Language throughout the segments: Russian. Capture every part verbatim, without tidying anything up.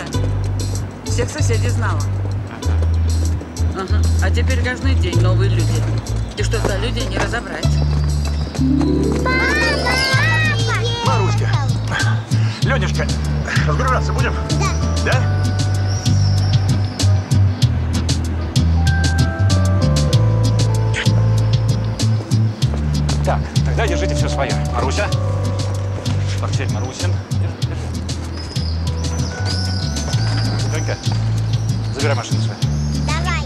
это всех соседей знала. Ага. Ага. А теперь каждый день новые люди. И что за люди, не разобрать. Папа! Маруська! Ленюшка, разгружаться будем? Да. Да? Так, тогда держите все свое. Маруся. Портфель Марусин. Донька, забирай машину свою. Давай.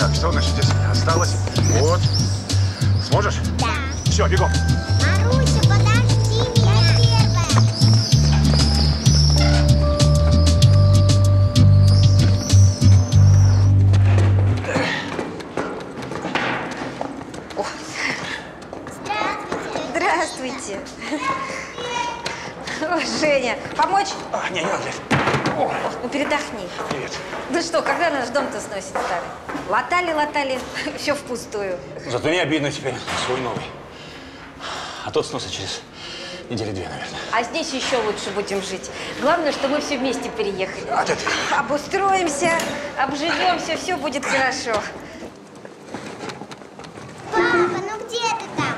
Так, что у нас здесь осталось? Вот. Сможешь? Да. Все, бегом. Маруся, подожди меня первая. Здравствуйте. Здравствуйте. Женя, помочь? А, не, не надо. О, ну передохни. Привет. Ну что, когда наш дом-то сносит старый? Латали, латали, все впустую. Зато не обидно теперь, свой новый. А тот сносит через недели две, наверное. А здесь еще лучше будем жить. Главное, что мы все вместе переехали. От этого. Обустроимся, обживемся, все будет хорошо. Папа, ну где ты там?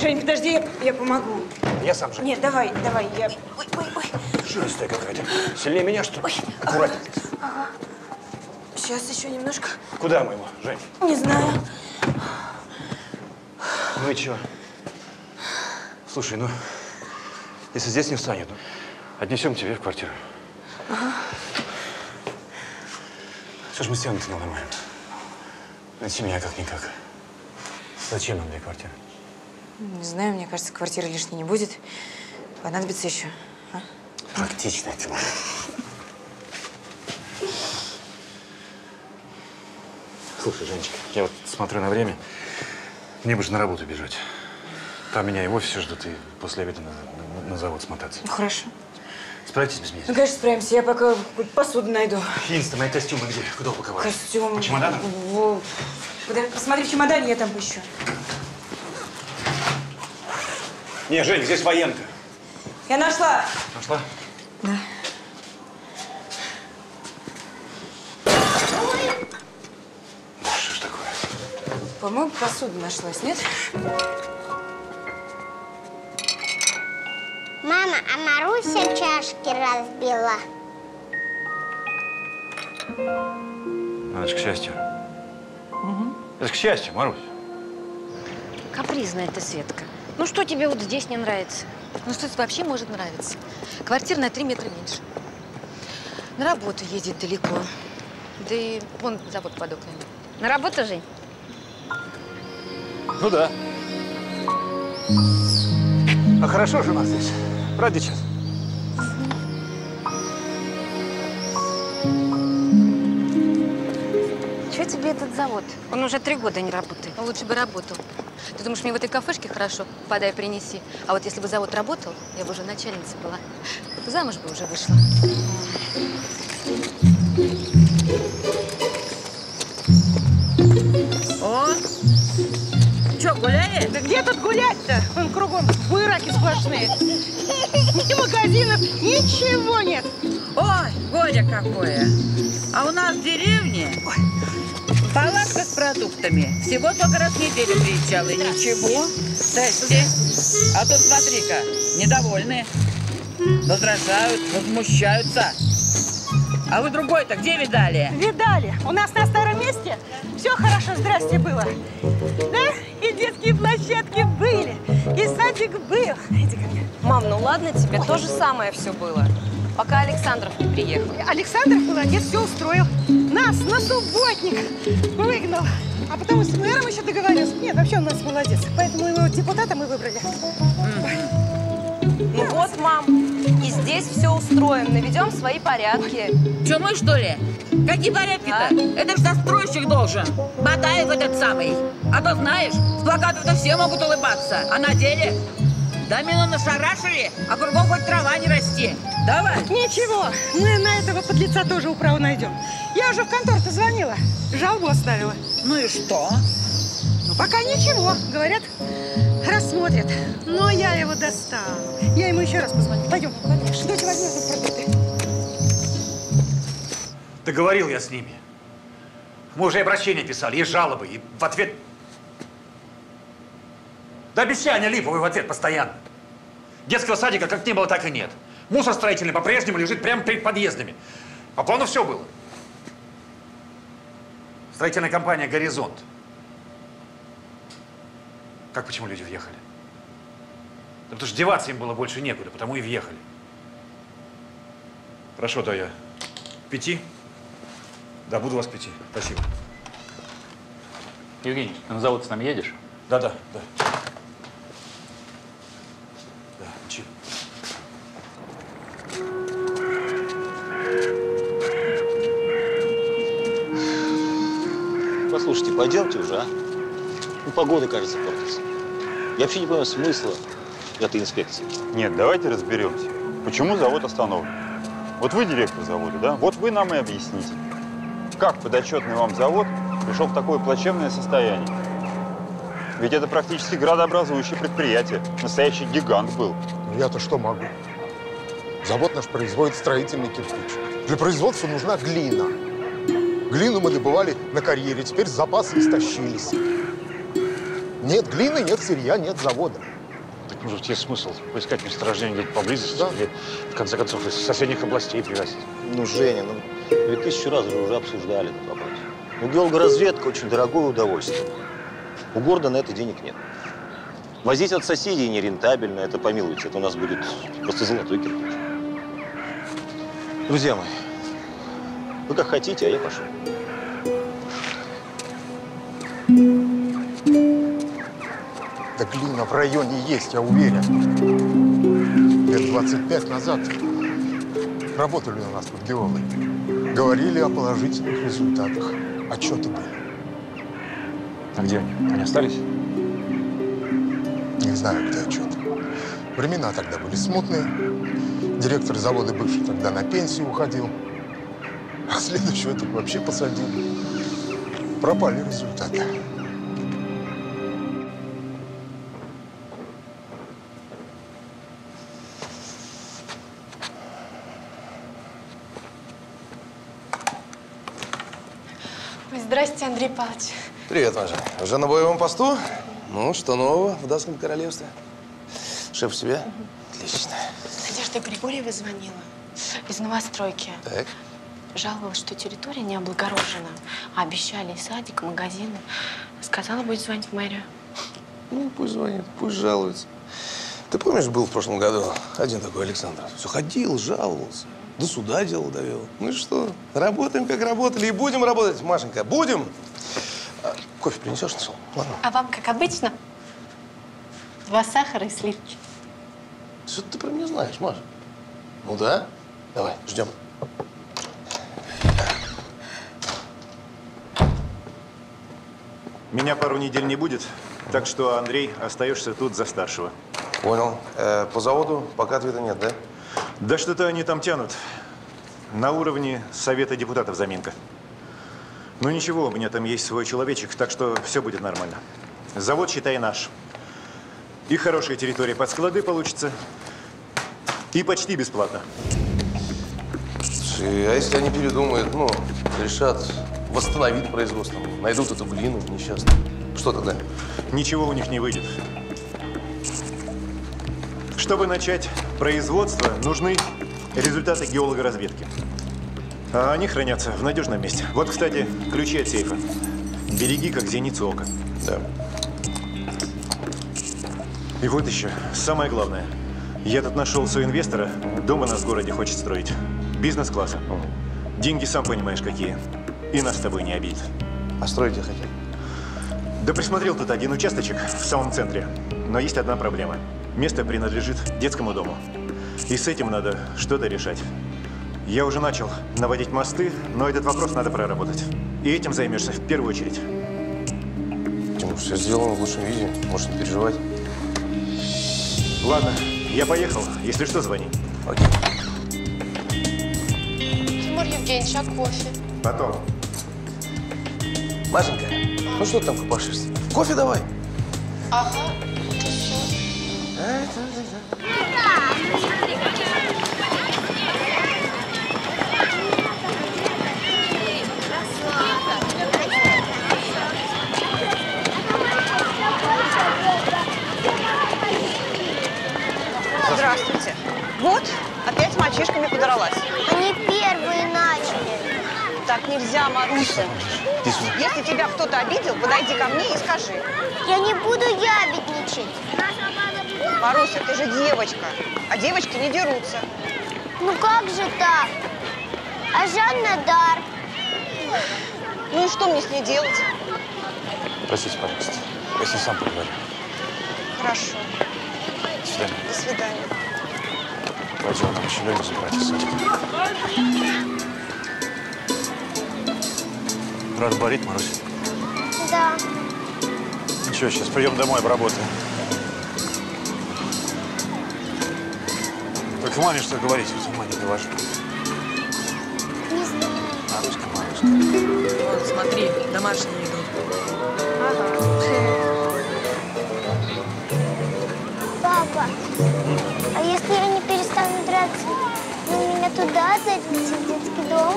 Жень, подожди, я, я помогу. Я сам же. Нет, давай, давай, я. Ой, ой, ой. Жилистая какая-то. Сильнее меня, что ли? Аккуратнее. Ага. Сейчас еще немножко. Куда мы его, Жень? Не знаю. Ну и чего? Слушай, ну, если здесь не встанет, ну, отнесем тебе в квартиру. Ага. Что ж мы стену-то наломаем? Это семья как-никак. Зачем нам две квартиры? Не знаю, мне кажется, квартиры лишней не будет. Понадобится еще. А? Практично, Тимур. Слушай, Женечка, я вот смотрю на время. Мне бы же на работу бежать. Там меня и в офисе ждут, и после обеда на, на, на завод смотаться. Ну, хорошо. Справитесь без меня? Ну, конечно, справимся. Я пока посуду найду. Инста, мои костюмы где? Куда упаковать? Костюм. По чемодану? В... Посмотри в чемодане, я там поищу. Не, Жень, здесь военка. Я нашла. Нашла? Да. Да что ж такое? По-моему, посуда нашлась, нет? Мама, а Маруся чашки разбила. Ну, это ж к счастью. Угу. Это ж к счастью, Марусь. Капризная эта Светка. Ну, что тебе вот здесь не нравится? Ну, что это вообще может нравиться? Квартира на три метра меньше. На работу едет далеко. Да и вон завод под окнами. На работу, Жень? Ну, да. А хорошо же у нас здесь. Правда, сейчас? Чего тебе этот завод? Он уже три года не работает. Лучше бы работал. Ты думаешь, мне в этой кафешке хорошо? Подай, принеси. А вот если бы завод работал, я бы уже начальницей была. Замуж бы уже вышла. О! Че, гуляли? Да где тут гулять-то? Вон кругом буераки сплошные. Ни магазинов, ничего нет. Ой, горе какое. А у нас в деревне... Палатка с продуктами. Всего только раз в неделю приезжала. И ничего. Здрасте. А тут смотри-ка, недовольные. Возражают, возмущаются. А вы другой-то где видали? Видали. У нас на старом месте все хорошо, здрасте, было. Да? И детские площадки были, и садик был. Иди ко мне. Мам, ну ладно тебе, ой, то же самое все было. Пока Александров не приехал. Александров молодец, все устроил. Нас на субботник выгнал. А потом с мэром еще договорился. Нет, вообще он у нас молодец. Поэтому его депутата мы выбрали. Mm. Ну да. Вот, мам, и здесь все устроим. Наведем свои порядки. Че, мы что ли? Какие порядки-то? Да. Это ж застройщик должен. Батаев этот самый. А то знаешь, с плакатов-то все могут улыбаться. А на деле... Домино нашарашили, а кругом хоть трава не расти. Давай. Ничего, мы на этого подлеца тоже управу найдем. Я уже в контор-то звонила, жалобу оставила. Ну и что? Ну пока ничего, говорят, Рассмотрят. Но я его достану. Я ему еще раз позвоню. Пойдем. Конечно. Дайте возможность продукты. Договорил я с ними. Мы уже обращения писали, и жалобы, и в ответ… Да обещания липовые в ответ постоянно. Детского садика как не было, так и нет. Мусор строительный по-прежнему лежит прямо перед подъездами. По плану все было. Строительная компания «Горизонт». Как, почему люди въехали? Да потому что деваться им было больше некуда, потому и въехали. Прошу, да я пяти. Да, буду вас пяти. Спасибо. Евгений, ты на завод с нами едешь? Да, да, да. Да, учи. Послушайте, пойдемте уже, а? Ну, погода, кажется, портится. Я вообще не понимаю смысла этой инспекции. Нет, давайте разберемся, почему завод остановлен. Вот вы директор завода, да? Вот вы нам и объясните, как подотчетный вам завод пришел в такое плачевное состояние. Ведь это практически градообразующее предприятие. Настоящий гигант был. Я-то что могу? Завод наш производит строительный кирпич. Для производства нужна глина. Глину мы добывали на карьере, теперь запасы истощились. Нет глины, нет сырья, нет завода. Так, может, тебе смысл поискать месторождение где-то поблизости, да? Или, в конце концов, из соседних областей привозить? Ну, Женя, ну, мы тысячу раз уже обсуждали этот вопрос. Ну, геологоразведка – очень дорогое удовольствие. У города на это денег нет. Возить от соседей нерентабельно, это, помилуйте, это у нас будет просто золотой кирпич. Друзья мои, вы как хотите, а я пошел. Да глина в районе есть, я уверен. Лет двадцать пять назад работали у нас под геологи. Говорили о положительных результатах. Отчеты были. А где они? Они остались? Не знаю, где отчеты. Времена тогда были смутные. Директор завода бывший тогда на пенсию уходил. А следующего тут вообще посадили. Пропали результаты. Здравствуйте, Андрей Павлович. Привет, Маша. Уже на боевом посту? Ну, что нового в Датском королевстве? Шеф в себе? Угу. Отлично. Надежда Григорьева звонила из новостройки. Так. Жаловалась, что территория не облагорожена. А обещали и садик, и магазины. Сказала, будет звонить в мэрию. Ну, пусть звонит, пусть жалуется. Ты помнишь, был в прошлом году один такой Александров? Все ходил, жаловался. До суда дело довел. Ну и что? Работаем, как работали, и будем работать, Машенька. Будем! А, кофе принесешь на стол? Ладно. А вам, как обычно, два сахара и сливки. Что ты про меня знаешь, Маша? Ну да. Давай, ждем. Меня пару недель не будет, так что, Андрей, остаешься тут за старшего. Понял. Э, по заводу пока ответа нет, да? Да что-то они там тянут. На уровне Совета депутатов заминка. Ну ничего, у меня там есть свой человечек, так что все будет нормально. Завод, считай, наш. И хорошая территория под склады получится. И почти бесплатно. Слушай, а если они передумают, ну, решат восстановить производство, найдут эту глину несчастную, что тогда? Ничего у них не выйдет. Чтобы начать производство, нужны результаты геологоразведки. А они хранятся в надежном месте. Вот, кстати, ключи от сейфа. Береги, как зеницу ока. Да. И вот еще самое главное. Я тут нашел соинвестора. Дом у нас в городе хочет строить. Бизнес-класса. Деньги, сам понимаешь, какие. И нас с тобой не обидит. А строить я хотел? Да присмотрел тут один участочек в самом центре. Но есть одна проблема. Место принадлежит детскому дому. И с этим надо что-то решать. Я уже начал наводить мосты, но этот вопрос надо проработать. И этим займешься в первую очередь. Тимур, все сделано в лучшем виде. Можешь не переживать. Ладно, я поехал. Если что, звони. Окей. Тимур Евгеньевич, а кофе? Потом. Машенька, ну что ты там копошишься? Кофе давай. Ага. Здравствуйте. Вот, опять с мальчишками подралась. Они первые начали. Так нельзя, Маруся. Если тебя кто-то обидел, подойди ко мне и скажи. Я не буду ябедничать. Маруся, ты же девочка, а девочки не дерутся. Ну как же так? А Жанна дар. Ну и что мне с ней делать? Простите, пожалуйста. Я с ней сам поговорю. Хорошо. До свидания. До свидания. Пойдем, там еще Леню забрать и садить. Брат болит, Марусь? Да. Ничего, сейчас придем домой, обработаем. Только маме что говорить, вот ума не довожу. Не знаю. Маруська, Маруська. Вон, смотри, домашние идут. Ага. Папа, а если я не перестану драться, вы меня туда зайдете, в детский дом?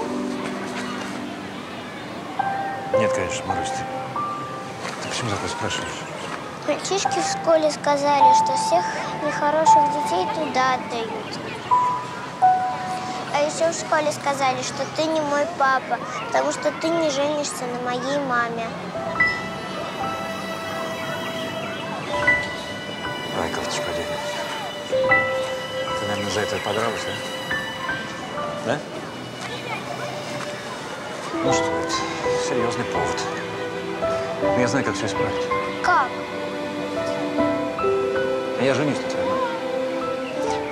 Нет, конечно, Марусь. Ты почему такое спрашиваешь? Мальчишки в школе сказали, что всех нехороших детей туда отдают. А еще в школе сказали, что ты не мой папа, потому что ты не женишься на моей маме. Давай, кофточку оденем. Ты, наверное, за это подралась, да? Да? Ну что это? Серьезный повод. Но я знаю, как все исправить. Как? А я женюсь на твоей маме.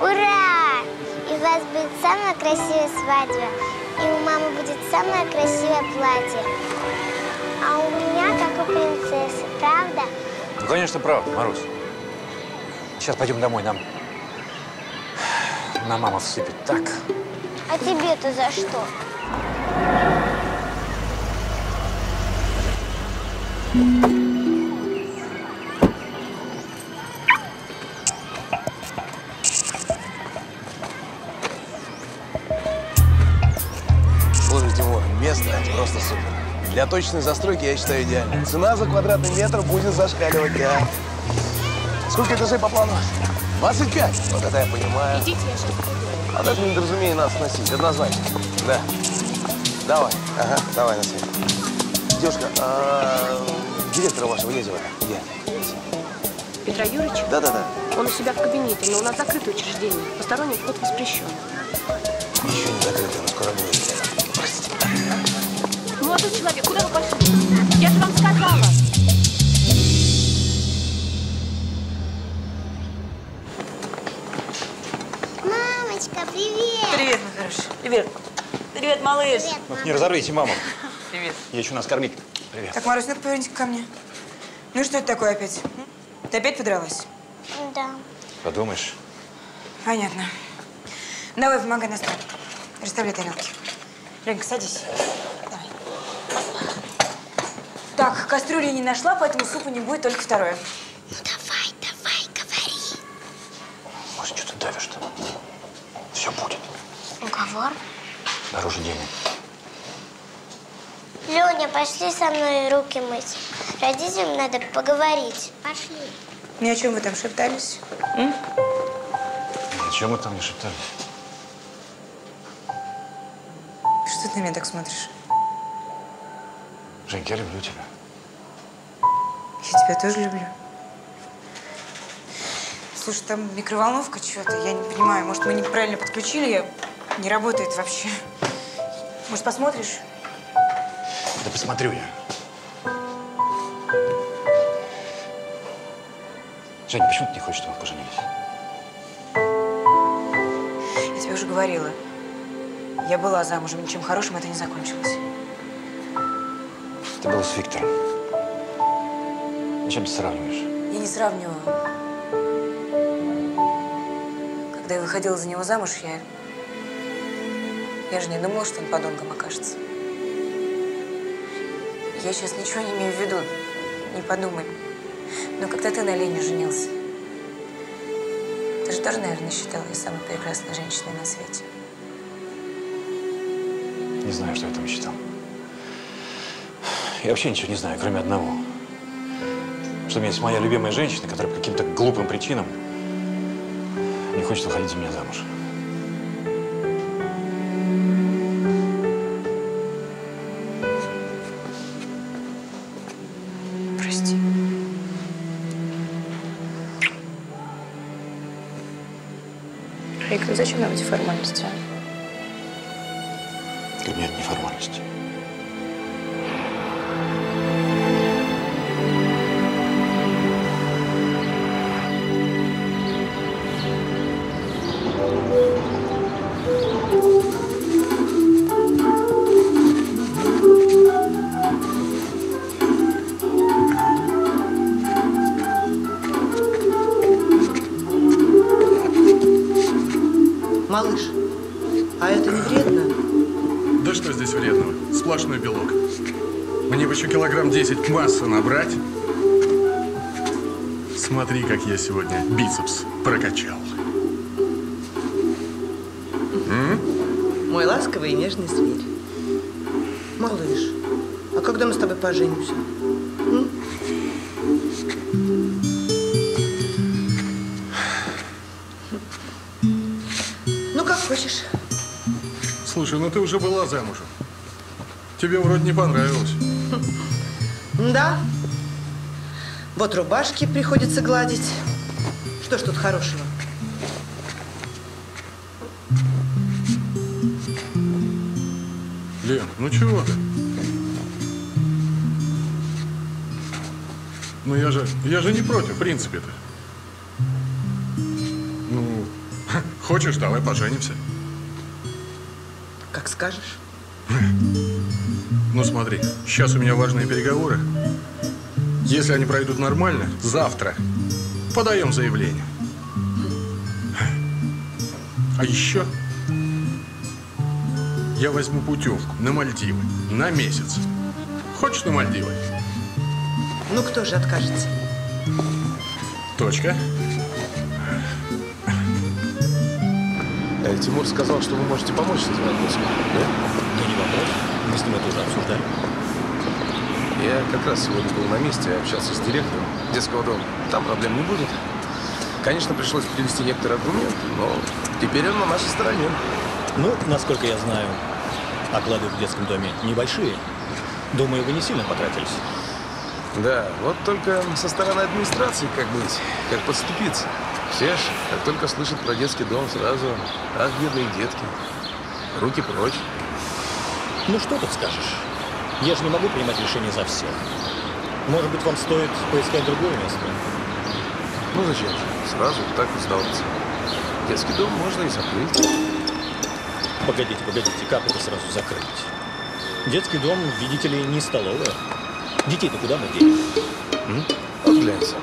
Ура! И у вас будет самая красивая свадьба. И у мамы будет самое красивое платье. А у меня, как у принцессы, правда? Ну, конечно, правда, Марусь. Сейчас пойдем домой, нам... нам мама всыпет так. А тебе-то за что? Слушай, Тимур, место просто супер. Для точной застройки, я считаю, идеально. Цена за квадратный метр будет зашкаливать, да. Сколько этажей по плану? двадцать пять. Вот это я понимаю. Идите, я сейчас приду. А даже недоразумение нас сносить, однозначно. Да. Давай. Ага, давай на свет. Девушка, а директора вашего я делаю. Где? Петра Юрьевича? Да, да, да. Он у себя в кабинете, но у нас закрытое учреждение. Посторонний вход воспрещен. Еще не закрыто, но скоро будет. Простите. Молодой человек, куда вы пошли? Я же вам сказала. Мамочка, привет. Привет, мой хороший. Привет. Привет, малыш. Привет, мама. Не разорвите, мама. Привет. Я еще нас кормить. Привет. Так, Марусь, ну-ка поверните ко мне. Ну что это такое опять? Ты опять подралась? Да. Подумаешь. Понятно. Давай, помогай на стол. Расставляй тарелки. Ленька, садись. Давай. Так, кастрюли не нашла, поэтому супа не будет, только второе. Ну давай, давай, говори. Может, что ты давишь-то? Все будет. Уговор? Дороже денег. Леня, пошли со мной руки мыть. Родителям надо поговорить. Пошли. Ни о чем вы там шептались? М? О чем мы там не шептались? Что ты на меня так смотришь? Женька, я люблю тебя. Я тебя тоже люблю. Слушай, там микроволновка чего-то, я не понимаю. Может, мы неправильно подключили? Я... Не работает вообще. Может, посмотришь? Да посмотрю я. Женя, почему ты не хочешь, чтобы мы поженились? Я тебе уже говорила. Я была замужем, ничем хорошим это не закончилось. Ты была с Виктором. Зачем ты сравниваешь? Я не сравниваю. Когда я выходила за него замуж, я... Я же не думала, что он подонком окажется. Я сейчас ничего не имею в виду, не подумай. Но когда ты на Лене женился, же тоже, наверное, считал ее самой прекрасной женщиной на свете. Не знаю, что я там считал. Я вообще ничего не знаю, кроме одного. Что у меня есть моя любимая женщина, которая по каким-то глупым причинам не хочет выходить за меня замуж. Виктор, зачем нам эти формальности? Для меня это не формальности. Массу набрать. Смотри, как я сегодня бицепс прокачал. М? Мой ласковый и нежный зверь. Малыш, а когда мы с тобой поженимся? М? Ну, как хочешь. Слушай, ну ты уже была замужем. Тебе вроде не понравилось. Да. Вот рубашки приходится гладить. Что ж тут хорошего? Лен, ну чего ты? Ну я же, я же не против, в принципе-то. Ну, хочешь, давай поженимся. Как скажешь. Ну смотри, сейчас у меня важные переговоры. Если они пройдут нормально, завтра подаем заявление. А еще я возьму путевку на Мальдивы на месяц. Хочешь на Мальдивы? Ну кто же откажется? Точка. Э, Тимур сказал, что вы можете помочь с этим вопросом, да? Ну не вопрос. Мы с ним это уже обсуждали. Я как раз сегодня был на месте, общался с директором детского дома. Там проблем не будет. Конечно, пришлось привести некоторые аргументы, но теперь он на нашей стороне. Ну, насколько я знаю, оклады в детском доме небольшие. Думаю, вы не сильно потратились. Да, вот только со стороны администрации как быть, как подступиться. Все ж, как только слышат про детский дом, сразу, ах, бедные детки, руки прочь. Ну, что тут скажешь? Я же не могу принимать решение за всех. Может быть, вам стоит поискать другое место? Ну, зачем же? Сразу так и сдался. Детский дом можно и закрыть. Погодите, погодите, как это сразу закрыть? Детский дом, видите ли, не столовая. Детей-то куда мы денем? Погуляйся.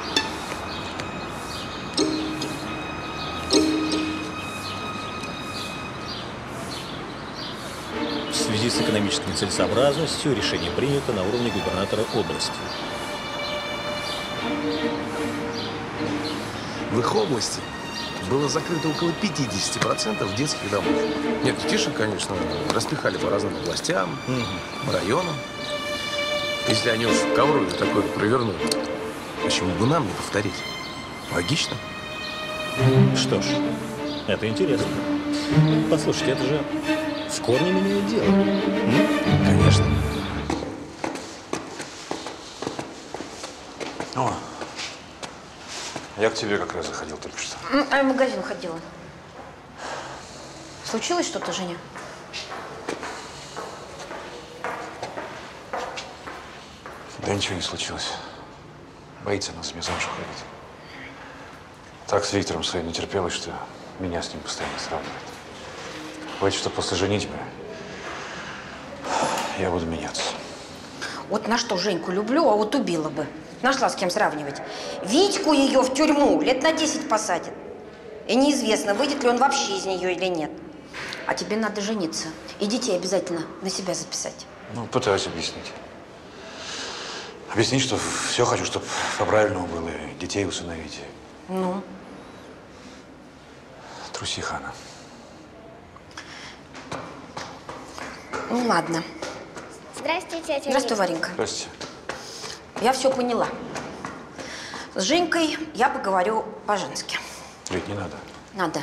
В связи с экономической целесообразностью решение принято на уровне губернатора области. В их области было закрыто около пятидесяти процентов детских домов. Нет, детишек, конечно, распихали по разным областям, угу. районам. Если они уж в Коврове такое провернули, почему бы нам не повторить? Логично? Что ж, это интересно. Послушайте, это же... В корне меня и дело. Конечно. О, я к тебе как раз заходил только что. А я в магазин ходила. Случилось что-то, Женя? Да ничего не случилось. Боится нас с меня замуж уходить. Так с Виктором своим не терпелось, что меня с ним постоянно сравнивает. Бывает, что после женитьбы я буду меняться. Вот на что Женьку люблю, а вот убила бы. Нашла с кем сравнивать. Витьку ее в тюрьму лет на десять посадят. И неизвестно, выйдет ли он вообще из нее или нет. А тебе надо жениться. И детей обязательно на себя записать. Ну, пытаюсь объяснить. Объяснить, что все хочу, чтобы по-правильному было, и детей усыновить. Ну? Трусиха она. Ну ладно. Здравствуйте, тетя. Здравствуй, Варенька. Здравствуйте. Я все поняла. С Женькой я поговорю по-женски. Лить не надо. Надо.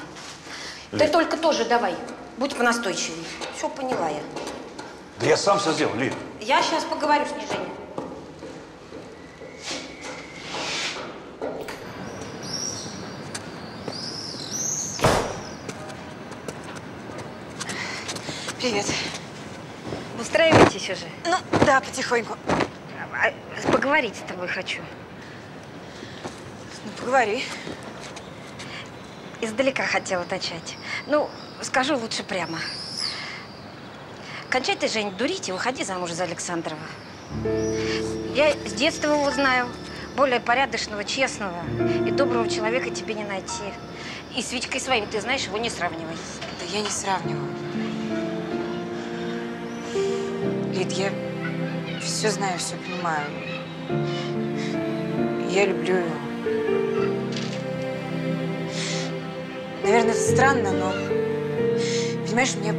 Лить. Ты только тоже давай. Будь понастойчивее. Все поняла я. Да я сам все сделал, Лит. Я сейчас поговорю с ней, Женя. Привет. Устраивайтесь уже. Ну, да, потихоньку. Поговорить с тобой хочу. Ну, поговори. Издалека хотела начать. Ну, скажу лучше прямо. Кончай ты, Жень, дурить и выходи замуж за Александрова. Я с детства его знаю. Более порядочного, честного и доброго человека тебе не найти. И с Витькой своим, ты знаешь, его не сравнивай. Да я не сравниваю. Лид, я все знаю, все понимаю. Я люблю его. Наверное, это странно, но, понимаешь, у меня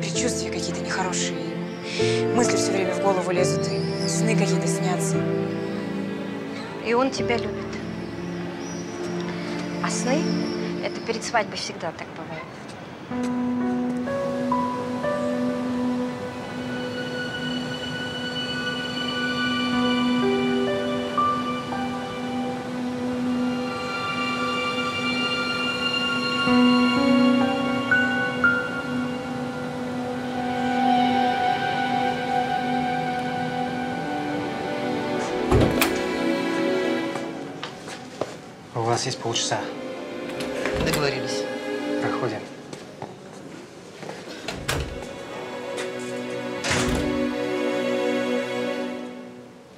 предчувствия какие-то нехорошие. Мысли все время в голову лезут, и сны какие-то снятся. И он тебя любит. А сны – это перед свадьбой всегда так бывает. У нас есть полчаса. Договорились. Проходим.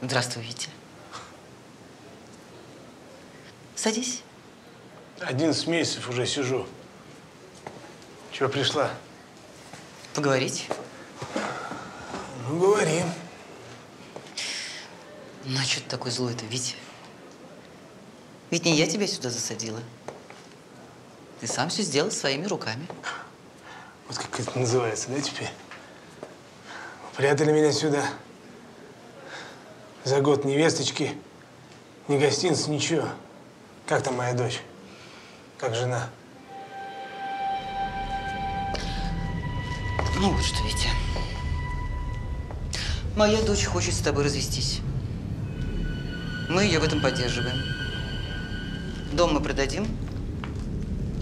Здравствуй, Витя. Садись. Одиннадцать месяцев уже сижу. Чего пришла? Поговорить. Ну, говори. Ну, а что ты такой злой-то, Витя? Ведь не я тебя сюда засадила. Ты сам все сделал своими руками. Вот как это называется, да, теперь? Прятали меня сюда. За год ни весточки, ни гостинцы, ничего. Как там моя дочь? Как жена? Ну вот что, Витя. Моя дочь хочет с тобой развестись. Мы ее в этом поддерживаем. Дом мы продадим,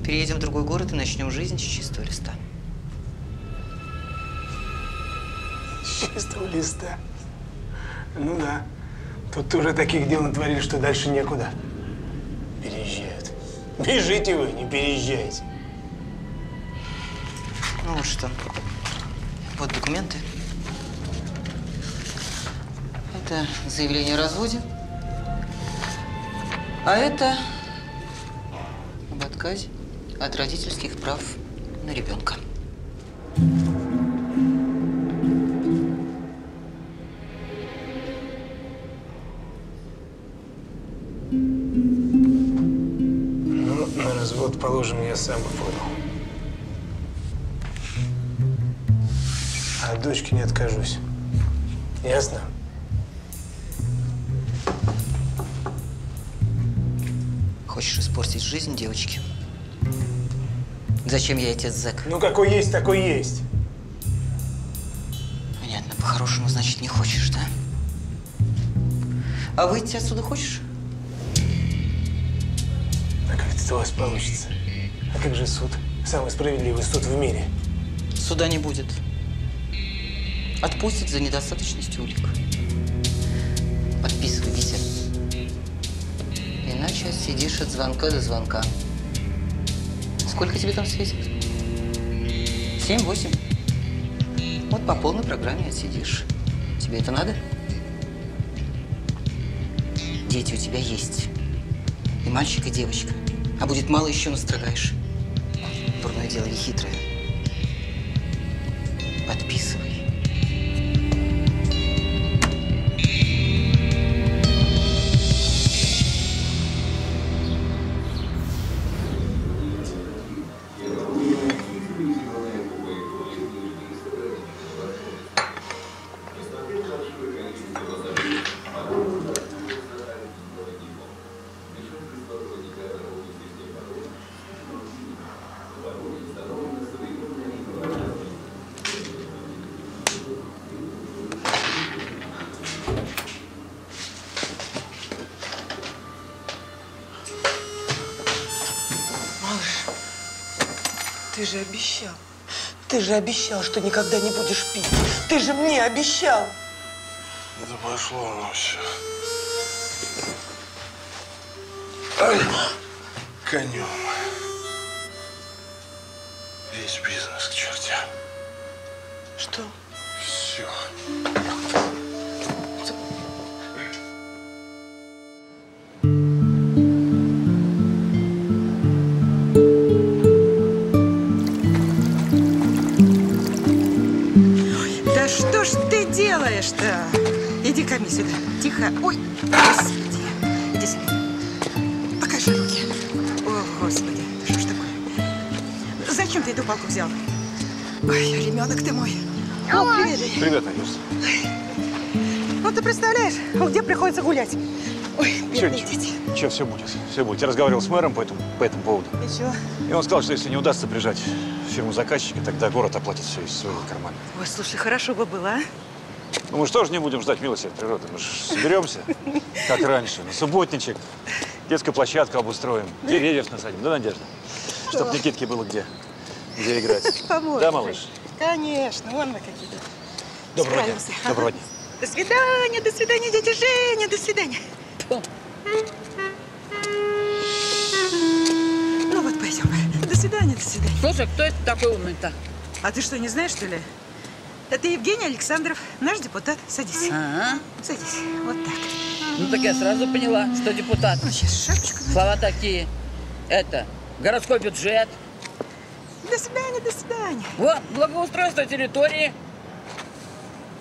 переедем в другой город и начнем жизнь с чистого листа. С чистого листа? Ну да. Тут уже таких дел натворили, что дальше некуда. Переезжают. Бежите вы, не переезжайте. Ну вот что. Вот документы. Это заявление о разводе. А это... отказе от родительских прав на ребенка. Ну, на развод, положим, я сам бы подал. А от дочки не откажусь. Ясно? Хочешь испортить жизнь девочки? Зачем я отец зэк? Ну, какой есть, такой есть. Понятно, по-хорошему, значит, не хочешь, да? А выйти отсюда хочешь? А как это у вас получится? А как же суд? Самый справедливый суд в мире. Суда не будет. Отпустят за недостаточностью улик. Подписывай, Витя. Иначе сидишь от звонка до звонка. Сколько тебе там светит? семь-восемь. Вот по полной программе отсидишь. Тебе это надо? Дети у тебя есть. И мальчик, и девочка. А будет мало, еще настрогаешь. Дурное дело, нехитрое. Подписывай. Ты же обещал. Ты же обещал, что никогда не будешь пить. Ты же мне обещал. Да пошло оно все. Ай, конем. Весь бизнес к чертям. Что? Все. Делаешь-то? Иди ко мне сюда. Тихо. Ой, господи. Иди сюда. Покажи руки. О, господи. Что ж такое? Зачем ты эту палку взял? Ой, ребенок ты мой. О, привет. Привет, Надюша. Вот ты представляешь, где приходится гулять. Ой, бедные дети. Че, все будет. Все будет. Я разговаривал с мэром по этому, по этому поводу. И чего? И он сказал, что если не удастся прижать фирму заказчика, тогда город оплатит все из своего кармана. Ой, слушай, хорошо бы было, а? Ну, мы же тоже не будем ждать милости от природы. Мы же соберемся, как раньше, на субботничек. Детскую площадку обустроим, деревьев насадим. Да, Надежда? Чтоб Никитке было где, где играть. Поможешь. Да, малыш? Конечно, вон мы какие-то. Доброго дня. Доброго дня. До свидания, до свидания, дядя Женя, до свидания. Ну вот, пойдем. До свидания, до свидания. Слушай, кто это такой умный-то? А ты что, не знаешь, что ли? Это Евгений Александров, наш депутат. Садись. Ага. Садись. Вот так. Ну так я сразу поняла, что депутат. Ну, сейчас шапочку. Слова такие. Это городской бюджет. До свидания, до свидания. Вот, благоустройство территории.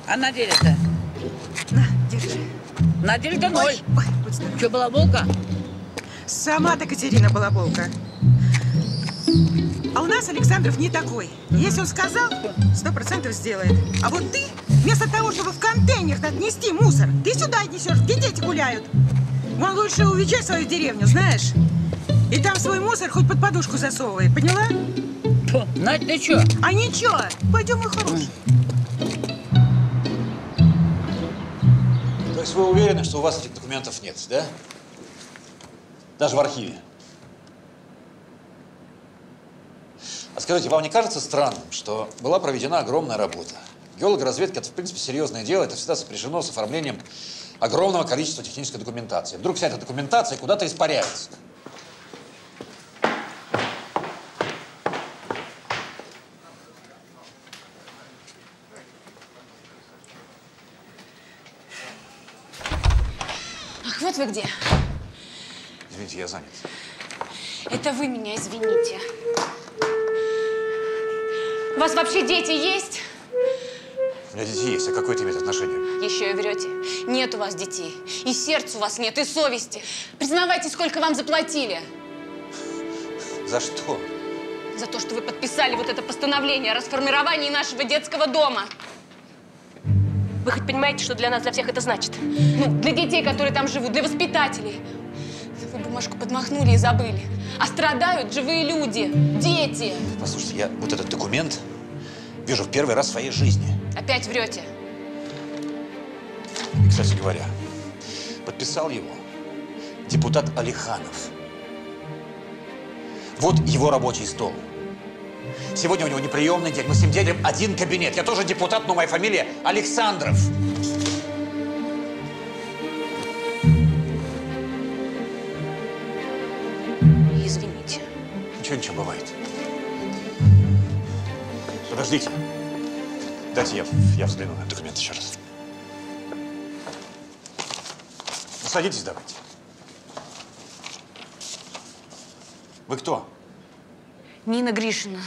А на деле-то? На, держи. На деле-то ноль. Ой, будь здоров. Че, балаболка? Сама-то Катерина балаболка. А у нас Александров не такой. Если он сказал, сто процентов сделает. А вот ты, вместо того, чтобы в контейнерах отнести мусор, ты сюда отнесешь, где дети гуляют. Он лучше увечай свою деревню, знаешь? И там свой мусор хоть под подушку засовывай, поняла? Надь, ты чё? А ничего, пойдем, мой хороший. То есть вы уверены, что у вас этих документов нет, да? Даже в архиве. А скажите, вам не кажется странным, что была проведена огромная работа? Геологоразведка – это, в принципе, серьезное дело. Это всегда сопряжено с оформлением огромного количества технической документации. Вдруг вся эта документация куда-то испаряется. Ах, вот вы где. Извините, я занят. Это вы меня извините. У вас вообще дети есть? У меня дети есть, а какое это имеет отношение? Еще и врете. Нет у вас детей. И сердца у вас нет, и совести. Признавайте, сколько вам заплатили. За что? За то, что вы подписали вот это постановление о расформировании нашего детского дома. Вы хоть понимаете, что для нас, для всех это значит? Ну, для детей, которые там живут, для воспитателей. Вы бумажку подмахнули и забыли. А страдают живые люди, дети. Послушайте, я вот этот документ вижу в первый раз в своей жизни. Опять врете. И, кстати говоря, подписал его депутат Алиханов. Вот его рабочий стол. Сегодня у него неприемный день, мы с ним делим один кабинет. Я тоже депутат, но моя фамилия Александров. Ничего бывает. Подождите. Дайте я, я взгляну на документ еще раз. Ну, садитесь давайте. Вы кто? Нина Гришина,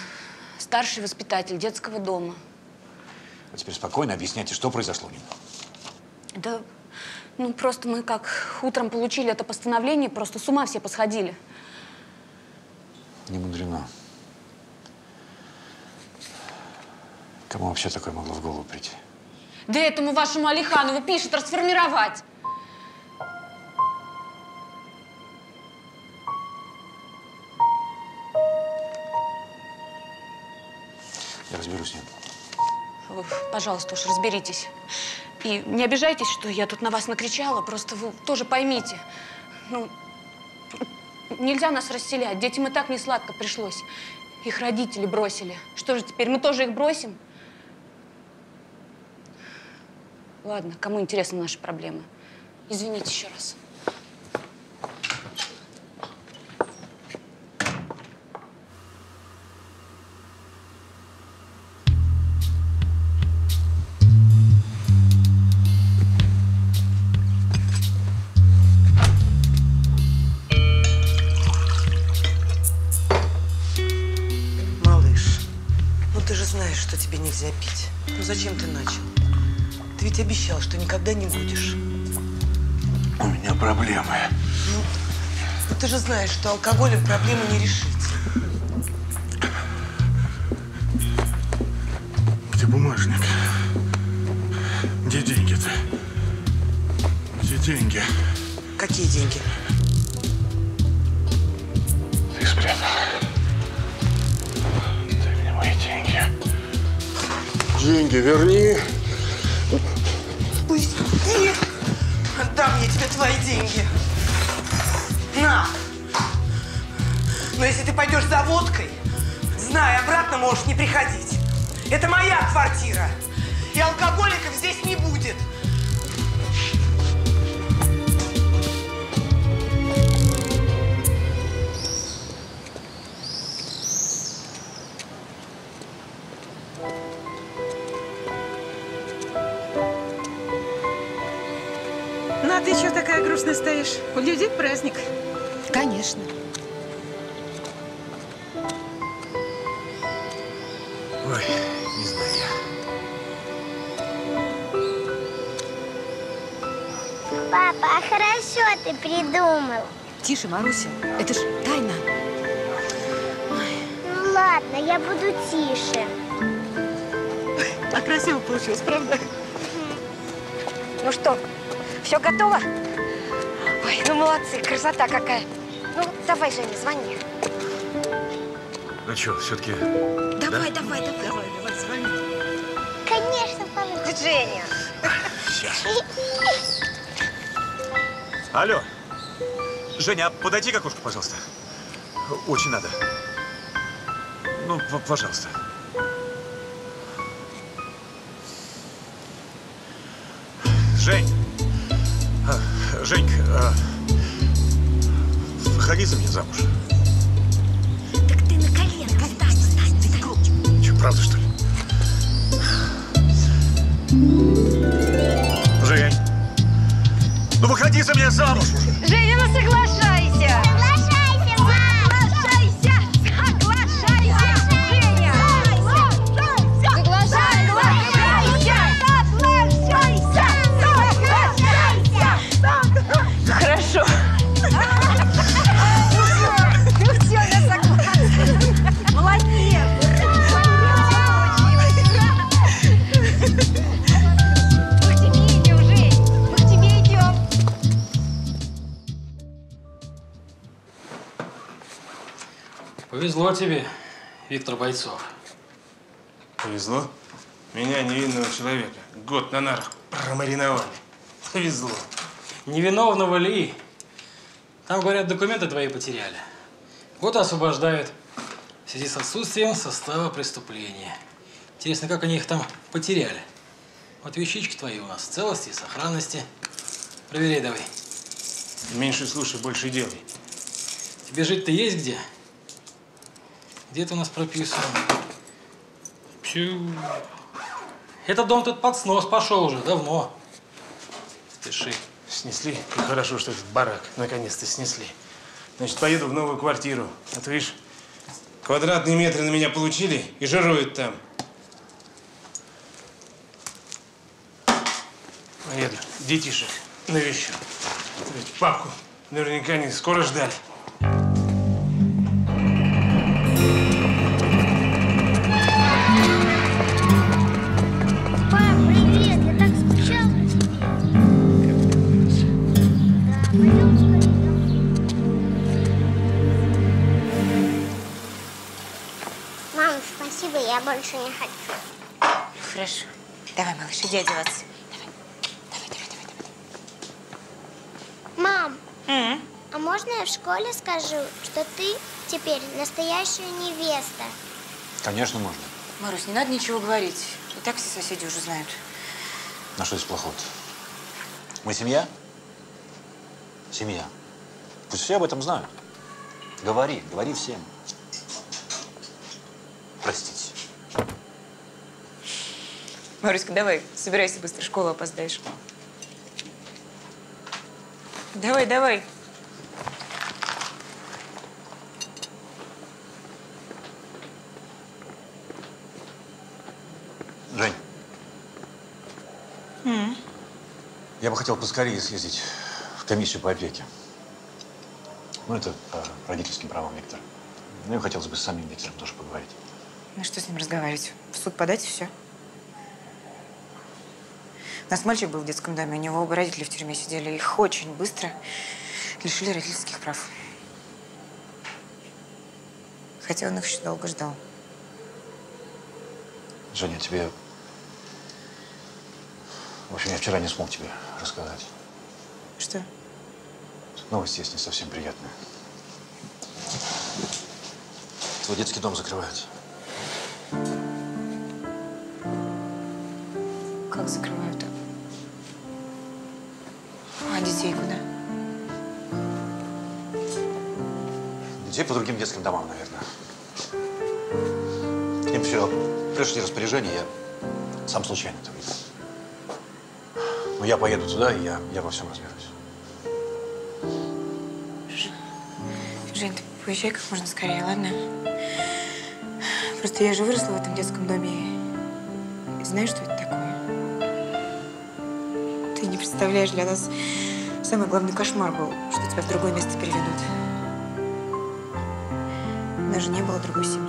старший воспитатель детского дома. А теперь спокойно объясняйте, что произошло у него. Да, ну просто мы как утром получили это постановление, просто с ума все посходили. Не мудрено. Кому вообще такое могло в голову прийти? Да этому вашему Алиханову пишет расформировать. Я разберусь с ним. Вы, пожалуйста, уж разберитесь. И не обижайтесь, что я тут на вас накричала. Просто вы тоже поймите. Ну. Нельзя нас расселять. Детям и так несладко пришлось. Их родители бросили. Что же теперь, мы тоже их бросим? Ладно, кому интересны наши проблемы? Извините еще раз. Нельзя пить. Ну зачем ты начал? Ты ведь обещал, что никогда не будешь. У меня проблемы. Ну, ну ты же знаешь, что алкоголем проблемы не решить. Где бумажник? Где деньги-то? Где деньги? Какие деньги? Ты спрятал. Дай мне мои деньги. Деньги верни. Пусти. Отдам я тебе твои деньги. На. Но если ты пойдешь за водкой, знай, обратно можешь не приходить. Это моя квартира. И алкоголиков здесь не будет. Стоишь. У людей праздник. Конечно. Ой, не знаю я. Папа, а хорошо ты придумал. Тише, Маруся. Это ж тайна. Ой. Ну ладно, я буду тише. А красиво получилось, правда? Ну что, все готово? Ой, ну молодцы, красота какая. Ну, давай, Женя, звони. А что, все-таки… Давай, да? давай, давай, давай, давай, звони. Конечно, получится. Женя. Сейчас. Алло. Женя, а подойди к окошку, пожалуйста. Очень надо. Ну, пожалуйста. Жень. Женька, а, выходи за меня замуж. Так ты на колено, встань, встань, встань. Че, правда, что ли? Жень, ну выходи за меня замуж уже. Женя, ну соглашайся. Соглашайся, мам. Соглашайся, соглашайся, Женя. Соглашайся, соглашайся, соглашайся, соглашайся. Хорошо. Ну все, я согласна. Молодец. Мы к тебе идем, Жень. Мы к тебе идем. Повезло тебе, Виктор Бойцов. Повезло? Меня, невинного человека, год на нарах промариновали. Повезло. Невиновного ли? Там, говорят, документы твои потеряли. Вот освобождают в связи с отсутствием состава преступления. Интересно, как они их там потеряли. Вот вещички твои у нас в целости и сохранности. Проверяй давай. Меньше слушай, больше делай. Тебе жить-то есть где? Где ты у нас прописан? Пью. Этот дом тут под снос пошел уже давно. Спеши. Снесли? Ну, хорошо, что этот барак наконец-то снесли. Значит, поеду в новую квартиру. А то, видишь, квадратные метры на меня получили и жируют там. Поеду детишек навещу. Ведь папку наверняка не скоро ждали. Я больше не хочу. Хорошо. Давай, малыш, иди одеваться. Давай, давай, давай, давай. Мам, mm-hmm. а можно я в школе скажу, что ты теперь настоящую невесту? Конечно, можно. Марусь, не надо ничего говорить. И так все соседи уже знают. На что здесь плохого-то? Мы семья? Семья. Пусть все об этом знают. Говори, говори всем. Простите. Маруська, давай, собирайся быстро, школу опоздаешь. Давай, давай. Жень. Mm. Я бы хотел поскорее съездить в комиссию по опеке. Ну, это по родительским правам Виктора. Ну, и хотелось бы с самим Виктором тоже поговорить. Ну, что с ним разговаривать? В суд подать и все. У нас мальчик был в детском доме, у него оба родителя в тюрьме сидели. Их очень быстро лишили родительских прав. Хотя он их еще долго ждал. Женя, тебе… В общем, я вчера не смог тебе рассказать. Что? Новость есть не совсем приятная. Твой детский дом закрывается. Как закрывают? А детей куда? Детей по другим детским домам, наверное. К ним вчера пришли распоряжения, я сам случайно это видел. Но я поеду туда, и я, я во всем разберусь. Жень, ты поезжай как можно скорее, ладно? Просто я же выросла в этом детском доме. И знаешь, что это такое? Ты не представляешь, для нас самый главный кошмар был, что тебя в другое место переведут. У нас же не было другой семьи.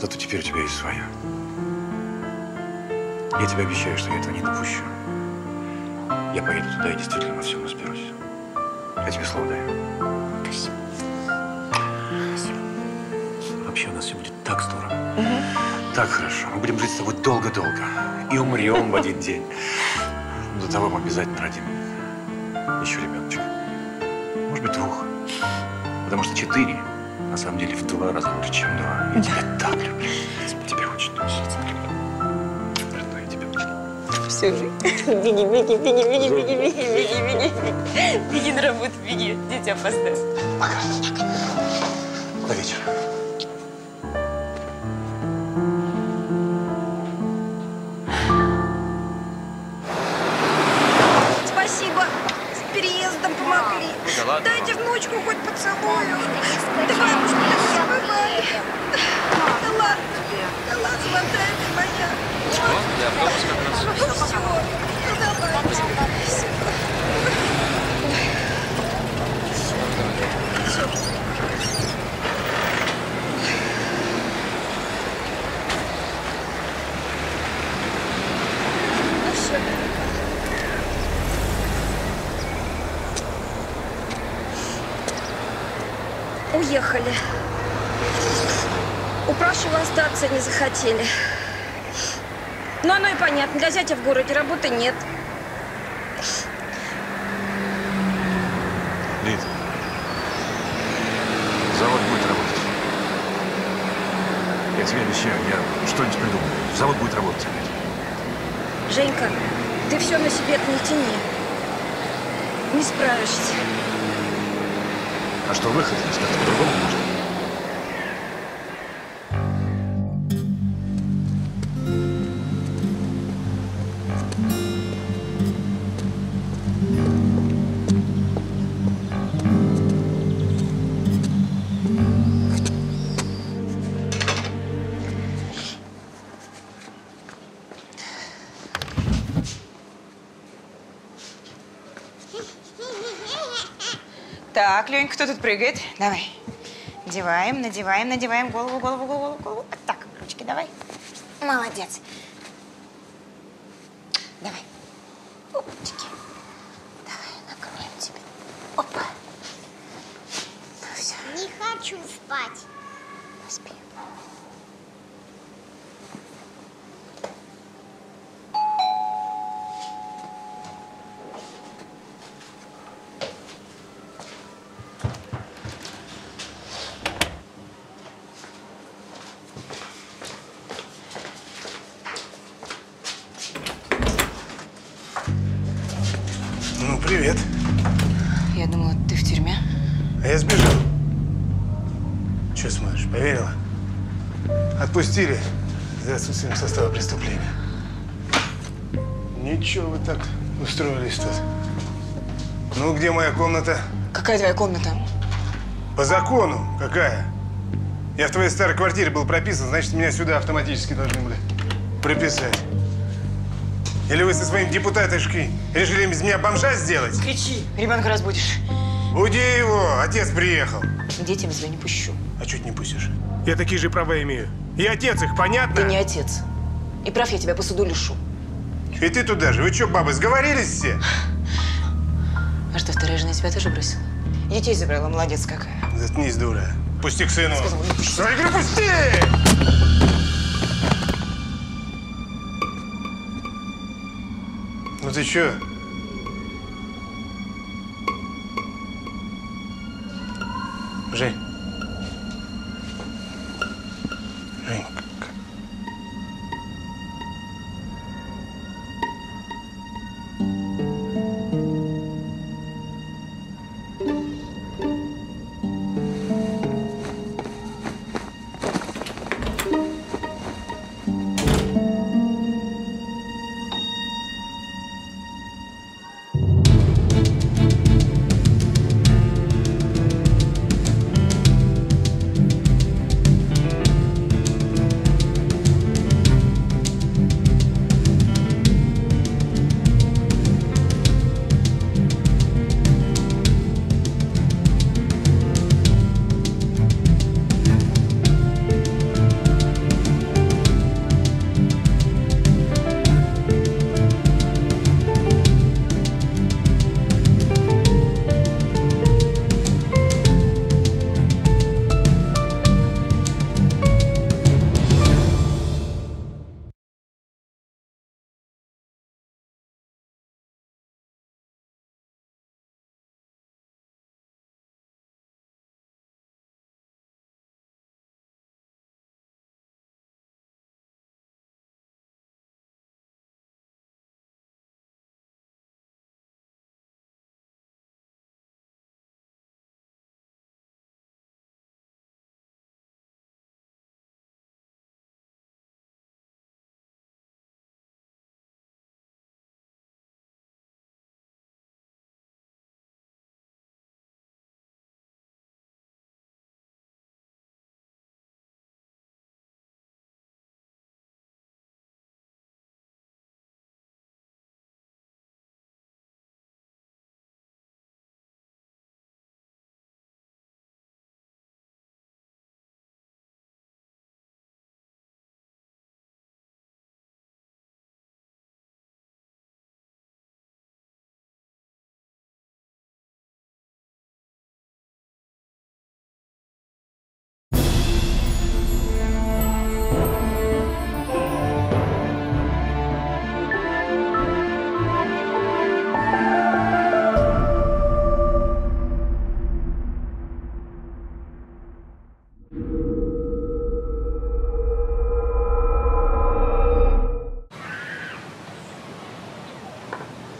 Зато теперь у тебя есть своя. Я тебе обещаю, что я этого не допущу. Я поеду туда и действительно во всем разберусь. Я тебе слово даю. Спасибо. Спасибо. Вообще у нас все будет так здорово. Угу. Так хорошо. Мы будем жить с тобой долго-долго. И умрем в один день. До того мы обязательно родим еще ребеночка. Может быть, двух. Потому что четыре на самом деле в два раза лучше, чем два. Я тебя так люблю. Тебя очень люблю. Родной, я тебя очень люблю. Всю жизнь. Беги, беги, беги, беги, беги, беги, беги, беги. Беги на работу, беги. Дети опоздают. Пока. До вечера. Спасибо. С переездом помогли. Да ладно. Дайте внучку хоть поцелую. Да бабушка, да бывает. Да ладно. Да ладно, вот это моя. Что? Я автобус как раз. Все. Ну давай. Все. Уехали. Упрашивала остаться, не захотели. Но оно и понятно. Для зятя в городе работы нет. Лид, завод будет работать. Я тебе обещаю, я что-нибудь придумаю. Завод будет работать. Женька, ты все на себе не тяни. Не справишься. А что, выход есть? Как-то по-другому можно? Так, Ленька, кто тут прыгает? Давай. Надеваем, надеваем, надеваем. Голову, голову, голову, голову. Вот так, ручки давай. Молодец. Давай. Опачки. Давай, накроем тебя. Опа. Ну, все. Не хочу спать. Поспи. Привет. Я думала, ты в тюрьме. А я сбежал. Че смотришь, поверила? Отпустили за отсутствием состава преступления. Ничего вы так устроились тут. Ну, где моя комната? Какая твоя комната? По закону какая? Я в твоей старой квартире был прописан, значит, меня сюда автоматически должны были приписать. Или вы со своим депутатышкой решили из меня бомжа сделать? Кричи, ребенка разбудишь. Буди его, отец приехал. Детям тебя не пущу. А чуть не пустишь? Я такие же права имею. И отец их, понятно? Ты не отец. И прав я тебя по суду лишу. И ты туда же. Вы что, бабы, сговорились все? А что, вторая жена тебя тоже бросила? Детей забрала, молодец какая. Заткнись, дура. Пусти к сыну. Сказала, не пусти. Я говорю, пусти! Ну ты чё? Жень. Жень.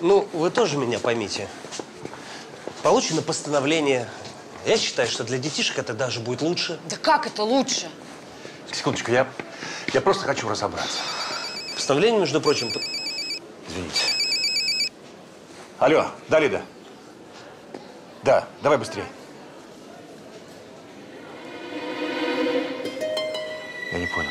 Ну, вы тоже меня поймите. Получено постановление. Я считаю, что для детишек это даже будет лучше. Да как это лучше? Секундочку, я, я просто хочу разобраться. Постановление, между прочим… По... Извините. Алло, да, Лида? Да, давай быстрее. Я не понял.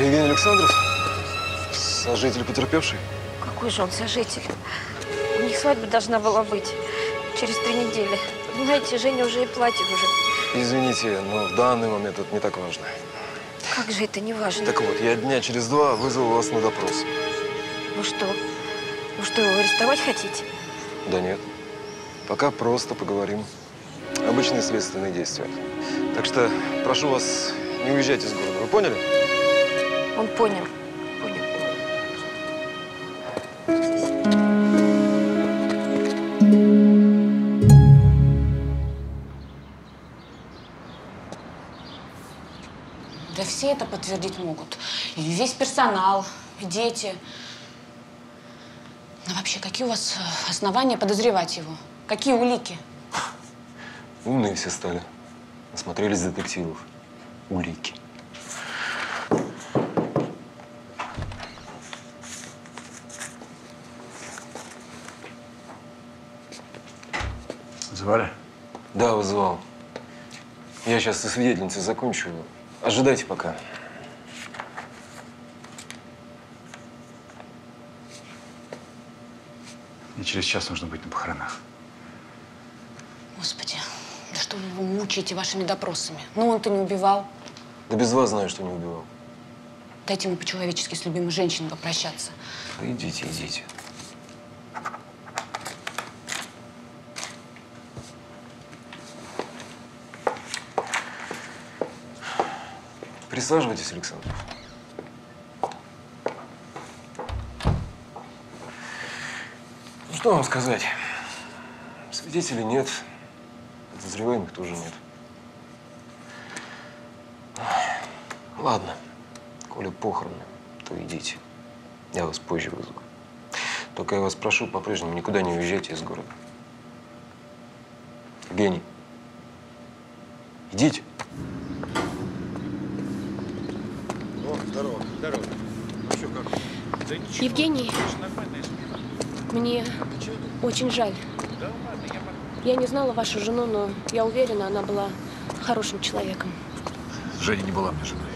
Евгений Александров? Сожитель потерпевший? Какой же он сожитель? У них свадьба должна была быть через три недели. Знаете, Женя уже и платье уже Извините, но в данный момент это не так важно. Как же это не важно? Так вот, я дня через два вызвал вас на допрос. Вы что? Вы что, его арестовать хотите? Да нет. Пока просто поговорим. Обычные следственные действия. Так что прошу вас, не уезжайте из города. Вы поняли? Он понял. Да все это подтвердить могут. И весь персонал, и дети. А вообще, какие у вас основания подозревать его? Какие улики? Умные все стали. Насмотрелись детективов. Улики. Звали? Да, вызывал. Я сейчас со свидетельницей закончу. Ожидайте пока. Мне через час нужно быть на похоронах. Господи, да что вы его мучаете вашими допросами? Ну, он-то не убивал. Да без вас знаю, что не убивал. Дайте ему по-человечески с любимой женщиной попрощаться. Да идите, идите. Присаживайтесь, Александр. Ну, что вам сказать? Свидетелей нет, подозреваемых тоже нет. Ладно, коли похороны, то идите. Я вас позже вызову. Только я вас прошу, по-прежнему никуда не уезжайте из города. Евгений, идите. Здорово. Здорово. Ну, что, как? Да ничего. Евгений, мне очень жаль. Да, ладно, я... я не знала вашу жену, но я уверена, она была хорошим человеком. Женя не была мне женой.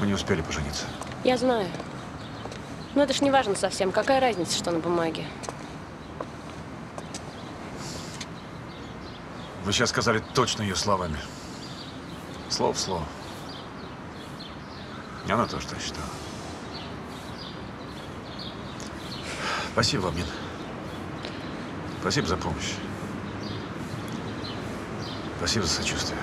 Мы не успели пожениться. Я знаю. Но это ж не важно совсем. Какая разница, что на бумаге? Вы сейчас сказали точно ее словами. Слово в слово. Она тоже так считала. Спасибо вам, Нина. Спасибо за помощь. Спасибо за сочувствие.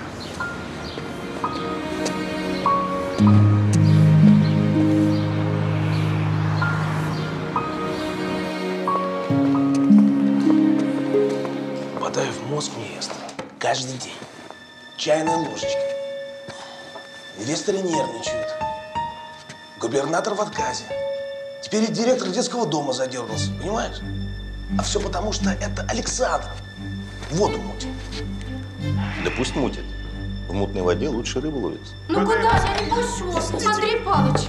Батаев мозг не ест. Каждый день. Чайная ложечка. Инвесторы нервничают. Губернатор в отказе. Теперь и директор детского дома задергался, понимаешь? А все потому, что это Александров. Воду мутит. Да пусть мутит. В мутной воде лучше рыба ловится. Ну куда же, я не пущу, Андрей Павлович.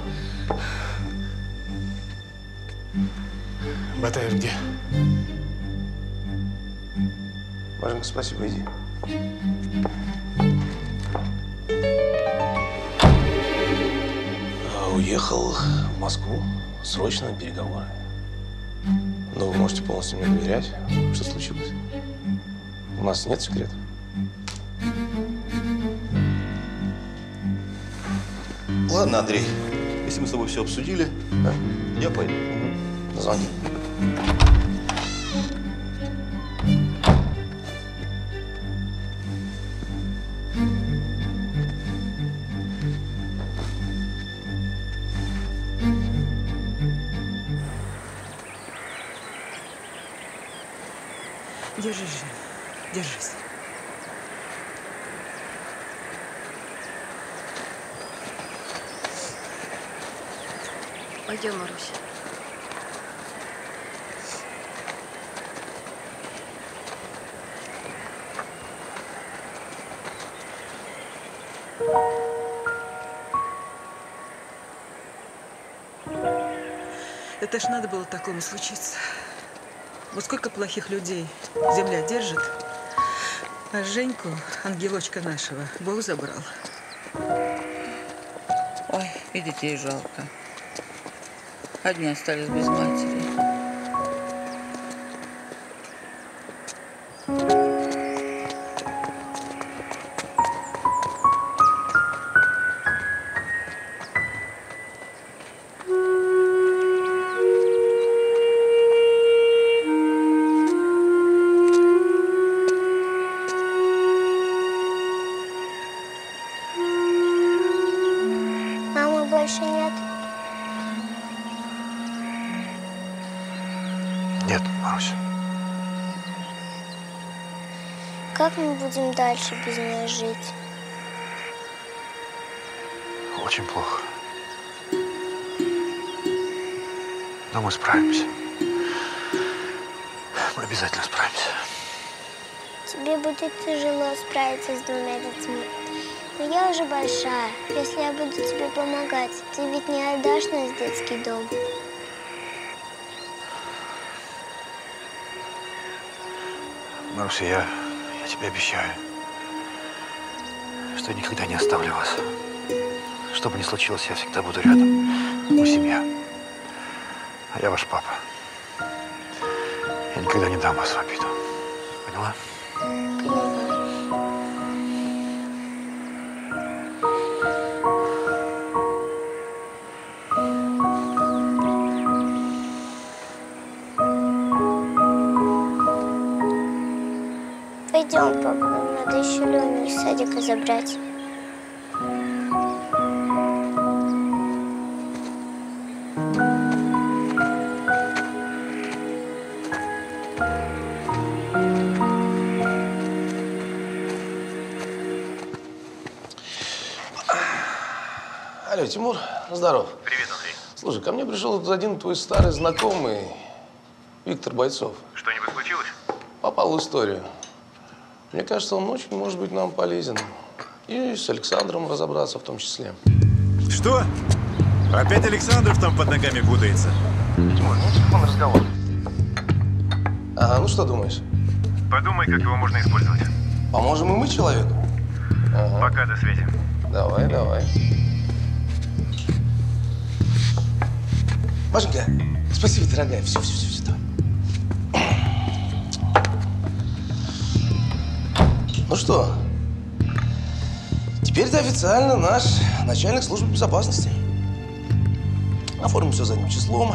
Батаев где? Боженька, спасибо, иди. Уехал в Москву, срочно на переговоры. Но вы можете полностью мне доверять, что случилось. У нас нет секретов. Ладно, Андрей, если мы с тобой все обсудили, да? Я пойду. Угу. Звони. Держись, Жень. Держись. Пойдем, Маруся. Это ж надо было такому случиться. Вот сколько плохих людей земля держит, а Женьку, ангелочка нашего, Бог забрал. Ой, и детей жалко. Одни остались без матери. Нет, Маруся. Как мы будем дальше без нее жить? Очень плохо. Но мы справимся. Мы обязательно справимся. Тебе будет тяжело справиться с двумя детьми. Но я уже большая. Если я буду тебе помогать, ты ведь не отдашь нас в детский дом. Маруся, я, я тебе обещаю, что я никогда не оставлю вас. Что бы ни случилось, я всегда буду рядом. Мы семья. А я ваш папа. Я никогда не дам вас в обиду. Поняла? Пойдем, папа, надо еще Леню из садика забрать. Алло, Тимур, здоров. Привет, Андрей. Слушай, ко мне пришел тут один твой старый знакомый, Виктор Бойцов. Что-нибудь случилось? Попал в историю. Мне кажется, он очень может быть нам полезен. И с Александром разобраться в том числе. Что? Опять Александров там под ногами путается? Тимур, ну телефонный разговор. Ага, ну что думаешь? Подумай, как его можно использовать. Поможем и мы человеку? Ага. Пока, до связи. Давай, давай. Машенька, спасибо, дорогая. Все, все, все, все, давай. Ну что, теперь ты официально наш начальник службы безопасности. Оформим все задним числом.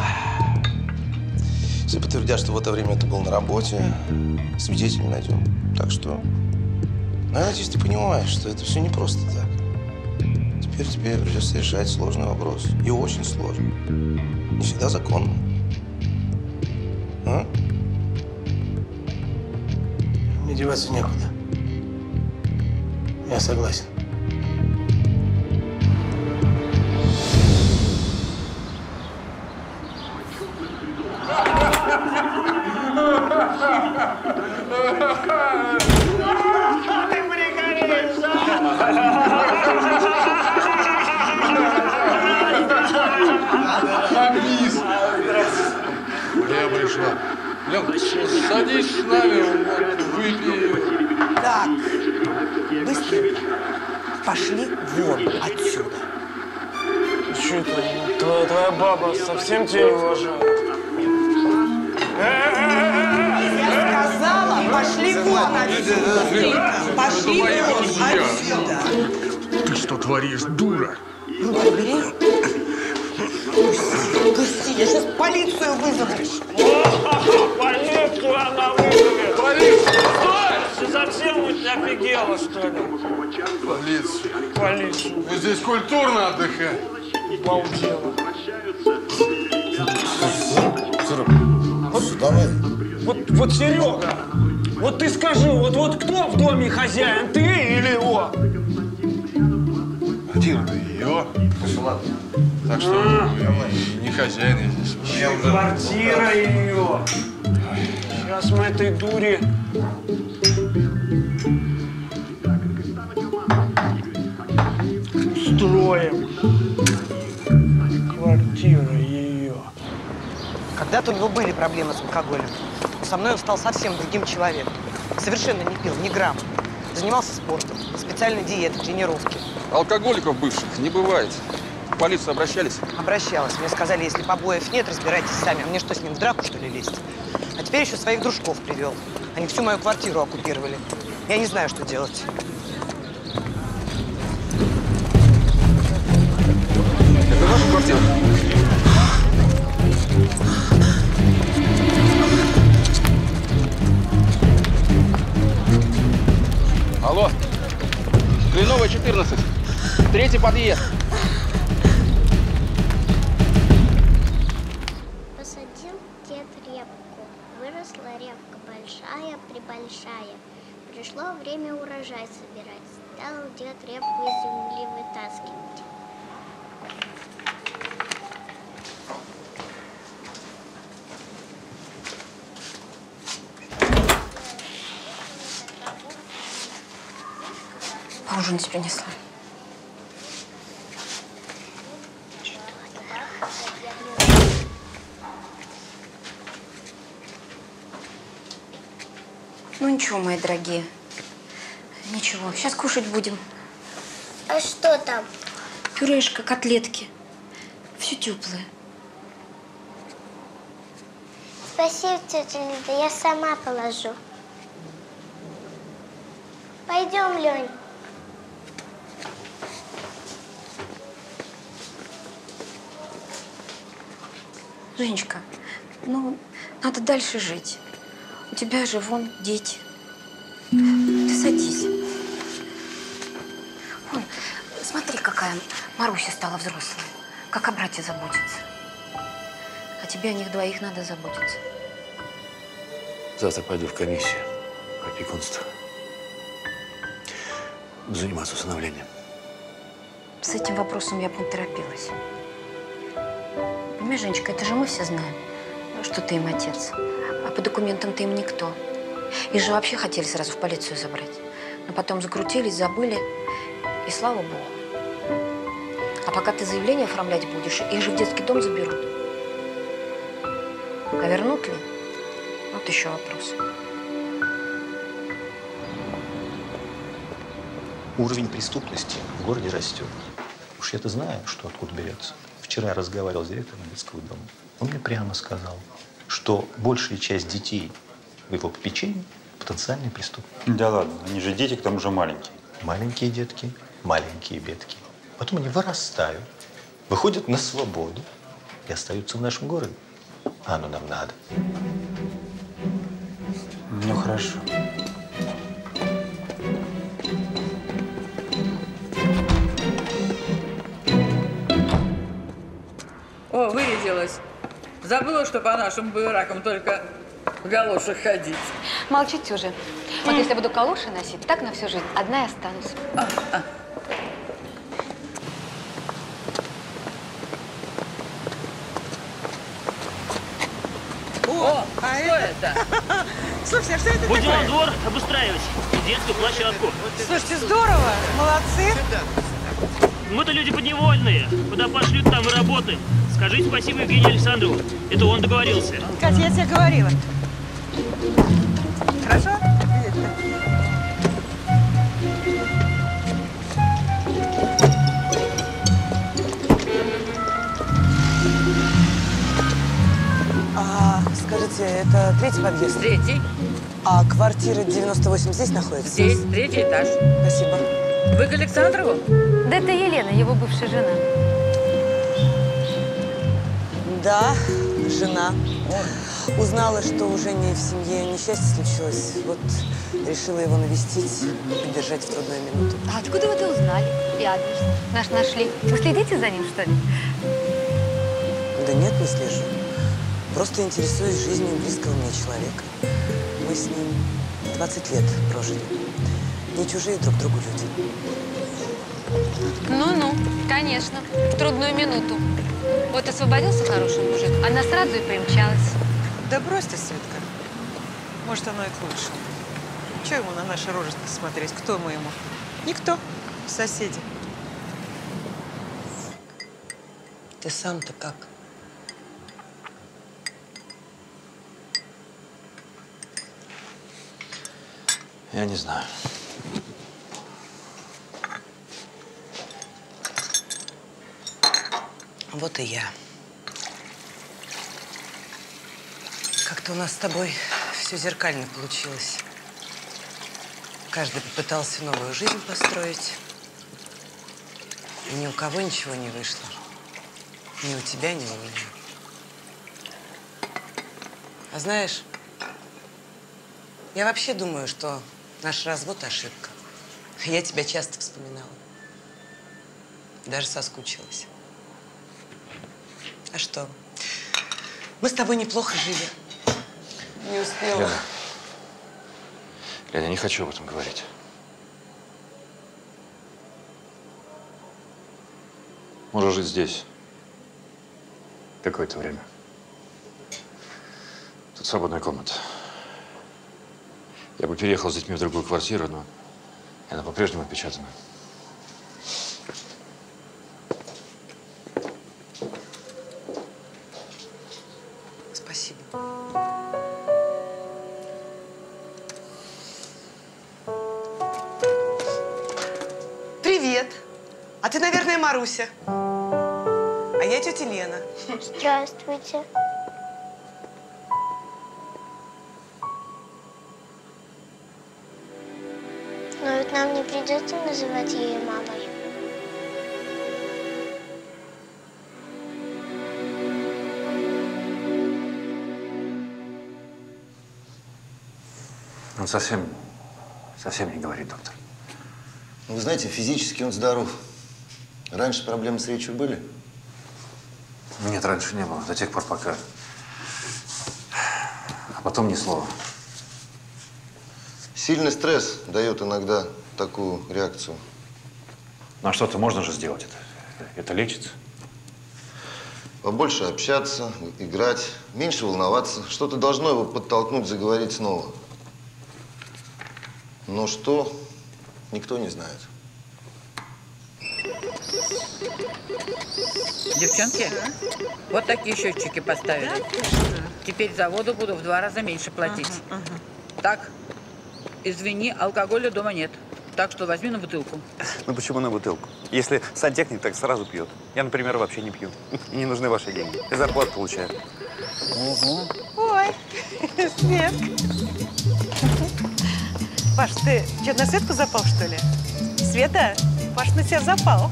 Все подтвердят, что в это время ты был на работе. Свидетелей найдем. Так что, я надеюсь, ты понимаешь, что это все не просто так. Теперь тебе придется решать сложный вопрос. И очень сложный. Не всегда законный. А? Мне деваться некуда. Я согласен. Совсем тебя не уважаю. Я сказала, пошли вон отсюда. Пошли вон отсюда. Ты что творишь, дура? Ну, побери. Пусти, я сейчас полицию вызову. Полицию она вызовет. Полицию, стой! Ты совсем у тебя офигела, что ли? Полицию. Полицию. Ну, здесь культурно отдыхать. Балдела. Давай. Вот, вот, Серега, вот ты скажи, вот, вот кто в доме хозяин, ты или он? Один ты ее. Так что а? Я не хозяин я здесь. Я квартира ее. Сейчас мы этой дури. Устроим. Квартира ее. Когда-то у него были проблемы с алкоголем. Но со мной он стал совсем другим человеком. Совершенно не пил, ни грамма. Занимался спортом, специальной диетой, тренировки. Алкоголиков бывших не бывает. В полицию обращались? Обращалась. Мне сказали, если побоев нет, разбирайтесь сами. А мне что, с ним в драку, что ли, лезть? А теперь еще своих дружков привел. Они всю мою квартиру оккупировали. Я не знаю, что делать. Это ваша квартира? Алло, Кленовая, четырнадцать, третий подъезд. Посадил дед репку. выросла ревка большая-пребольшая. Пришло время урожай собирать. Стал дед репку из земли вытаскивать. Ужинать принесла. Ну ничего, мои дорогие. Ничего, сейчас кушать будем. А что там? Пюрешка, котлетки. Все теплое. Спасибо, тетя Лида, я сама положу. Пойдем, Лень. Женечка, ну, надо дальше жить. У тебя же вон дети. Ты садись. Вон, смотри, какая Маруся стала взрослой. Как о брате заботится. А тебе о них двоих надо заботиться. Завтра пойду в комиссию по опекунству. Буду заниматься усыновлением. С этим вопросом я бы не торопилась. Понимаешь, Женечка, это же мы все знаем, что ты им отец, а по документам ты им никто. Их же вообще хотели сразу в полицию забрать, но потом закрутились, забыли, и слава богу. А пока ты заявление оформлять будешь, их же в детский дом заберут. А вернут ли? Вот еще вопрос. Уровень преступности в городе растет. Уж я-то знаю, что откуда берется. Вчера я разговаривал с директором детского дома. Он мне прямо сказал, что большая часть детей в его попечении потенциальные преступники. Да ладно, они же дети, к тому же маленькие. Маленькие детки, маленькие бедки. Потом они вырастают, выходят на свободу и остаются в нашем городе. А оно нам надо. Ну хорошо. О, вырядилась. Забыла, что по нашим буеракам только в галошах ходить. Молчите уже. Вот если буду калоши носить, так на всю жизнь одна и останусь. А, а. О, а что это? Слушайте, а что это такое? Будем двор обустраивать детскую площадку. Слушайте, здорово. Молодцы. Мы-то люди подневольные. Куда пошлют, там и работаем. Скажите спасибо Евгению Александрову. Это он договорился. Катя, я тебе говорила. Хорошо? А, скажите, это третий подъезд? Третий. А квартира девяносто восемь здесь находится? Здесь, третий этаж. Спасибо. Вы к Александрову? Да это Елена, его бывшая жена. Да, жена. Узнала, что уже не в семье несчастье случилось. Вот решила его навестить, поддержать в трудную минуту. А откуда вы это узнали? И адрес наш нашли. Вы следите за ним, что ли? Да нет, не слежу. Просто интересуюсь жизнью близкого мне человека. Мы с ним двадцать лет прожили. Не чужие друг другу люди. Ну-ну, конечно. В трудную минуту. Вот освободился хороший мужик, она сразу и примчалась. Да бросьте, Светка. Может, оно и к лучшему. Че ему на наши рожи смотреть? Кто мы ему? Никто. Соседи. Ты сам-то как? Я не знаю. Вот и я. Как-то у нас с тобой все зеркально получилось. Каждый попытался новую жизнь построить. И ни у кого ничего не вышло. Ни у тебя, ни у меня. А знаешь, я вообще думаю, что наш развод – ошибка. Я тебя часто вспоминала. Даже соскучилась. А что? Мы с тобой неплохо жили. Не успела. Лена. Лена, я не хочу об этом говорить. Можешь жить здесь. Какое-то время. Тут свободная комната. Я бы переехал с детьми в другую квартиру, но она по-прежнему отпечатана. Спасибо. Привет. А ты, наверное, Маруся. А я тетя Лена. Здравствуйте. Но ведь нам не придется называть ее мамой. Он совсем, совсем не говорит, доктор. Ну, вы знаете, физически он здоров. Раньше проблемы с речью были? Нет, раньше не было. До тех пор, пока. А потом ни слова. Сильный стресс дает иногда такую реакцию. Ну, а что-то можно же сделать это? Это лечится? Побольше общаться, играть, меньше волноваться. Что-то должно его подтолкнуть, заговорить снова. Но что, никто не знает. Девчонки, вот такие счетчики поставили. Теперь за воду буду в два раза меньше платить. Ага, ага. Так, извини, алкоголя дома нет. Так что возьми на бутылку. Ну почему на бутылку? Если сантехник так сразу пьет. Я, например, вообще не пью. И не нужны ваши деньги. Я зарплату получаю. Угу. Ой, смех. Паш, ты что, на Светку запал, что ли? Света, Паш на тебя запал.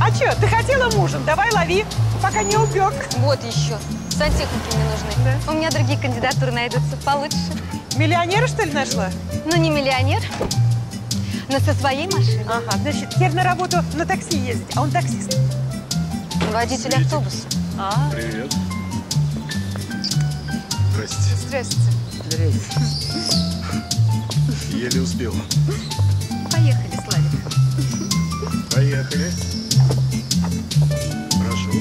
А чё, ты хотела мужем? Давай лови, пока не убег. Вот еще. Сантехники мне нужны. Да? У меня другие кандидатуры найдутся получше. Миллионера, что ли, нашла? Ну, не миллионер, но со своей машиной. Ага, значит, теперь на работу на такси ездить, а он таксист. Водитель Светик. Автобуса. А-а-а. Привет. Здрасте. Здравствуйте. Здравствуйте. Еле успела. Поехали, Славик. Поехали. Прошу.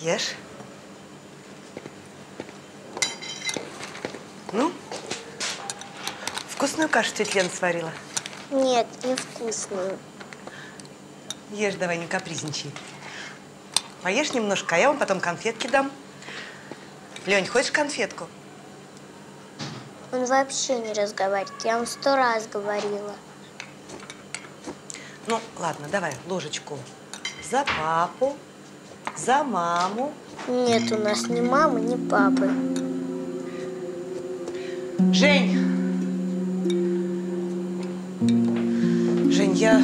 Ешь. Вкусную кашу тетя Лена сварила? Нет, невкусную. Ешь давай, не капризничай. Поешь немножко, а я вам потом конфетки дам. Лень, хочешь конфетку? Он вообще не разговаривает. Я вам сто раз говорила. Ну, ладно, давай ложечку. За папу, за маму. Нет, у нас ни мамы, ни папы. Жень! Жень, я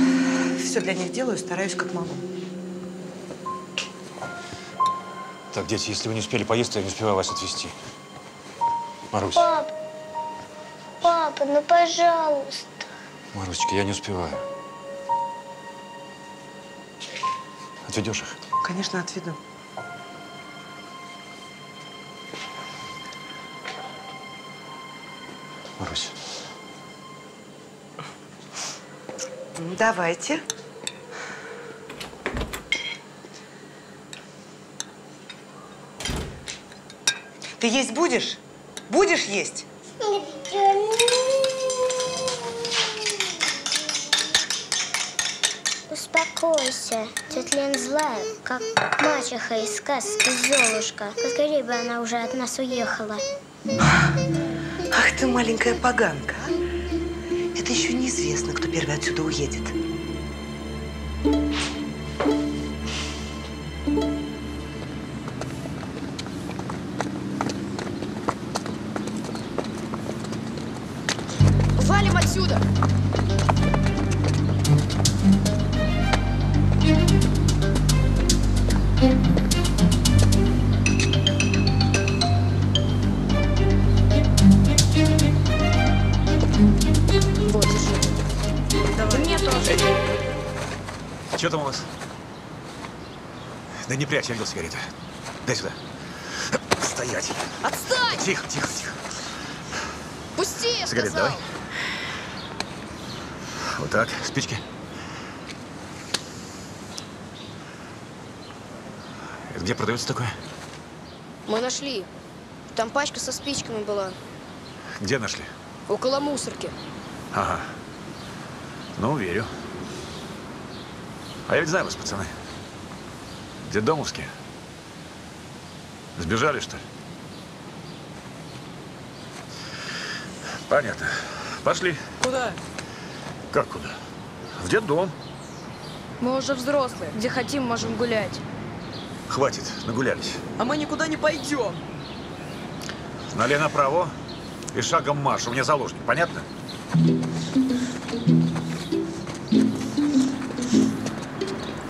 все для них делаю, стараюсь как могу. Так, дети, если вы не успели поесть, то я не успеваю вас отвезти. Марусь. Пап, папа, ну пожалуйста. Марусечка, я не успеваю. Отведешь их? Конечно, отведу. Марусь. Давайте. Ты есть будешь? Будешь есть? Успокойся. Тетя Лена злая, как мачеха из сказки «Золушка». Поскорее бы она уже от нас уехала. Ах ты, маленькая поганка. Это еще неизвестно, кто первый отсюда уедет. Валим отсюда! Вот еще. Давай. Мне тоже. Что там у вас? Да не прячь, я видел сигареты. Дай сюда. Стоять. Отстань! Тихо, тихо, тихо. Пусти, я сигарет сказал. Давай. Вот так, спички. Это где продается такое? Мы нашли. Там пачка со спичками была. Где нашли? Около мусорки. Ага. Ну, верю. А я ведь знаю вас, пацаны. Детдомовские. Сбежали, что ли? Понятно. Пошли. Куда? Как куда? В детдом. Мы уже взрослые. Где хотим, можем гулять. Хватит, нагулялись. А мы никуда не пойдем. Налево направо и шагом марш. У меня заложник, понятно?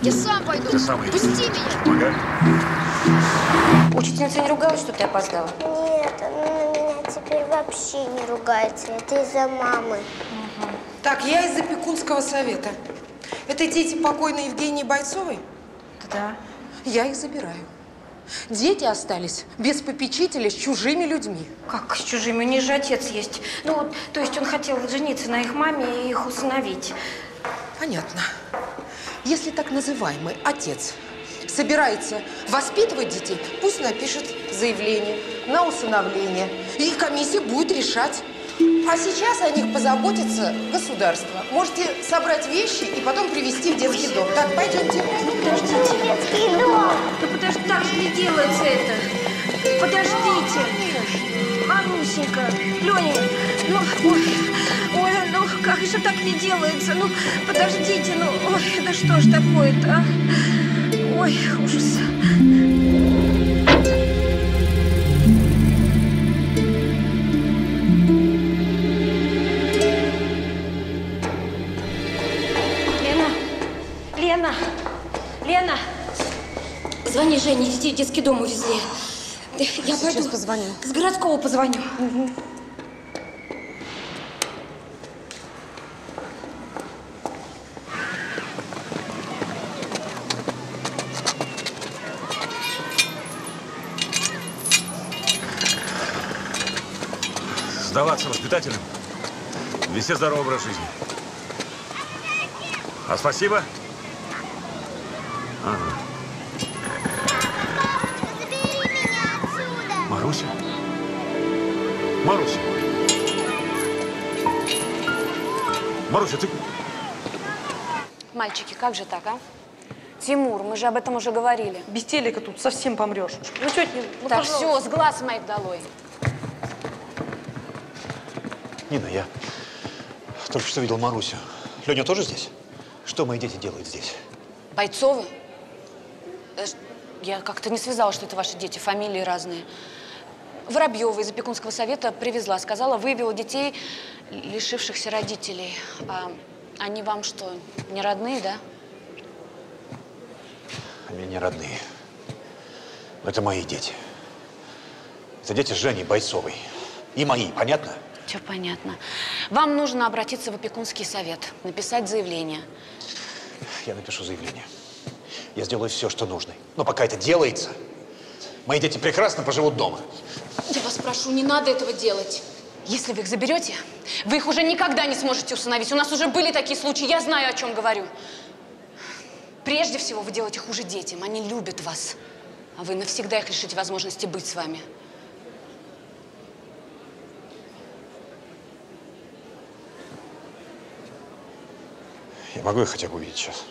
Я сам пойду. Ты сам иди. Пусти меня. Ага. Учительница не ругалась, что ты опоздала? Нет, она на меня теперь вообще не ругается. Это из-за мамы. Угу. Так, я из опекунского совета. Это дети покойной Евгении Бойцовой? Да. Я их забираю. Дети остались без попечителя, с чужими людьми. Как с чужими? У них же отец есть. Ну, то есть он хотел жениться на их маме и их усыновить. Понятно. Если так называемый отец собирается воспитывать детей, пусть напишет заявление на усыновление. И комиссия будет решать. А сейчас о них позаботится государство. Можете собрать вещи и потом привезти в детский дом. Так, пойдемте. Ну, подождите. Детский дом. Да подожди, так же не делается это. Подождите. Марусенька, Леня, ну, ой, ой, ну, как же так не делается? Ну, подождите, ну, ой, да что ж такое-то, а? Ой, ужас. Лена, Лена, звони Жене, детей в детский дом увезли. Я сейчас пойду, позвоню. С городского позвоню. Угу. Сдаваться воспитателям везде здоровый образ жизни. А спасибо. Ага. Папочка, забери меня отсюда! Маруся? Маруся! Маруся, ты… Мальчики, как же так, а? Тимур, мы же об этом уже говорили. Без телека тут совсем помрешь. Ну, тетя, ну, так, пожалуйста. Все, с глаз моих долой. Нина, я только что видел Марусю. Леня тоже здесь? Что мои дети делают здесь? Бойцовы? Я как-то не связала, что это ваши дети, фамилии разные. Воробьева из опекунского совета привезла, сказала, выявила детей, лишившихся родителей. А они вам что, не родные, да? Они не родные. Но это мои дети. Это дети Жени Бойцовой. И мои, понятно? Все понятно. Вам нужно обратиться в опекунский совет, написать заявление. Я напишу заявление. Я сделаю все, что нужно. Но пока это делается, мои дети прекрасно поживут дома. Я вас прошу, не надо этого делать. Если вы их заберете, вы их уже никогда не сможете усыновить. У нас уже были такие случаи, я знаю, о чем говорю. Прежде всего, вы делаете хуже детям. Они любят вас. А вы навсегда их лишите возможности быть с вами. Я могу их хотя бы увидеть сейчас?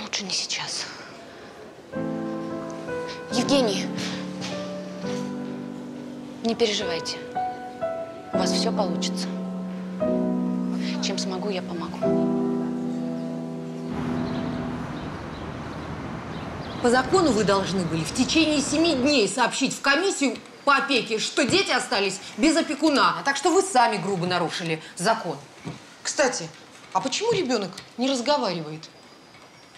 Лучше не сейчас. Евгений, не переживайте. У вас все получится. Чем смогу, я помогу. По закону вы должны были в течение семи дней сообщить в комиссию по опеке, что дети остались без опекуна. Так что вы сами грубо нарушили закон. Кстати, а почему ребенок не разговаривает?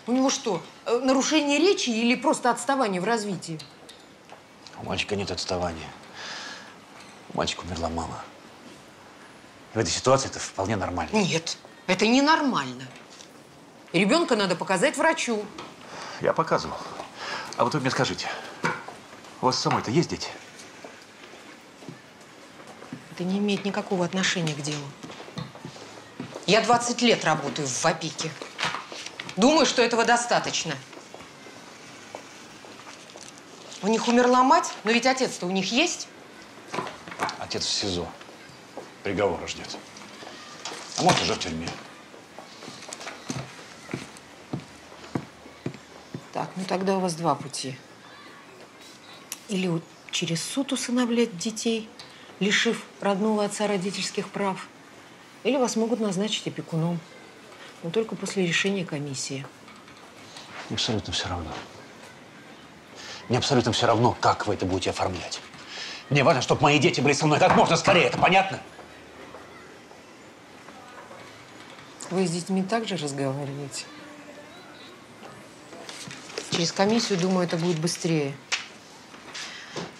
У него что, нарушение речи или просто отставание в развитии? У мальчика нет отставания. У мальчика умерла мама. В этой ситуации это вполне нормально. Нет, это не нормально. Ребенка надо показать врачу. Я показывал. А вот вы мне скажите, у вас самой-то есть дети? Это не имеет никакого отношения к делу. Я двадцать лет работаю в опеке. Думаю, что этого достаточно. У них умерла мать, но ведь отец-то у них есть. Отец в СИЗО. Приговора ждет. А может, уже в тюрьме. Так, ну тогда у вас два пути. Или через суд усыновлять детей, лишив родного отца родительских прав, или вас могут назначить опекуном. Но только после решения комиссии. Мне абсолютно все равно. Мне абсолютно все равно, как вы это будете оформлять. Мне важно, чтобы мои дети были со мной как можно скорее. Это понятно? Вы с детьми так же разговариваете? Через комиссию, думаю, это будет быстрее.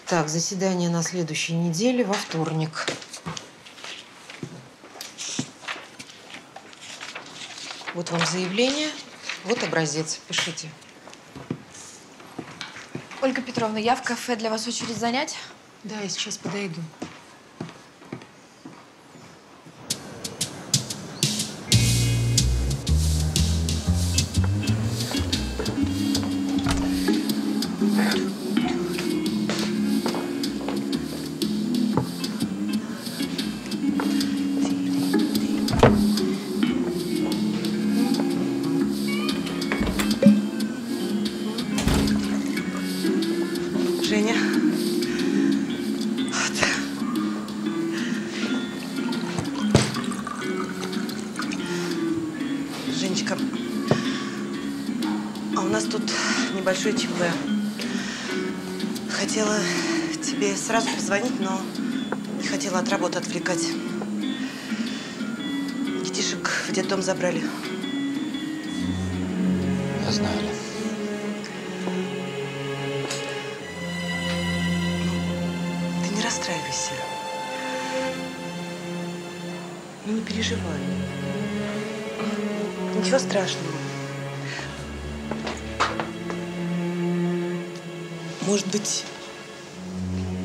Так, заседание на следующей неделе во вторник. Вот вам заявление, вот образец. Пишите. Ольга Петровна, я в кафе. Для вас очередь занять? Да, я сейчас подойду. Хотела тебе сразу позвонить, но не хотела от работы отвлекать. Детишек в детдом забрали. Я знаю. Ты не расстраивайся. Ну, не переживай. Ничего страшного. Может быть,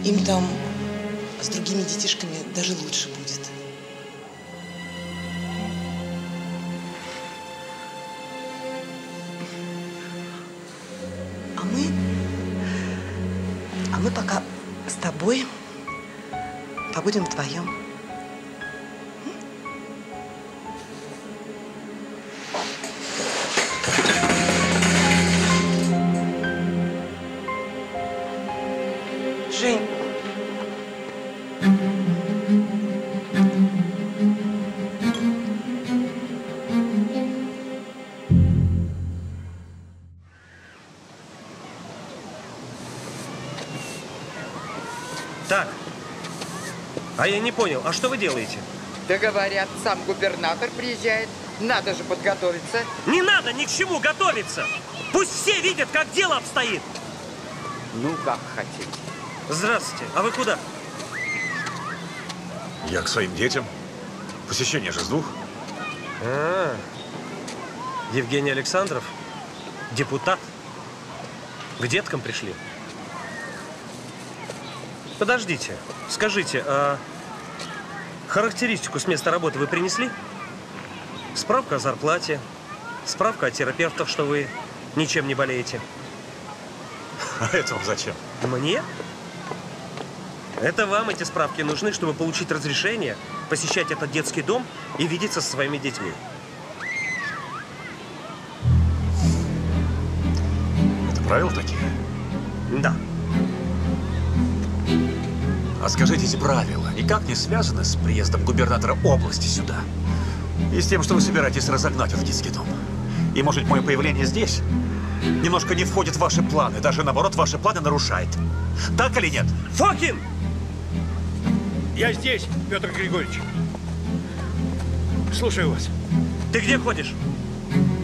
им там с другими детишками даже лучше будет. А мы, а мы пока с тобой побудем вдвоем. А я не понял, а что вы делаете? Да говорят, сам губернатор приезжает. Надо же подготовиться. Не надо ни к чему готовиться. Пусть все видят, как дело обстоит. Ну, как хотите. Здравствуйте. А вы куда? Я к своим детям. Посещение же с двух. А, Евгений Александров, депутат. К деткам пришли. Подождите. Скажите, а характеристику с места работы вы принесли? Справка о зарплате, справка от терапевтов, что вы ничем не болеете. А это вам зачем? Мне? Это вам эти справки нужны, чтобы получить разрешение посещать этот детский дом и видеться со своими детьми. Это правила такие? Да. А скажите, эти правила никак не связаны с приездом губернатора области сюда? И с тем, что вы собираетесь разогнать этот детский дом? И, может, мое появление здесь немножко не входит в ваши планы, даже, наоборот, ваши планы нарушает. Так или нет? Фокин! Я здесь, Петр Григорьевич. Слушаю вас. Ты где ходишь?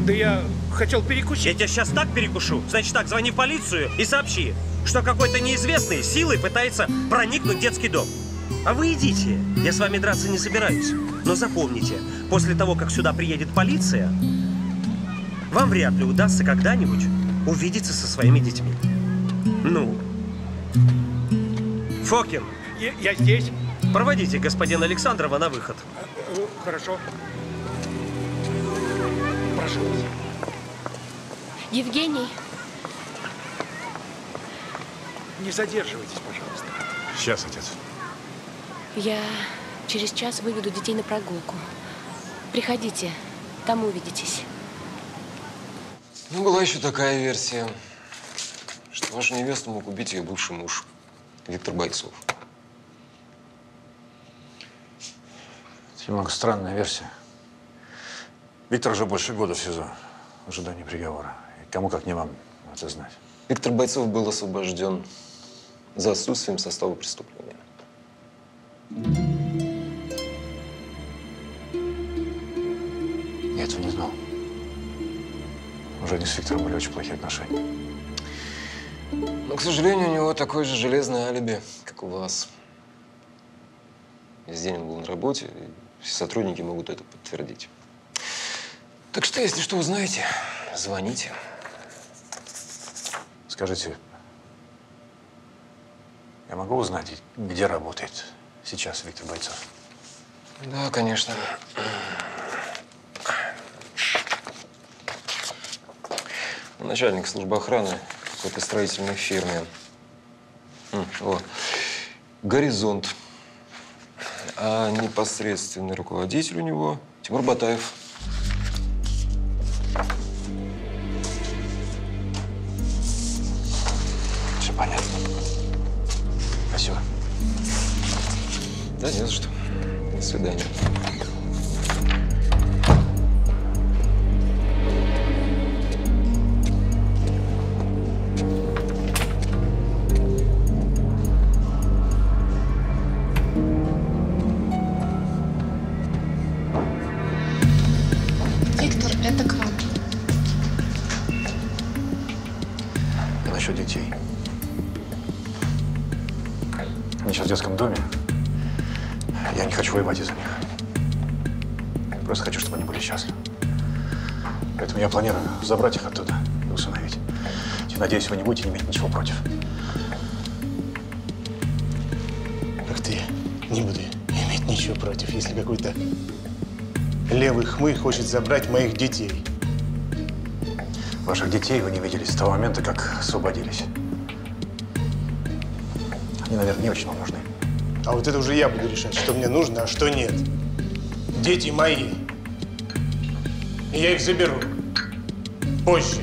Да я хотел перекусить. Я тебя сейчас так перекушу. Значит так, звони в полицию и сообщи, что какой-то неизвестный силой пытается проникнуть в детский дом. А вы идите. Я с вами драться не собираюсь. Но запомните, после того, как сюда приедет полиция, вам вряд ли удастся когда-нибудь увидеться со своими детьми. Ну. Фокин. Я, я здесь. Проводите господина Александрова на выход. Хорошо. Прошу. Евгений. Не задерживайтесь, пожалуйста. Сейчас, отец. Я через час выведу детей на прогулку. Приходите, там увидитесь. Ну, была еще такая версия, что вашу невесту мог убить ее бывший муж, Виктор Бойцов. Тимур, странная версия. Виктор уже больше года в СИЗО в ожидании приговора. И кому, как не вам, это знать. Виктор Бойцов был освобожден за отсутствием состава преступления. Я этого не знал. Уже не с Виктором были очень плохие отношения. Но, к сожалению, у него такое же железное алиби, как у вас. Весь день он был на работе, и все сотрудники могут это подтвердить. Так что, если что узнаете, звоните. Скажите, я могу узнать, где работает сейчас Виктор Бойцов? Да, конечно. Начальник службы охраны в какой-то строительной фирме. Вот. Горизонт. А непосредственный руководитель у него Тимур Батаев. Все понятно. Спасибо. Да, не за что. До свидания. Планирую забрать их оттуда и усыновить. И, надеюсь, вы не будете иметь ничего против. Ах ты, не буду иметь ничего против, если какой-то левый хмырь хочет забрать моих детей. Ваших детей вы не видели с того момента, как освободились. Они, наверное, не очень вам нужны. А вот это уже я буду решать, что мне нужно, а что нет. Дети мои. И я их заберу. Позже.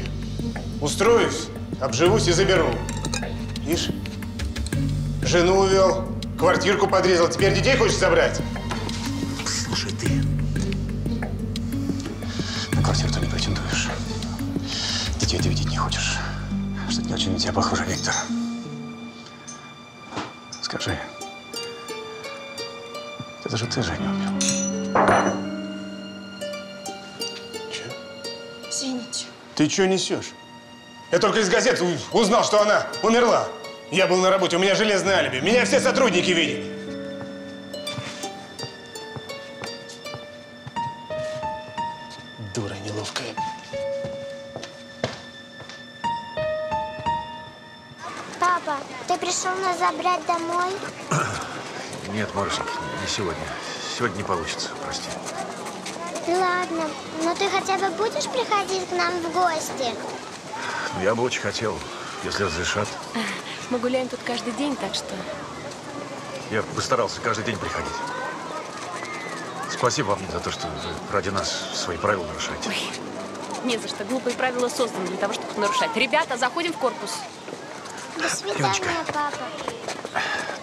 Устроюсь, обживусь и заберу. Ишь, жену увел, квартирку подрезал, теперь детей хочешь забрать? Слушай, ты на квартиру-то не претендуешь. Детей ты видеть не хочешь. Что-то не очень на тебя похоже, Виктор. Скажи, это же ты Женю убил. Ты чё несешь? Я только из газет узнал, что она умерла. Я был на работе, у меня железное алиби. Меня все сотрудники видели. Дура неловкая. Папа, ты пришел нас забрать домой? Нет, Марусенька, не сегодня. Сегодня не получится, прости. Ладно, но ты хотя бы будешь приходить к нам в гости? Я бы очень хотел, если разрешат. Мы гуляем тут каждый день, так что… Я постарался каждый день приходить. Спасибо вам за то, что вы ради нас свои правила нарушаете. Ой, не за что. Глупые правила созданы для того, чтобы нарушать. Ребята, заходим в корпус. До свидания, Леночка. Папа.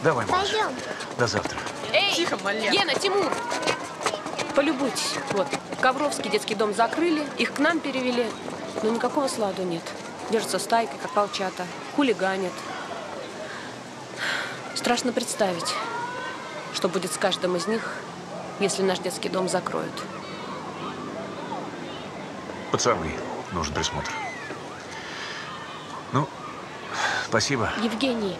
Давай, малыш. Пойдем. До завтра. Эй, тихо, Валера. Лена, Тимур. Полюбуйтесь. Вот, Ковровский детский дом закрыли, их к нам перевели, но никакого сладу нет. Держатся стайкой, как волчата, хулиганят. Страшно представить, что будет с каждым из них, если наш детский дом закроют. Пацаны, нужен присмотр. Ну, спасибо. Евгений,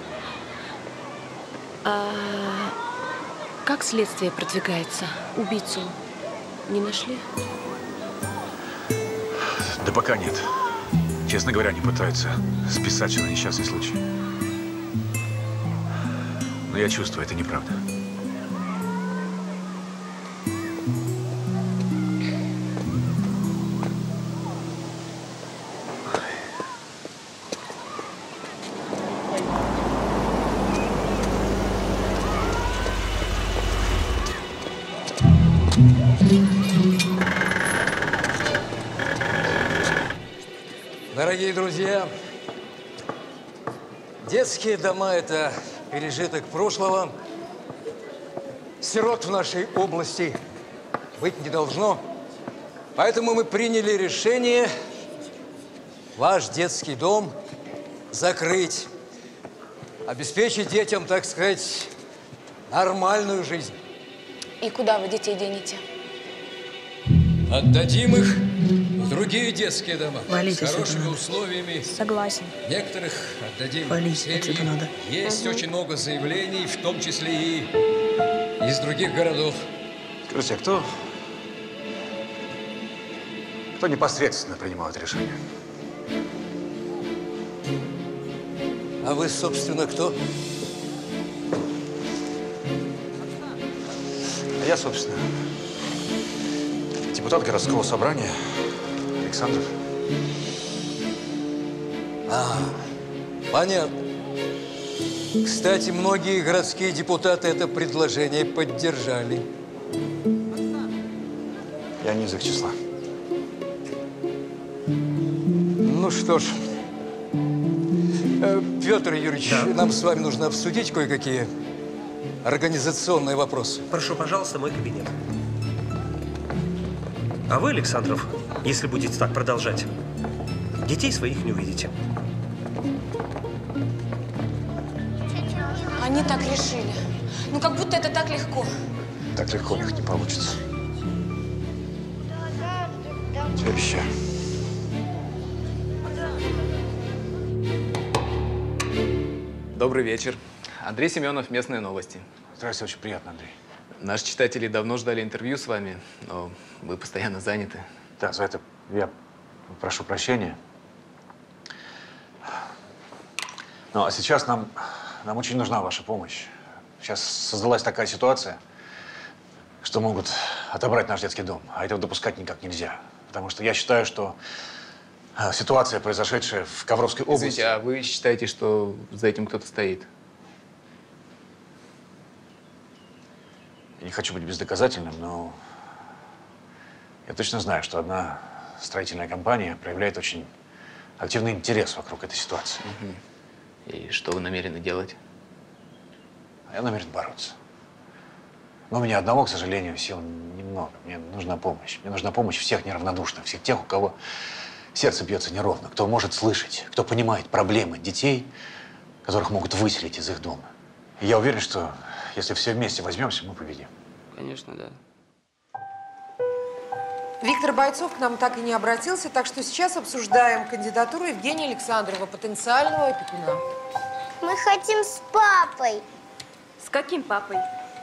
а как следствие продвигается? Убийцу не нашли? Да пока нет. Честно говоря, они пытаются списать на несчастный случай. Но я чувствую, это неправда. Дорогие друзья, детские дома – это пережиток прошлого. Сирот в нашей области быть не должно. Поэтому мы приняли решение ваш детский дом закрыть, обеспечить детям, так сказать, нормальную жизнь. И куда вы детей денете? Отдадим их в другие детские дома. Валить, с хорошими условиями. Согласен. Некоторых отдадим. Валить, это надо. Есть угу. очень много заявлений, в том числе и из других городов. Скажите, а кто, кто непосредственно принимал это решение? А вы, собственно, кто? А я, собственно, депутат городского собрания Александров. А, понятно. Кстати, многие городские депутаты это предложение поддержали. Я не из их числа. Ну что ж, Петр Юрьевич, да. нам с вами нужно обсудить кое-какие организационные вопросы. Прошу, пожалуйста, мой кабинет. А вы, Александров, если будете так продолжать, детей своих не увидите. Они так решили. Ну, как будто это так легко. Так легко у них не получится. Я обещаю. Добрый вечер. Андрей Семенов, местные новости. Здравствуйте, очень приятно, Андрей. Наши читатели давно ждали интервью с вами, но вы постоянно заняты. Да, за это я прошу прощения. Ну, а сейчас нам, нам очень нужна ваша помощь. Сейчас создалась такая ситуация, что могут отобрать наш детский дом, а этого допускать никак нельзя. Потому что я считаю, что ситуация, произошедшая в Ковровской области… Извините, а вы считаете, что за этим кто-то стоит? Не хочу быть бездоказательным, но я точно знаю, что одна строительная компания проявляет очень активный интерес вокруг этой ситуации. Угу. И что вы намерены делать? Я намерен бороться. Но у меня одного, к сожалению, сил немного. Мне нужна помощь. Мне нужна помощь всех неравнодушных, всех тех, у кого сердце бьется неровно, кто может слышать, кто понимает проблемы детей, которых могут выселить из их дома. И я уверен, что если все вместе возьмемся, мы победим. Конечно, да. Виктор Бойцов к нам так и не обратился, так что сейчас обсуждаем кандидатуру Евгения Александрова, потенциального опекуна. Мы хотим с папой. С каким папой?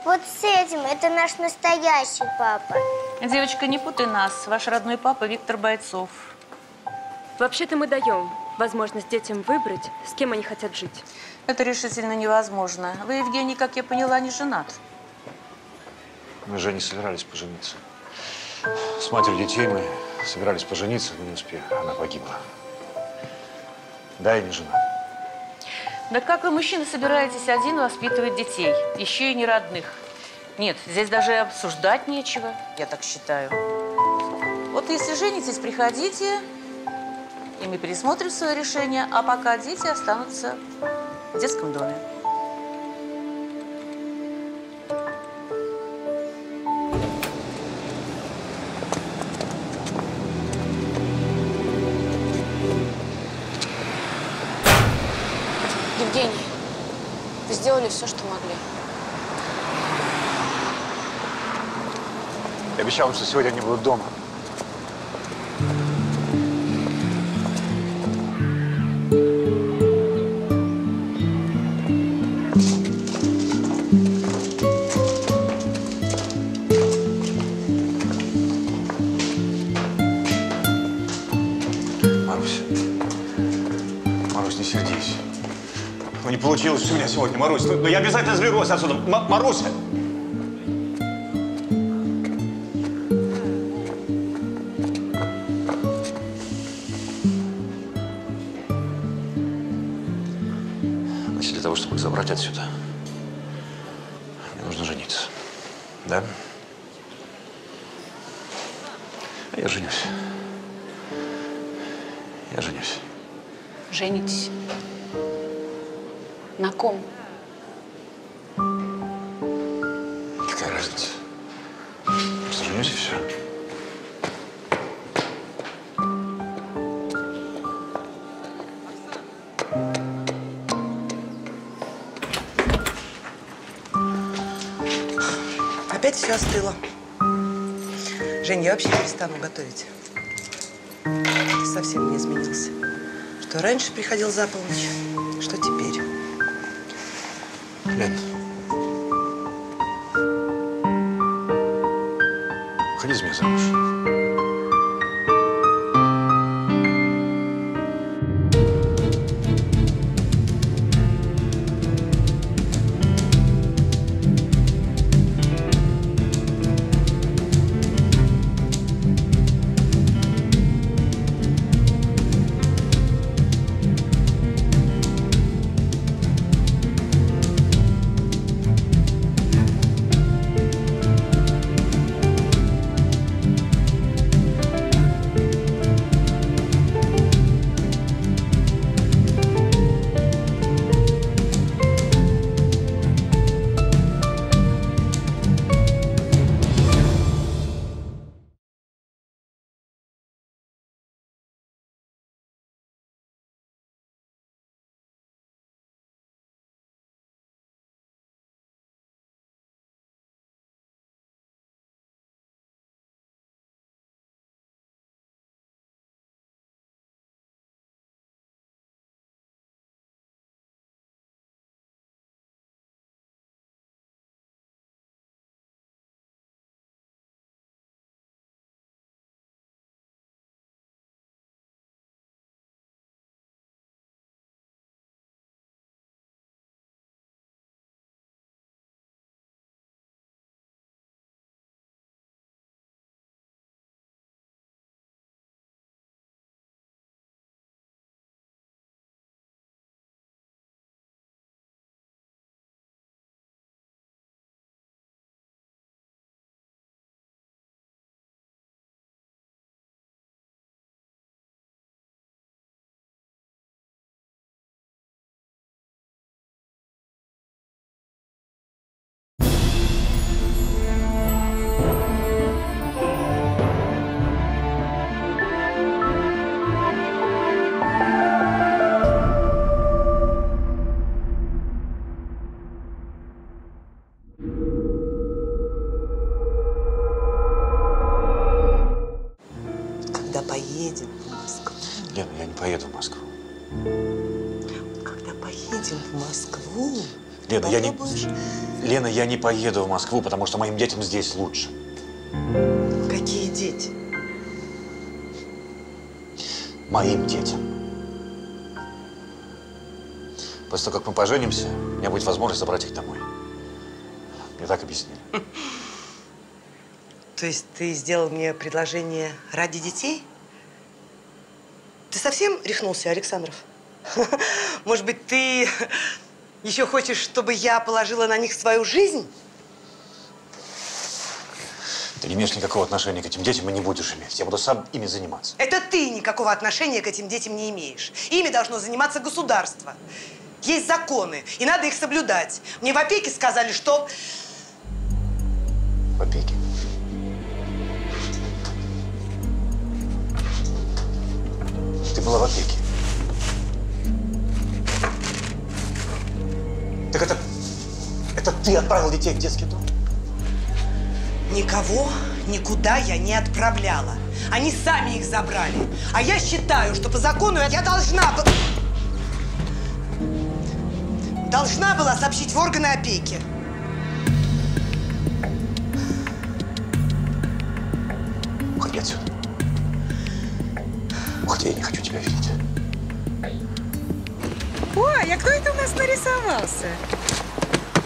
Вот с этим. Это наш настоящий папа. Девочка, не путай нас. Ваш родной папа Виктор Бойцов. Вообще-то мы даем возможность детям выбрать, с кем они хотят жить. Это решительно невозможно. Вы, Евгений, как я поняла, не женат. Мы же не собирались пожениться. С матерью детей мы собирались пожениться, но не успели. Она погибла. Да, я не женат. Да как вы, мужчина, собираетесь один воспитывать детей, еще и не родных? Нет, здесь даже обсуждать нечего, я так считаю. Вот если женитесь, приходите. И мы пересмотрим свое решение, а пока дети останутся в детском доме. Евгений, вы сделали все, что могли. Я обещал вам, что сегодня они будут дома. Марусь, не сердись. Ну, не получилось у меня сегодня, Марусь. Но я обязательно сберусь отсюда. М- Маруся! Для того, чтобы их забрать отсюда, мне нужно жениться. Да? Я женюсь. Я женюсь. Женитесь? На ком? Какая разница? Просто женюсь и все. Опять все остыло. Жень, я вообще перестану готовить. Ты совсем не изменился. Что раньше приходил за полночь, что теперь. Лен, выходи за меня замуж. Лена, я не... Лена, я не поеду в Москву, потому что моим детям здесь лучше. Какие дети? Моим детям. После того, как мы поженимся, у меня будет возможность забрать их домой. Мне так объяснили. То есть ты сделал мне предложение ради детей? Ты совсем рехнулся, Александров? Может быть, ты... Еще хочешь, чтобы я положила на них свою жизнь? Ты не имеешь никакого отношения к этим детям и не будешь иметь. Я буду сам ими заниматься. Это ты никакого отношения к этим детям не имеешь. Ими должно заниматься государство. Есть законы, и надо их соблюдать. Мне в опеке сказали, что… В опеке? Ты была в опеке. Так это, это ты отправил детей в детский дом? Никого никуда я не отправляла. Они сами их забрали. А я считаю, что по закону я должна была... Должна была сообщить в органы опеки. Уходи отсюда. Уходи, я не хочу тебя видеть. а кто это у нас нарисовался?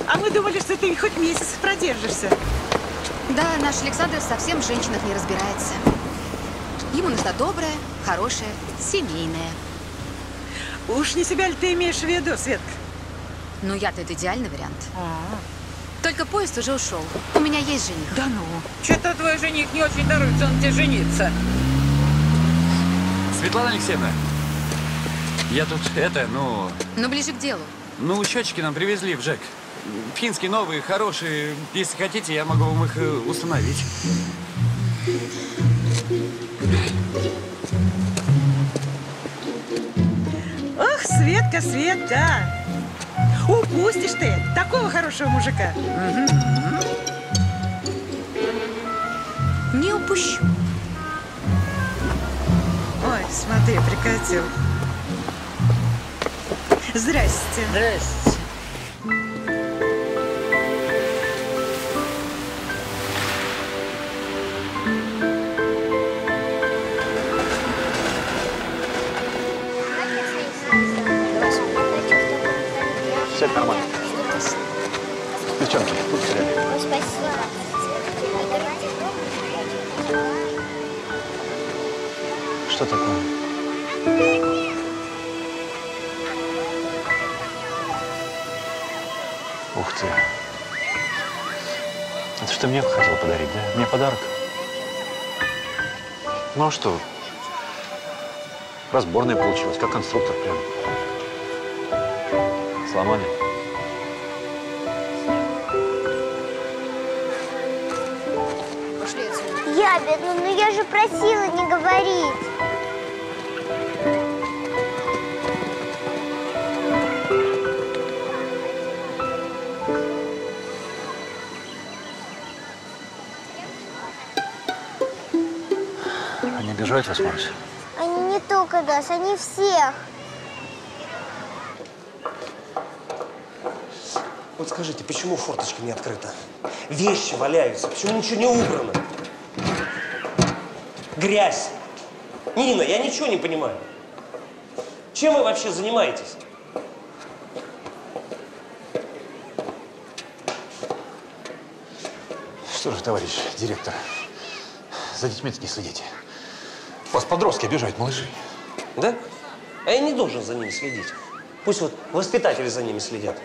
А мы думали, что ты хоть месяц продержишься. Да, наш Александров совсем в женщинах не разбирается. Ему нужна добрая, хорошая, семейная. Уж не себя ли ты имеешь в виду, Светка? Ну, я-то это идеальный вариант. А-а-а. Только поезд уже ушел. У меня есть жених. Да ну. Что-то твой жених не очень торопится, он тебе женится. Светлана Алексеевна, я тут это, ну… Ну, ближе к делу. Ну, счетчики нам привезли в ЖЭК. Финские новые, хорошие. Если хотите, я могу вам их установить. Ох, Светка, Светка! Упустишь ты такого хорошего мужика. Не упущу. Ой, смотри, прикатил. Здрасте. Здрасте. Нормально. Девчонки, тут все. Ой, спасибо. Что такое? Ух ты. Это что ты мне хотела подарить, да? Мне подарок? Ну а что? Разборная получилась, как конструктор прям. Сломали? Ябеда, ну я же просила не говорить. Они обижают вас, Марусь? Они не только нас, они всех. Вот скажите, почему форточка не открыта? Вещи валяются, почему ничего не убрано? Грязь. Нина, я ничего не понимаю. Чем вы вообще занимаетесь? Что же, товарищ директор, за детьми-то не следите. Вас подростки обижают, малыши. Да? А я не должен за ними следить. Пусть вот воспитатели за ними следят.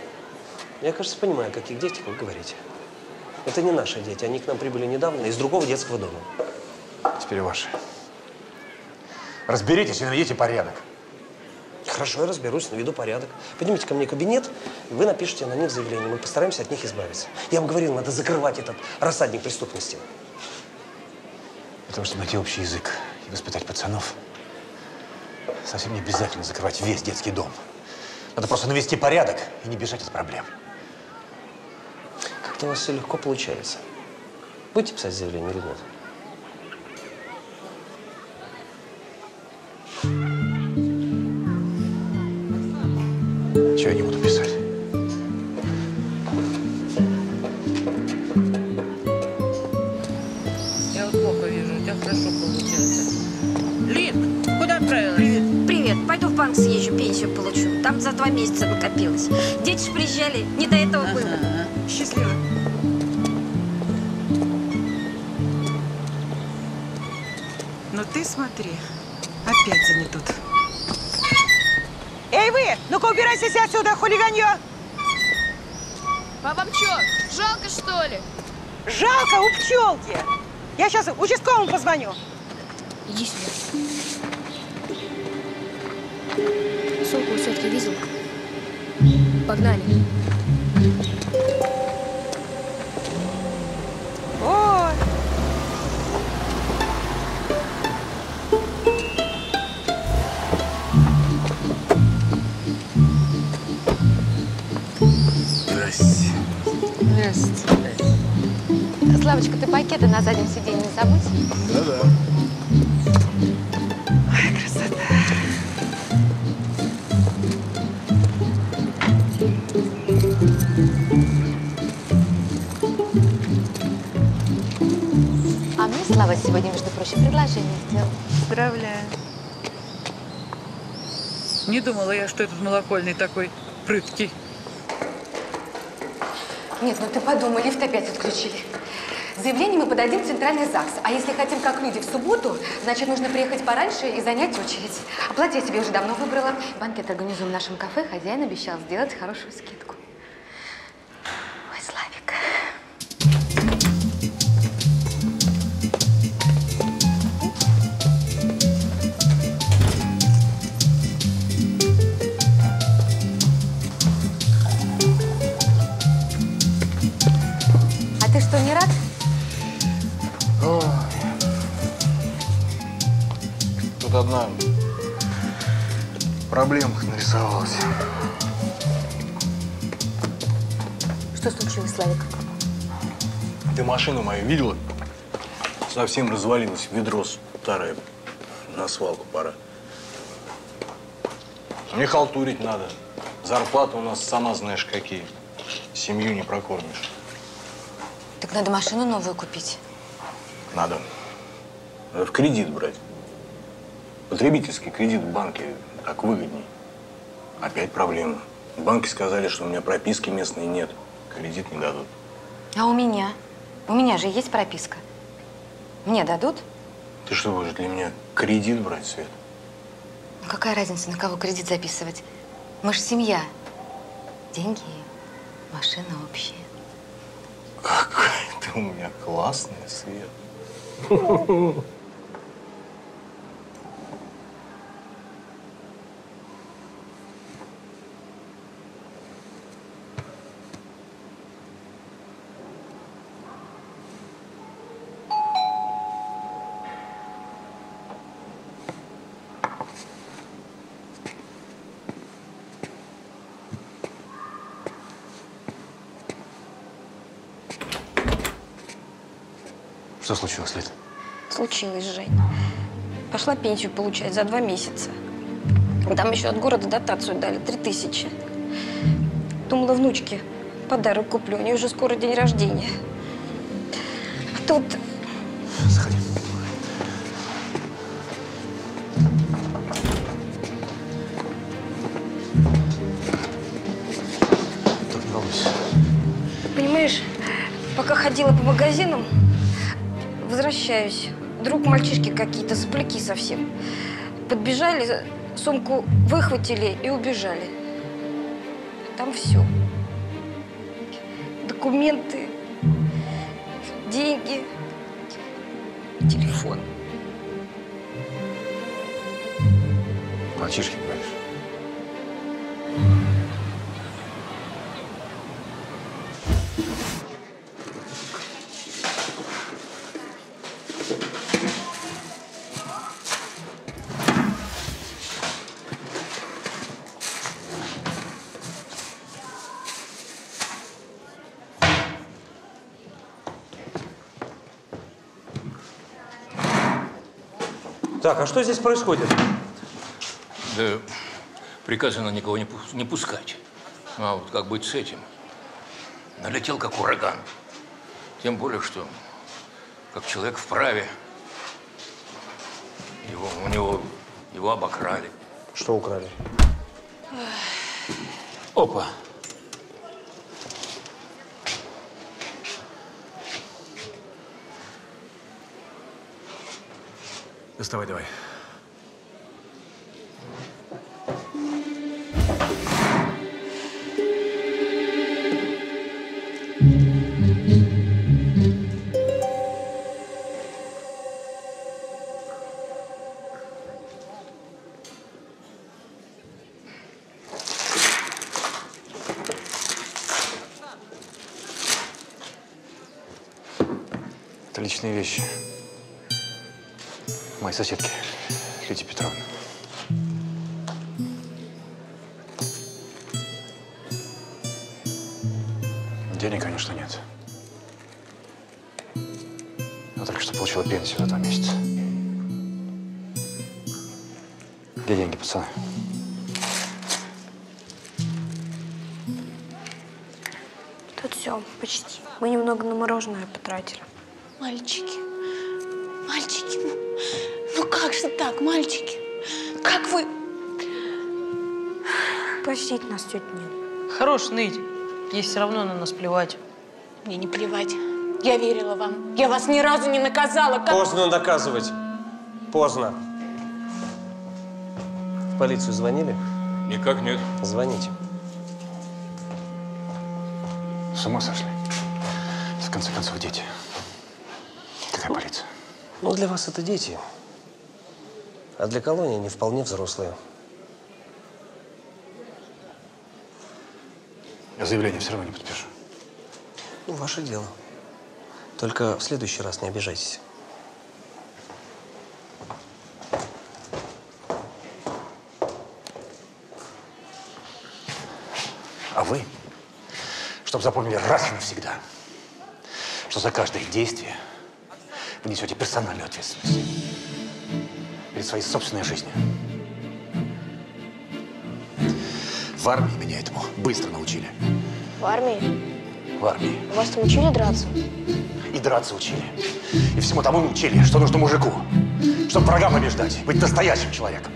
Я, кажется, понимаю, о каких детях вы говорите. Это не наши дети, они к нам прибыли недавно из другого детского дома. Теперь ваши. Разберитесь и наведите порядок. Хорошо, я разберусь, наведу порядок. Поднимите ко мне кабинет, и вы напишите на них заявление. Мы постараемся от них избавиться. Я вам говорил, надо закрывать этот рассадник преступности. Потому что найти общий язык и воспитать пацанов, совсем не обязательно закрывать весь детский дом. Надо просто навести порядок и не бежать от проблем. Как-то у вас все легко получается. Будете писать заявление или нет? Чего я не буду писать? Я вот плохо вижу, у тебя хорошо получается. Лин, куда отправилась? Привет. Привет, пойду в банк съезжу, пенсию получу. Там за два месяца накопилось. Дети же приезжали, не до этого ага. было. Счастливо. Ну ты смотри, опять они тут. Эй, вы! Ну-ка, убирайтесь отсюда, хулиганье! А вам что, жалко, что ли? Жалко у пчелки! Я сейчас участковому позвоню. Иди сюда. Сумку все-таки видел? Погнали. О! Здравствуйте. Славочка, ты пакеты на заднем сиденье не забудь? Да-да. Ой, красота. А мне Слава сегодня, между прочим, предложение сделала. Поздравляю. Не думала я, что этот молокольный такой прыткий. Нет, ну ты подумай, лифт опять отключили. Заявление мы подадим в Центральный ЗАГС. А если хотим, как люди, в субботу, значит, нужно приехать пораньше и занять очередь. А платье я тебе уже давно выбрала. Банкет организуем в нашем кафе. Хозяин обещал сделать хорошую скидку. Ой, Славик. А ты что, не рад? Ой. Тут одна проблема нарисовалась. Что случилось, Славик? Ты машину мою видела? Совсем развалилось ведро старое. На свалку пора. Мне халтурить надо. Зарплата у нас сама знаешь какие. Семью не прокормишь. Так надо машину новую купить. Надо. Надо в кредит брать. Потребительский кредит в банке так выгодней. Опять проблема. Банки сказали, что у меня прописки местной нет. Кредит не дадут. А у меня? У меня же есть прописка. Мне дадут? Ты что, будешь для меня кредит брать, Свет? Ну какая разница, на кого кредит записывать? Мы же семья. Деньги, машина общая. Какая ты у меня классная, Свет. Что случилось, Лид? Случилось, Жень. Пошла пенсию получать за два месяца. Там еще от города дотацию дали, три тысячи. Думала, внучке подарок куплю, у нее уже скоро день рождения. А тут… Заходи. Тут не волнуйся. Понимаешь, пока ходила по магазинам, возвращаюсь. Вдруг мальчишки какие-то, сопляки совсем. Подбежали, сумку выхватили и убежали. Там все. Документы, деньги, телефон. Мальчишки, говоришь? Так, а что здесь происходит? Да, приказано никого не, не пускать. А вот как быть с этим? Налетел как ураган. Тем более, что как человек вправе. Его, у него, его обокрали. Что украли? Опа. Доставай, давай. Это личные вещи. Моей соседки, Лидии Петровны. Денег, конечно, нет. Она только что получила пенсию за два месяца. Где деньги, пацаны? Тут все, почти. Мы немного на мороженое потратили. Мальчики, мальчики. Как же так, мальчики? Как вы… Простите нас, тетя Нина. Хорош ныть. Ей все равно на нас плевать. Мне не плевать. Я верила вам. Я вас ни разу не наказала. Как... Поздно наказывать. Поздно. В полицию звонили? Никак нет. Звоните. С ума сошли. В конце концов, дети. Какая полиция? Ну, для вас это дети. А для колонии они вполне взрослые. Я заявление все равно не подпишу. Ну, ваше дело. Только в следующий раз не обижайтесь. А вы, чтобы запомнили раз и навсегда, что за каждое действие вы несете персональную ответственность перед своей собственной жизнью. В армии меня этому быстро научили. В армии? В армии. Вас там учили драться? И драться учили. И всему тому учили, что нужно мужику, чтобы врага побеждать, быть настоящим человеком.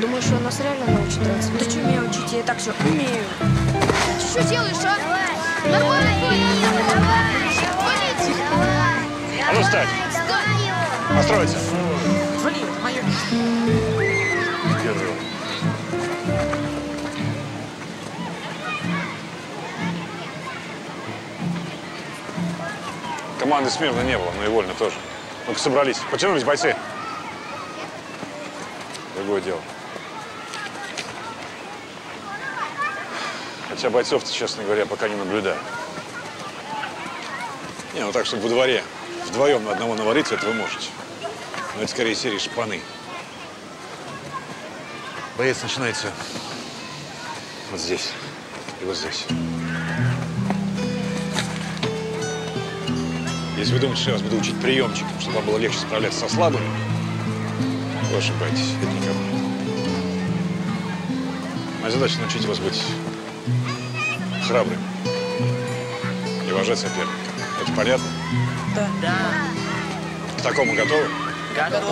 Думаешь, он нас реально научит драться? Да что меня учить? Я так все умею. Что делаешь, а? Давай, Нина, давай! Тихо! А ну встать! Стой! Построиться! Блин, мое! Держи. Команды смирно не было, но и вольно тоже. Ну-ка собрались. Потянулись, бойцы. Другое дело. Хотя бойцов-то, честно говоря, пока не наблюдаю. Не, ну так, чтобы во дворе вдвоем на одного навалиться, это вы можете. Но это скорее серии шпаны. Боец начинается вот здесь и вот здесь. Если вы думаете, что я вас буду учить приемчиком, чтобы вам было легче справляться со слабыми, вы ошибаетесь, это никому. Моя задача научить вас быть храбрым и уважать соперника. Это понятно? Да. К такому готовы? Готовы.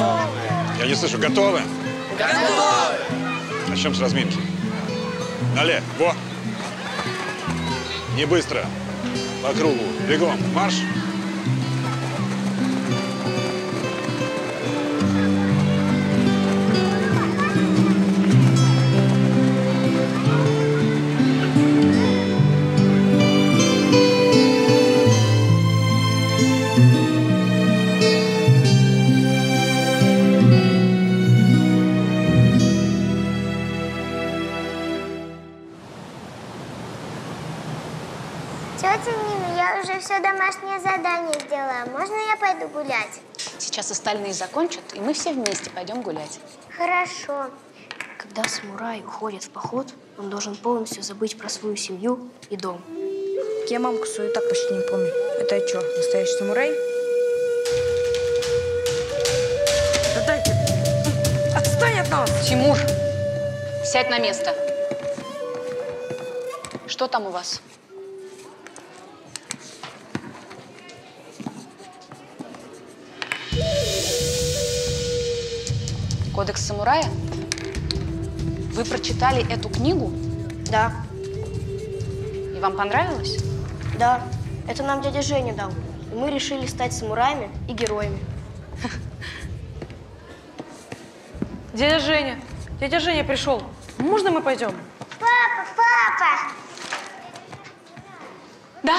Я не слышу. Готовы? Готовы. Начнем с разминки. Нале. Во. Не быстро. По кругу. Бегом. Марш. Гулять. Сейчас остальные закончат, и мы все вместе пойдем гулять. Хорошо. Когда самурай уходит в поход, он должен полностью забыть про свою семью и дом. Я мамку свою так почти не помню. Это что, настоящий самурай? Отдайте! Отстань от нас! Тимур, сядь на место. Что там у вас? Кодекс самурая? Вы прочитали эту книгу? Да. И вам понравилось? Да. Это нам дядя Женя дал. И мы решили стать самураями и героями. Дядя Женя, дядя Женя пришел. Можно мы пойдем? Папа, папа! Да.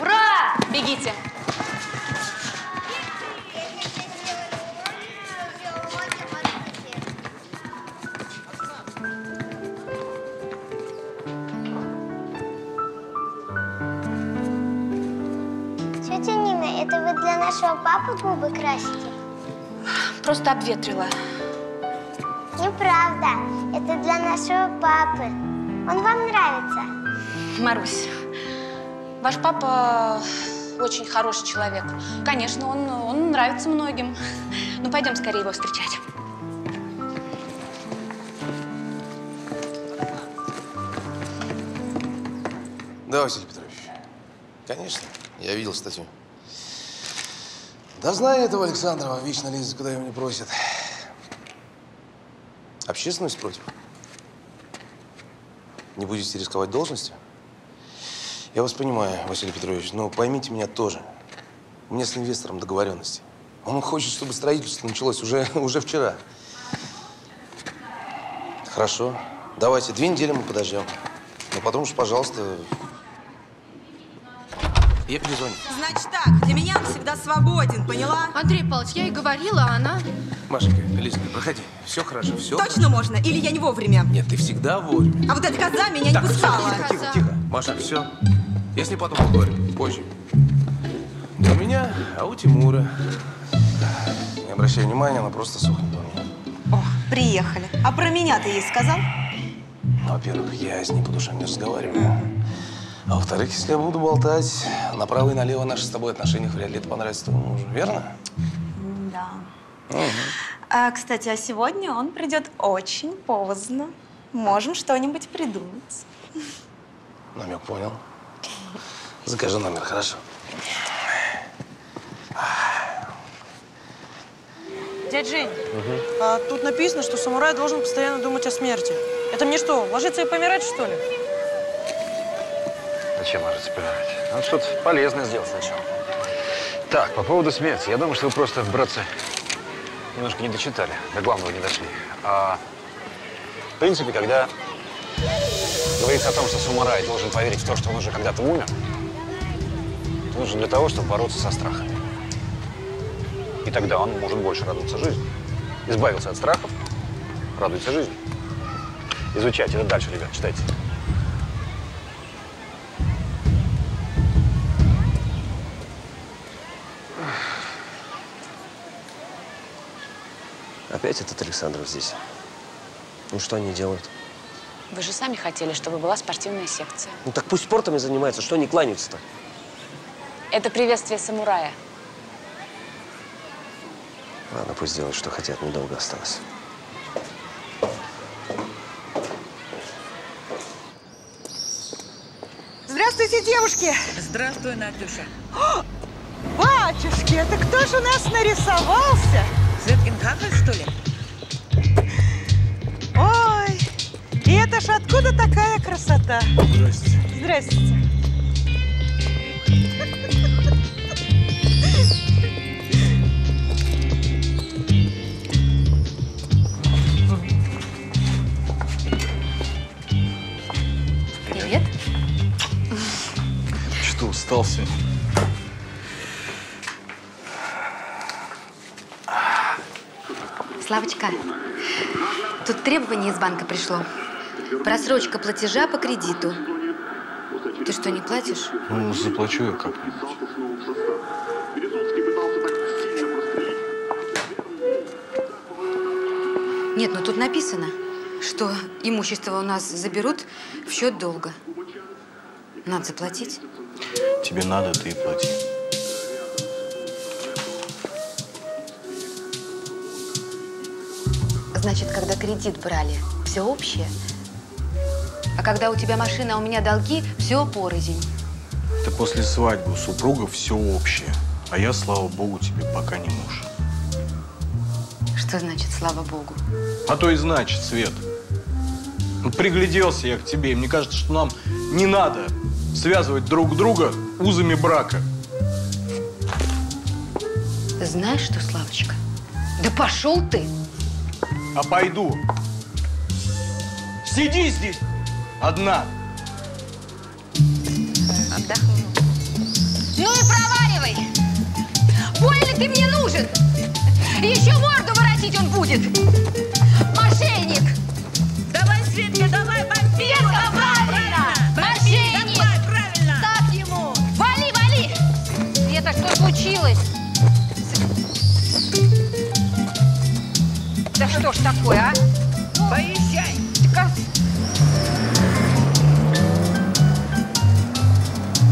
Ура! Бегите. Нашего папы губы красите? Просто обветрила. Неправда. Это для нашего папы. Он вам нравится? Марусь, ваш папа очень хороший человек. Конечно, он, он нравится многим. Ну, пойдем скорее его встречать. Да, Василий Петрович. Конечно, я видел статью. Да знаю этого Александрова, вечно лезет, куда его не просят. Общественность против? Не будете рисковать должностью? Я вас понимаю, Василий Петрович, но поймите меня тоже. У меня с инвестором договоренности. Он хочет, чтобы строительство началось уже, уже вчера. Хорошо. Давайте, две недели мы подождем. Но потом уж, пожалуйста, я перезвоню. Значит так, для меня он всегда свободен, поняла? Андрей Павлович, я и говорила, а она… Машенька, Лизонька, проходи. Все хорошо, все. Точно хорошо. Можно? Или я не вовремя? Нет, ты всегда вовремя. А вот эта коза меня так, не пускала. Тихо, тихо, тихо. Машенька, все. Если потом поговорим, позже. Да у меня, а у Тимура. Не обращай внимания, она просто сухнет. О, приехали. А про меня ты ей сказал? Ну, во-первых, я с ней по душам не разговариваю. Mm-hmm. А во-вторых, если я буду болтать, направо и налево наши с тобой отношения вряд ли это понравится твоему мужу, верно? Да. Угу. А, кстати, а сегодня он придет очень поздно. Можем что-нибудь придумать. Намек понял. Закажи номер, хорошо? Дядь Жень, угу. а, тут написано, что самурай должен постоянно думать о смерти. Это мне что, ложиться и помирать, что ли? Зачем ложиться помирать? Надо что-то полезное сделать сначала. Так, по поводу смерти. Я думаю, что вы просто, братцы, немножко не дочитали. До главного не дошли. А, в принципе, когда говорится о том, что самурай должен поверить в то, что он уже когда-то умер, это нужно для того, чтобы бороться со страхами. И тогда он может больше радоваться жизни. Избавился от страхов, радуется жизни. Изучайте это дальше, ребят, читайте. Опять этот Александров здесь? Ну, что они делают? Вы же сами хотели, чтобы была спортивная секция. Ну, так пусть спортом и занимаются. Что они кланяются-то? Это приветствие самурая. Ладно, пусть делают, что хотят. Недолго осталось. Здравствуйте, девушки! Здравствуй, Надюша. О, батюшки, это кто же у нас нарисовался? Светкин Хафель, что ли? Ой, и это ж откуда такая красота? Здрасте. Здрасте. Привет. Что, устал сегодня? Славочка, тут требование из банка пришло. Просрочка платежа по кредиту. Ты что, не платишь? Ну, заплачу я как-нибудь. Нет, ну тут написано, что имущество у нас заберут в счет долга. Надо заплатить. Тебе надо, ты и плати. Значит, когда кредит брали, все общее. А когда у тебя машина, а у меня долги, все порознь. Это после свадьбы у супруга все общее. А я, слава богу, тебе пока не муж. Что значит, слава богу? А то и значит, Свет. Ну, пригляделся я к тебе, и мне кажется, что нам не надо связывать друг друга узами брака. Знаешь что, Славочка? Да пошел ты! А пойду. Сиди здесь одна. Отдохну. Ну и проваливай. Больно ты мне нужен. Еще морду воротить он будет. Мошенник. Давай, Светка, давай, бомби. Правильно. Мошенник. Давай, правильно. Ставь ему. Вали, вали. Света, что случилось? Да что ж такое, а? Поезжай!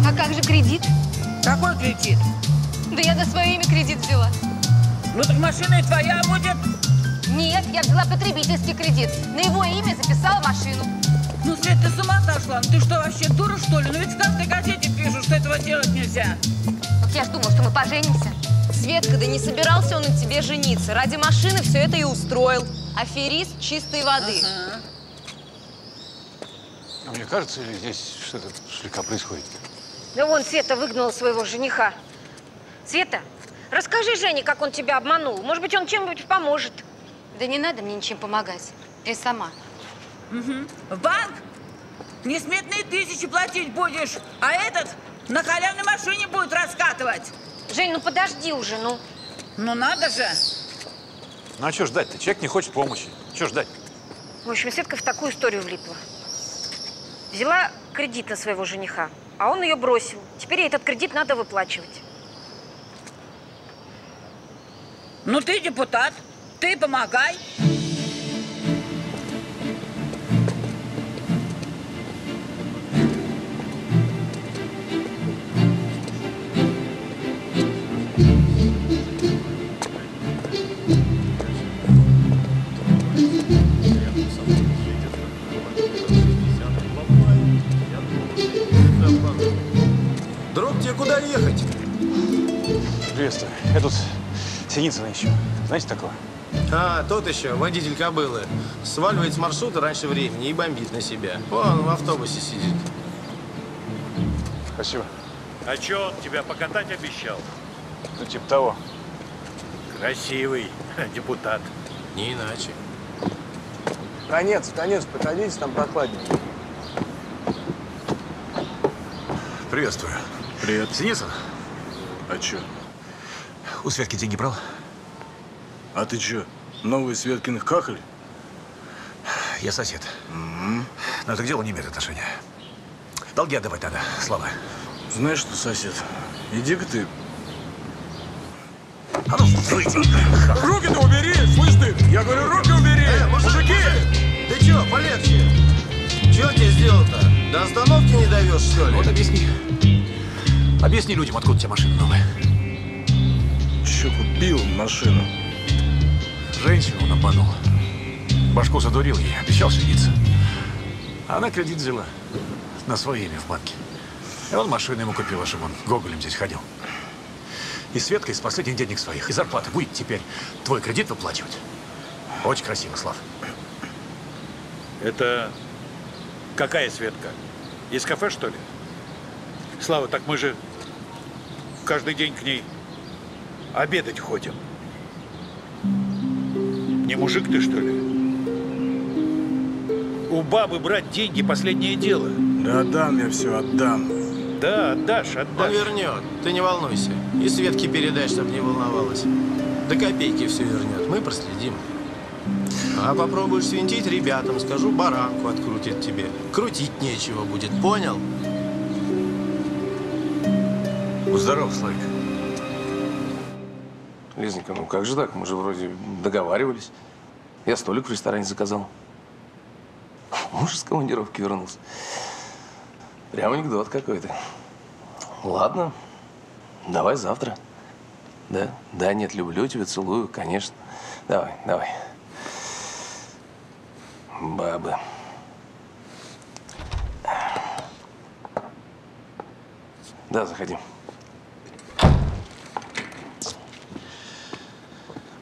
А как же кредит? Какой кредит? Да я на свое имя кредит взяла. Ну так машина и твоя будет? Нет, я взяла потребительский кредит. На его имя записала машину. Ну, Свет, ты с ума сошла? Ну, ты что, вообще дура, что ли? Ну, ведь в каждой газете пишут, что этого делать нельзя. Вот я ж думала, что мы поженимся. Светка, да не собирался он на тебе жениться. Ради машины все это и устроил. Аферист чистой воды. Ага. А мне кажется, или здесь что-то слегка происходит? Да вон Света выгнала своего жениха. Света, расскажи Жене, как он тебя обманул. Может быть, он чем-нибудь поможет. Да не надо мне ничем помогать. Я сама. Угу. В банк несметные тысячи платить будешь, а этот на халявной машине будет раскатывать. Жень, ну подожди уже, ну. Ну надо же. Ну а что ждать-то? Человек не хочет помощи. Что ждать? В общем, Светка в такую историю влипла. Взяла кредит на своего жениха, а он ее бросил. Теперь ей этот кредит надо выплачивать. Ну ты депутат, ты помогай. Куда ехать? Приветствую. Я тут Синицына ищу. Знаете такого? А, тот еще, водитель кобылы. Сваливает с маршрута раньше времени и бомбит на себя. Вон, в автобусе сидит. Спасибо. А че он тебя покатать обещал? Ну, типа того. Красивый депутат. Не иначе. Танец, танец, подходите, там прохладненько. Приветствую. Привет. Синицын? А чё? У Светки деньги брал? А ты чё, новый Светкиных кахоль? Я сосед. Mm-hmm. Но это к делу не имеет отношения. Долги отдавать надо, слова. Знаешь что, сосед, иди-ка ты… А ну, выйди! Руки-то убери, слышь ты! Я говорю, руки убери! Э, мужик, мужики! Мужик! Ты чё, полегче? Чё тебе сделал-то? До остановки не даешь, что ли? Вот объясни. Объясни людям, откуда у тебя машина новая. Чё, купил машину? Женщину напанул. Башку задурил ей, обещал жениться. Она кредит взяла на свое имя в банке. И он машину ему купил, чтобы он гоголем здесь ходил. И Светка из последних денег своих, и зарплаты будет теперь твой кредит выплачивать. Очень красиво, Слав. Это какая Светка? Из кафе, что ли? Слава, так мы же каждый день к ней обедать ходим. Не мужик ты, что ли? У бабы брать деньги – последнее дело. Да отдам я все, отдам. Да, отдашь, отдашь. Он вернет, ты не волнуйся. И Светке передай, чтобы не волновалась. До копейки все вернет, мы проследим. А попробуешь свинтить ребятам, скажу, баранку открутит тебе. Крутить нечего будет, понял? Здорово, Славик. Лизненька, ну как же так? Мы же вроде договаривались. Я столик в ресторане заказал. Муж с командировки вернулся. Прям анекдот какой-то. Ладно, давай завтра. Да? Да, нет, люблю тебя, целую, конечно. Давай, давай. Бабы. Да, заходи.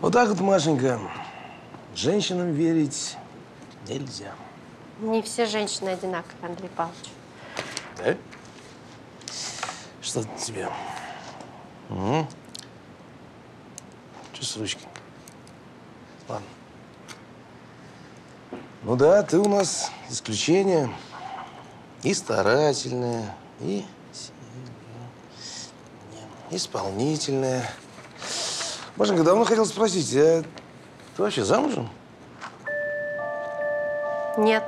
Вот так вот, Машенька, женщинам верить нельзя. Не все женщины одинаковые, Андрей Павлович. Да? Что-то тебе. Угу. Че с ручки? Ладно. Ну да, ты у нас исключение. И старательное, и исполнительное. Машенька, давно хотел спросить, а ты вообще замужем? Нет.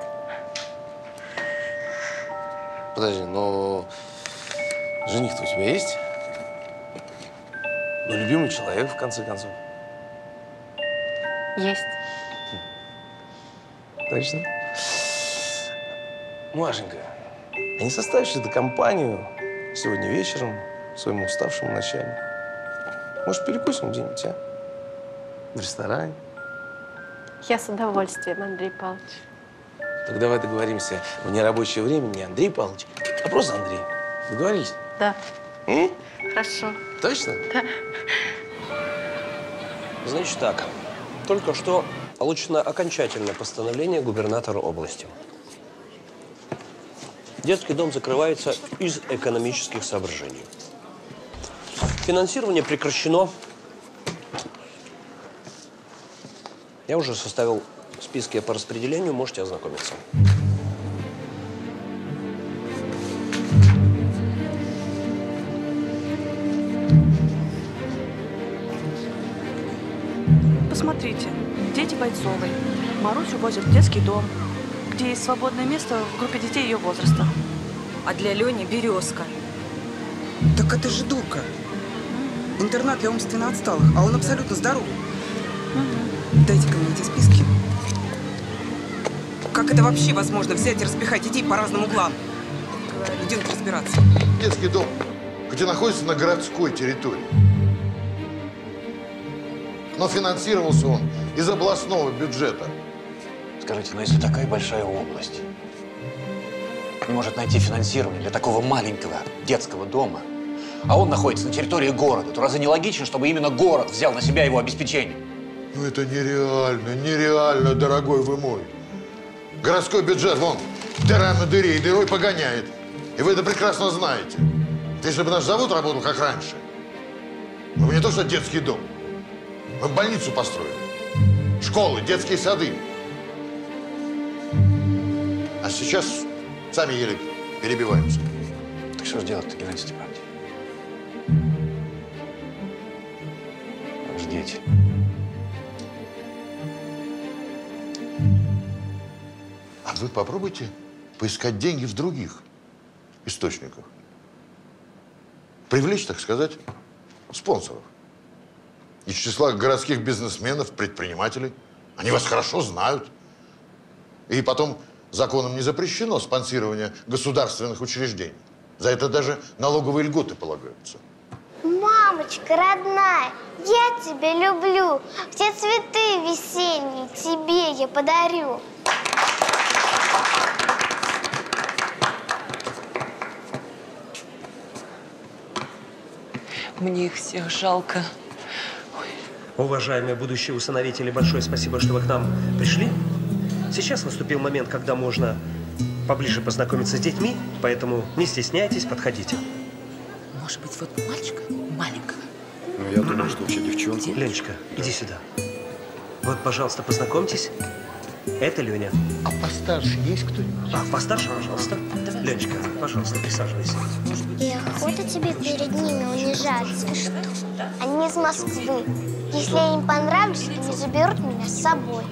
Подожди, но жених-то у тебя есть? Ну, любимый человек, в конце концов. Есть. Точно? Машенька, а не составишь ли ты компанию сегодня вечером своему уставшему начальнику? Может, перекусим где-нибудь, а? В ресторане? Я с удовольствием, Андрей Павлович. Так давай договоримся в нерабочее время не Андрей Павлович, а просто Андрей. Договорились? Да. М? Хорошо. Точно? Да. Значит так, только что получено окончательное постановление губернатора области. Детский дом закрывается из экономических соображений. Финансирование прекращено. Я уже составил списки по распределению, можете ознакомиться. Посмотрите, дети Бойцовой. Марусь увозят в детский дом, где есть свободное место в группе детей ее возраста. А для Лени березка. Так это же дурка. Интернат для умственно отсталых, а он абсолютно здоров. Угу. Дайте-ка мне эти списки. Как это вообще возможно, взять и распихать детей по разным углам? Идем разбираться. Детский дом, где находится на городской территории. Но финансировался он из областного бюджета. Скажите, но если такая большая область не может найти финансирование для такого маленького детского дома, а он находится на территории города, то разве не логично, чтобы именно город взял на себя его обеспечение? Ну это нереально, нереально, дорогой вы мой. Городской бюджет, вон, дыра на дыре и дырой погоняет. И вы это прекрасно знаете. Если бы наш завод работал как раньше, мы бы не то что детский дом, мы бы больницу построили, школы, детские сады. А сейчас сами еле перебиваемся. Так что же делать-то, Геннадий Степанович? Как же дети? А вы попробуйте поискать деньги в других источниках. Привлечь, так сказать, спонсоров. Из числа городских бизнесменов, предпринимателей. Они вас хорошо знают. И потом законом не запрещено спонсирование государственных учреждений. За это даже налоговые льготы полагаются. Мамочка родная, я тебя люблю. Все цветы весенние тебе я подарю. Мне их всех жалко. Ой. Уважаемые будущие усыновители, большое спасибо, что вы к нам пришли. Сейчас наступил момент, когда можно поближе познакомиться с детьми, поэтому не стесняйтесь, подходите. Может быть, вот мальчика маленького? Ну, я думаю, что вообще девчонка. Ленечка, да. Иди сюда. Вот, пожалуйста, познакомьтесь. Это Леня. А постарше есть кто-нибудь? А, постарше, пожалуйста. Давай. Ленечка, пожалуйста, присаживайся. И охота тебе перед ними унижаться. Что? Они из Москвы. Если я им понравлюсь, они заберут меня с собой.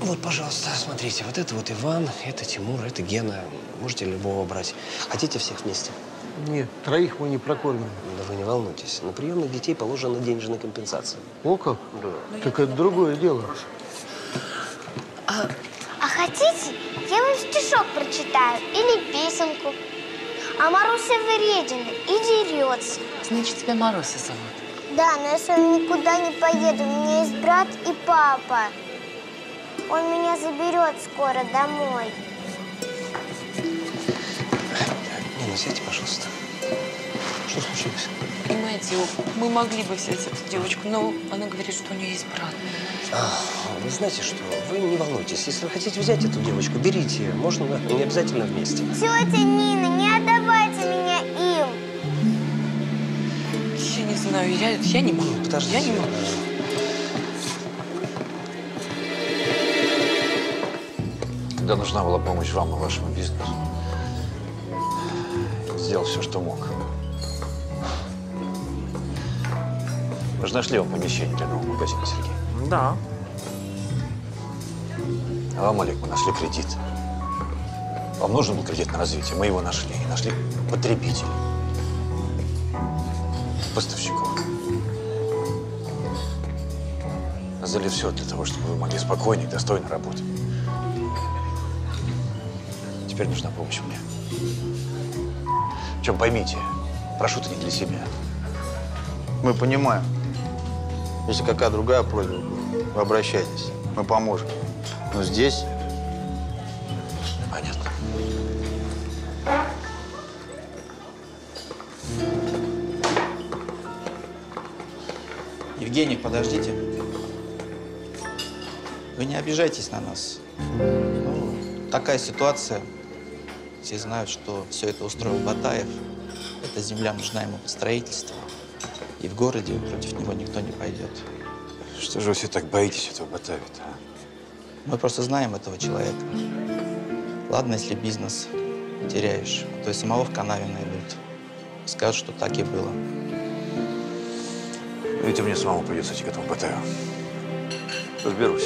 Вот, пожалуйста, смотрите. Вот это вот Иван, это Тимур, это Гена. Можете любого брать. Хотите всех вместе? Нет, троих мы не прокормим. Да вы не волнуйтесь. На приемных детей положена денежная компенсация. О как? Да. Но так это другое дело. А... а хотите, я вам стишок прочитаю или песенку. А Маруся вредина и дерется. Значит, тебя Маруся зовут? Да, но я с вами никуда не поеду. У меня есть брат и папа. Он меня заберет скоро домой. Нина, сядьте, пожалуйста. Что случилось? Понимаете, мы могли бы взять эту девочку, но она говорит, что у нее есть брат. А, вы знаете что, вы не волнуйтесь. Если вы хотите взять эту девочку, берите ее. Можно, да? Не обязательно вместе. Тетя Нина, не отдавайте меня им. Я не знаю, я, я не могу. Подождите. Я не могу. Когда нужна была помощь вам и вашему бизнесу, сделал все, что мог. Вы же нашли вам помещение для нового магазина, Сергей? Да. А вам, Олег, мы нашли кредит. Вам нужен был кредит на развитие, мы его нашли. И нашли потребителей, поставщиков. Сделали все для того, чтобы вы могли спокойно и достойно работать. Теперь нужна помощь мне. Причем поймите, прошу-то не для себя. Мы понимаем. Если какая другая просьба будет, вы обращайтесь. Мы поможем. Но здесь Евгений, подождите. Вы не обижайтесь на нас. Ну, такая ситуация. Все знают, что все это устроил Батаев. Эта земля нужна ему под строительство. И в городе против него никто не пойдет. Что же вы все так боитесь этого Батаева-то, а? Мы просто знаем этого человека. Ладно, если бизнес теряешь, а то и самого в канаве найдут. Скажут, что так и было. Ведь мне самому придется идти к этому Батаеву. Разберусь.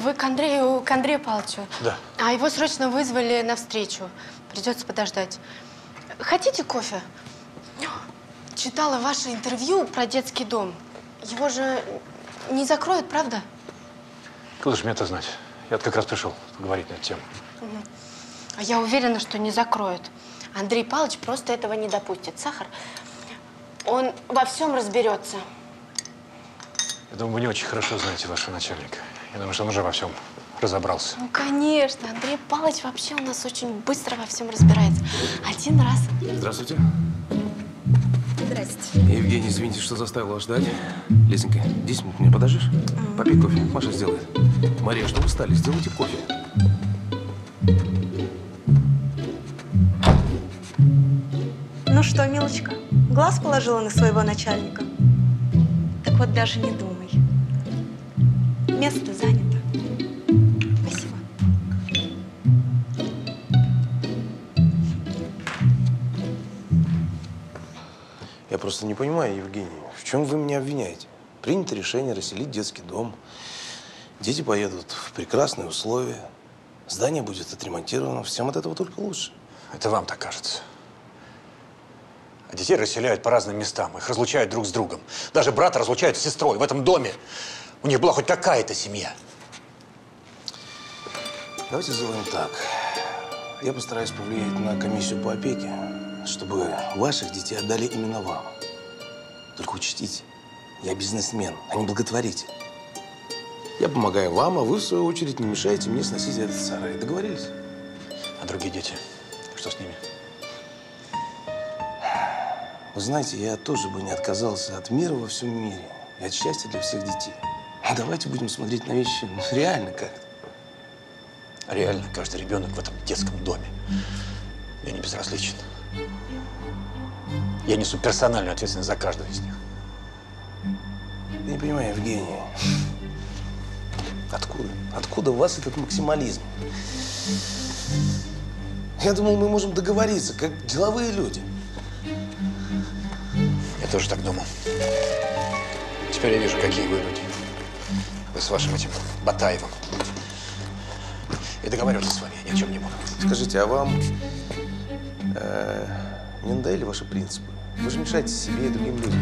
Вы к Андрею, к Андрею Павловичу? Да. А его срочно вызвали навстречу. Придется подождать. Хотите кофе? Читала ваше интервью про детский дом. Его же не закроют, правда? Куда же мне это знать? Я как раз пришел поговорить на эту тему. Угу. Я уверена, что не закроют. Андрей Павлович просто этого не допустит. Сахар, он во всем разберется. Я думаю, вы не очень хорошо знаете вашего начальника. Я думаю, что он уже во всем разобрался. Ну, конечно. Андрей Павлович вообще у нас очень быстро во всем разбирается. Один раз. Здравствуйте. Евгений, извините, что заставил вас ждать. Лесенька, десять минут меня подождешь? Mm-hmm. Попей кофе, Маша сделает. Мария, что вы стали? Сделайте кофе. Ну что, милочка, глаз положила на своего начальника? Так вот даже не думай. Место занято. Спасибо. Я просто не понимаю, Евгений, в чем вы меня обвиняете? Принято решение расселить детский дом. Дети поедут в прекрасные условия. Здание будет отремонтировано. Всем от этого только лучше. Это вам так кажется. А детей расселяют по разным местам. Их разлучают друг с другом. Даже брата разлучают с сестрой. В этом доме у них была хоть какая-то семья. Давайте сделаем так. Я постараюсь повлиять на комиссию по опеке, чтобы ваших детей отдали именно вам. Только учтите, я бизнесмен, а не благотворитель. Я помогаю вам, а вы, в свою очередь, не мешаете мне сносить этот сарай. Договорились? А другие дети? Что с ними? Вы знаете, я тоже бы не отказался от мира во всем мире и от счастья для всех детей. А давайте будем смотреть на вещи ну, реально как-то. Реально, каждый ребенок в этом детском доме. Я не безразличен. Я несу персональную ответственность за каждого из них. Я не понимаю, Евгений, откуда? Откуда у вас этот максимализм? Я думал, мы можем договориться, как деловые люди. Я тоже так думал. Теперь я вижу, какие вы люди. Вы с вашим этим Батаевым. И договариваться с вами я ни о чем не буду. Скажите, а вам э, не надоели ваши принципы? Вы же мешаете себе и другим людям.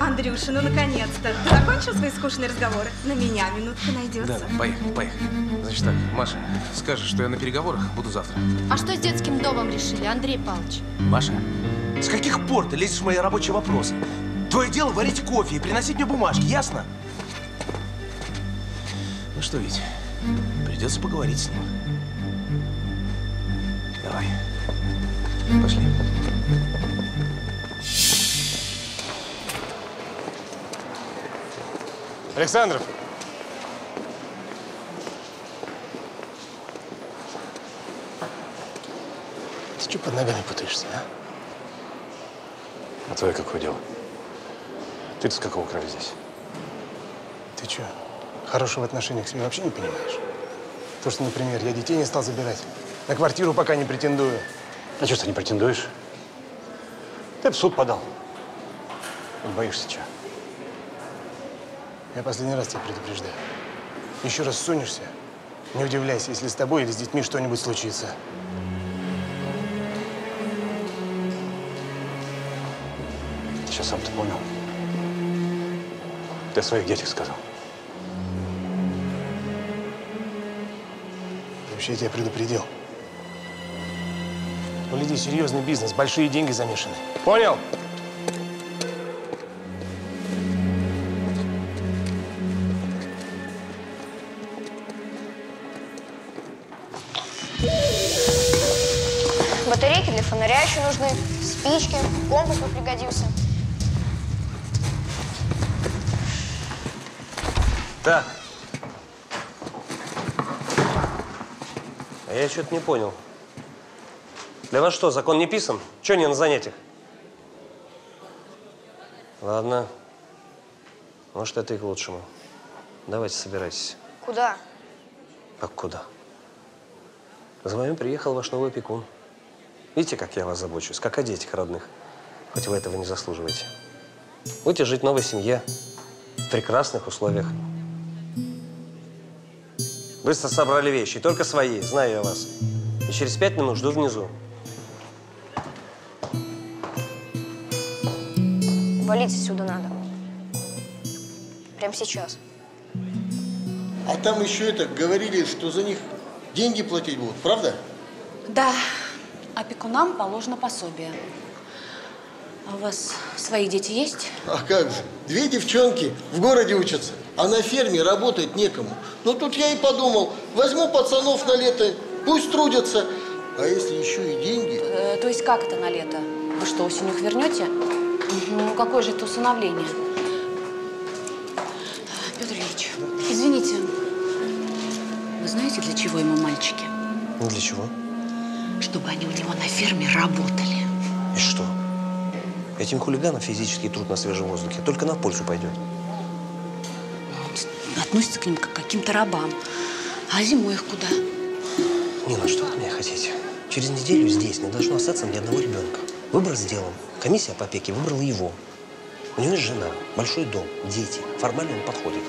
Андрюша, ну наконец-то! Ты закончил свои скучные разговоры? На меня минутка найдется. Да, поехали, поехали. Значит так, Маша, скажешь, что я на переговорах буду завтра. А что с детским домом решили, Андрей Павлович? Маша? С каких пор ты лезешь в мои рабочие вопросы? Твое дело варить кофе и приносить мне бумажки, ясно? Ну что, Витя, придется поговорить с ним. Давай, пошли. Александров! Ты что под ногами путаешься, а? А твое какое дело? Ты-то с какого края здесь? Ты что, хорошего отношения к себе вообще не понимаешь? То, что, например, я детей не стал забирать, на квартиру пока не претендую. А что ты не претендуешь? Ты в суд подал. Боишься чего? Я последний раз тебя предупреждаю. Еще раз сунешься, не удивляйся, если с тобой или с детьми что-нибудь случится. Я сам-то понял. Ты о своих детях сказал. вообще я тебя предупредил. У людей серьезный бизнес, большие деньги замешаны. Понял? Батарейки для фонаря еще нужны, спички, компас бы пригодился. Так. А я что-то не понял. Для вас что, закон не писан? Чего не на занятиях? Ладно. Может, это и к лучшему. Давайте, собирайтесь. Куда? Как куда? За вами приехал ваш новый опекун. Видите, как я вас забочусь, как о детях родных. Хоть вы этого не заслуживаете. Будете жить в новой семье, в прекрасных условиях. Быстро собрали вещи, только свои, знаю я вас. И через пять минут жду внизу. Валить отсюда надо. Прямо сейчас. А там еще это, говорили, что за них деньги платить будут, правда? Да. Опекунам положено пособие. А у вас свои дети есть? А как же? Две девчонки в городе учатся, а на ферме работать некому. Но тут я и подумал, возьму пацанов на лето, пусть трудятся. А если еще и деньги? Э, то есть как это на лето? Вы что, осенью их вернете? Ну, какое же это усыновление? Петр Юрьевич, извините, вы знаете, для чего ему мальчики? Ну, для чего? Чтобы они у него на ферме работали. И что? Этим хулиганам физический труд на свежем воздухе только на пользу пойдет. Он относится к ним как к каким-то рабам. А зимой их куда? Нина, что вы от меня хотите? Через неделю здесь не должно остаться ни одного ребенка. Выбор сделан. Комиссия по опеке выбрала его. У него есть жена, большой дом, дети. Формально он подходит.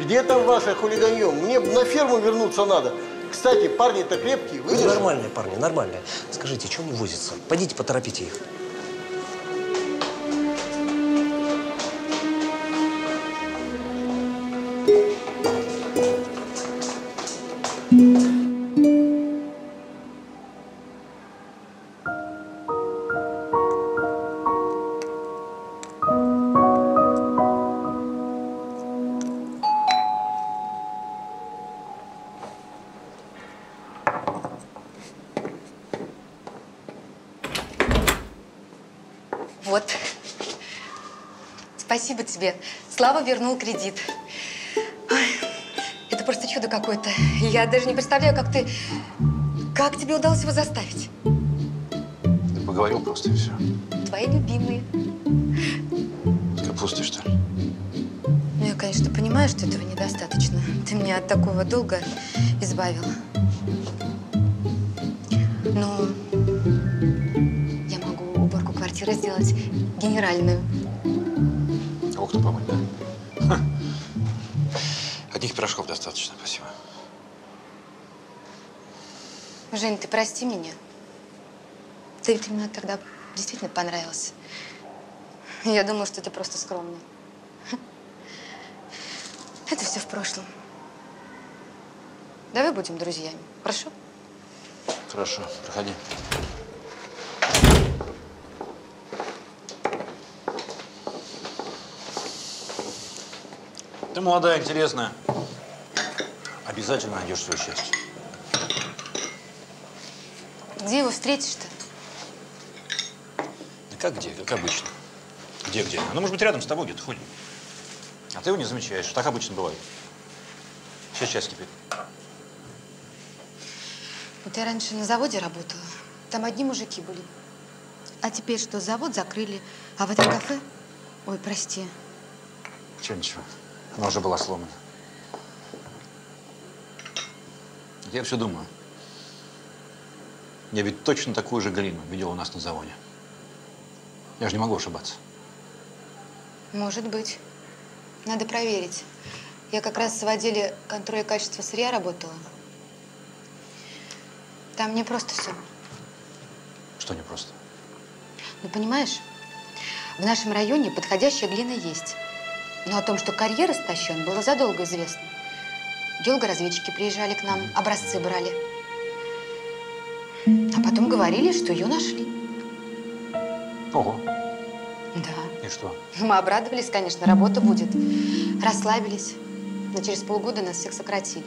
Где там ваше хулиганье? Мне на ферму вернуться надо. Кстати, парни-то крепкие, вы нормальные парни, нормальные. Скажите, чем не возятся? Пойдите, поторопите их. Спасибо тебе. Слава вернул кредит. Ой, это просто чудо какое-то. Я даже не представляю, как ты… Как тебе удалось его заставить? Да поговорил просто и все. Твои любимые. Капусты, что ли? Ну, я, конечно, понимаю, что этого недостаточно. Ты меня от такого долга избавила. Но я могу уборку квартиры сделать генеральную. Окна помыть, да? Одних пирожков достаточно, спасибо. Жень, ты прости меня. Ты ведь мне тогда действительно понравился. Я думала, что ты просто скромный. Это все в прошлом. Давай будем друзьями, хорошо? Хорошо, проходи. Ты молодая, интересная. Обязательно найдешь свое счастье. Где его встретишь-то? Да как где, как обычно. Где-где? Ну, может быть, рядом с тобой где-то ходит. А ты его не замечаешь. Так обычно бывает. Сейчас час кипит. Вот я раньше на заводе работала. Там одни мужики были. А теперь что, завод закрыли, а в этом кафе… Ой, прости. Чего, ничего. Она уже была сломана. Я все думаю. Я ведь точно такую же глину видел у нас на заводе. Я же не могу ошибаться. Может быть. Надо проверить. Я как раз в отделе контроля качества сырья работала. Там не просто все. Что не просто? Ну, понимаешь, в нашем районе подходящая глина есть. Но о том, что карьер истощен, было задолго известно. Геологоразведчики приезжали к нам, образцы брали. А потом говорили, что ее нашли. Ого. Да. И что? Мы обрадовались, конечно, работа будет. Расслабились. Но через полгода нас всех сократили.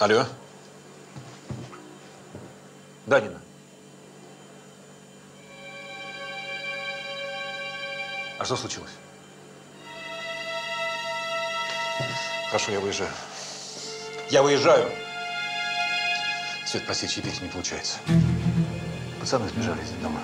Алло. Да, Нина. А что случилось? Хорошо, я выезжаю. Я выезжаю. Свет, прости, чипить не получается. Пацаны сбежали из дома.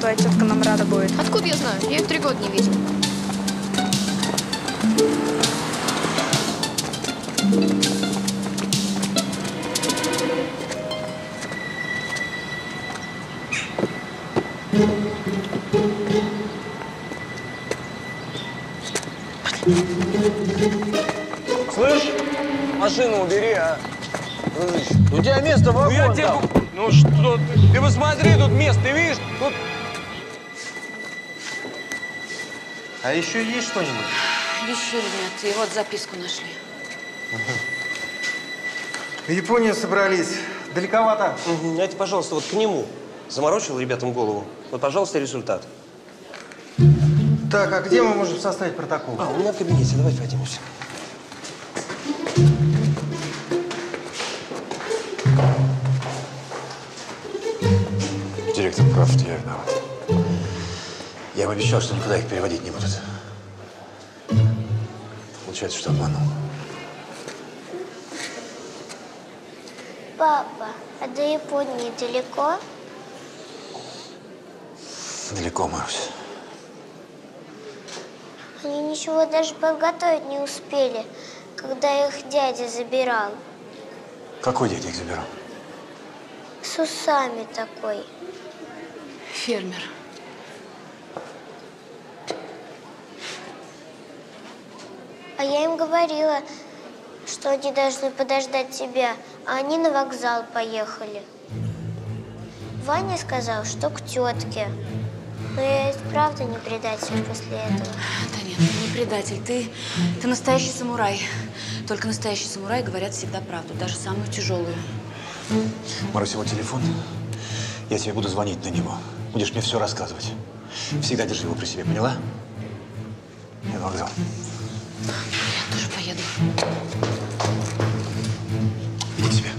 Твоя тетка нам рада будет. Откуда я знаю? Я ее три года не видел. Слышь, машину убери, а? У тебя место в вагон дал. Ну что ты? Ты посмотри, тут место, ты видишь? Тут... А еще есть что-нибудь? Еще нет. И вот записку нашли. Угу. В Японию собрались. Далековато. Угу. Дайте, пожалуйста, вот к нему. Заморочил ребятам голову. Вот, пожалуйста, результат. Так, а где мы можем составить протокол? А, у меня в кабинете. Давайте пойдемся. Директор прав, я виноват. Я им обещал, что никуда их переводить не будут. Получается, что обманул. Папа, а до Японии далеко? Далеко, Марусь. Они ничего даже подготовить не успели, когда их дядя забирал. Какой дядя их забирал? С усами такой. Фермер. А я им говорила, что они должны подождать тебя, а они на вокзал поехали. Ваня сказал, что к тетке. Но я ведь правда не предатель после этого. Да нет, ты не предатель. Ты, ты настоящий самурай. Только настоящие самураи говорят всегда правду, даже самую тяжелую. Марусь, его телефон. Я тебе буду звонить на него. Будешь мне все рассказывать. Всегда держи его при себе, поняла? Я на вокзал. Я тоже поеду. Иди к себе.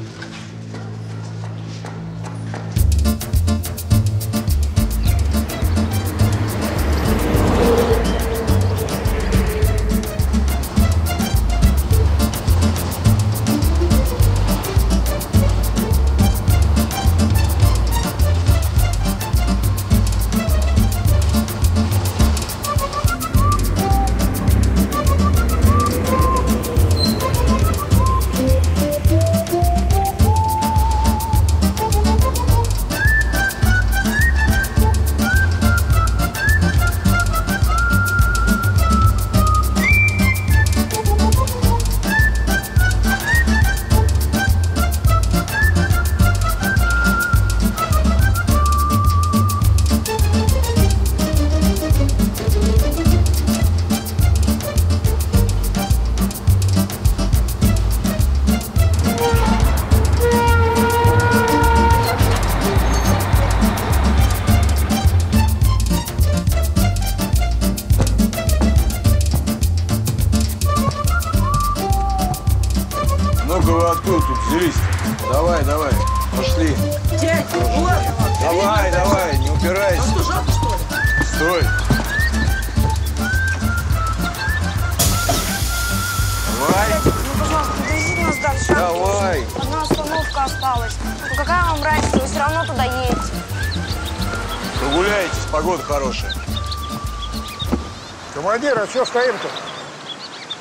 А что стоим-то?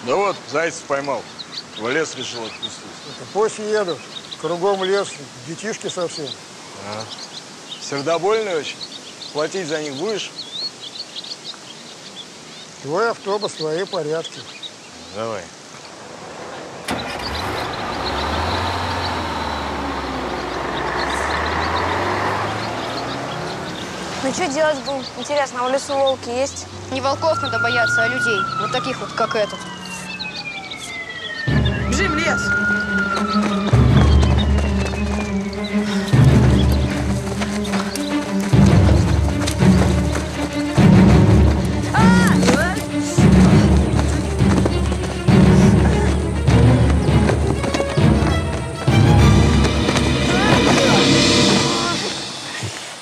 Да вот, зайцев поймал. В лес решил отпустить. Это пусть еду. Кругом лес, детишки совсем. А. Сердобольные очень. Платить за них будешь? Твой автобус, твои порядки. Давай. Ну что делать будем? Интересно, а в лесу волки есть? Не волков надо бояться, а людей. Вот таких вот, как этот. Бежим в лес!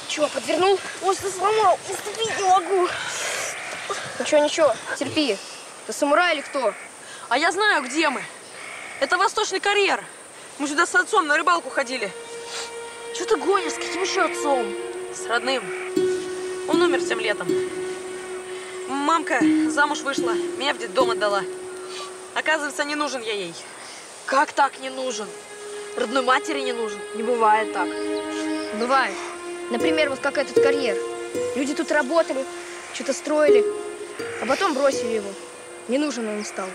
Чего, подвернул? Ой, ты сломал! Уступить не могу! Ничего, ничего, терпи. Ты самурай или кто? А я знаю, где мы. Это Восточный карьер. Мы сюда с отцом на рыбалку ходили. Чего ты гонишь? С каким еще отцом? С родным. Он умер тем летом. Мамка замуж вышла, меня в детдом отдала. Оказывается, не нужен я ей. Как так не нужен? Родной матери не нужен. Не бывает так. Бывает. Например, вот как этот карьер. Люди тут работали, что-то строили. А потом бросили его. Не нужен он стал.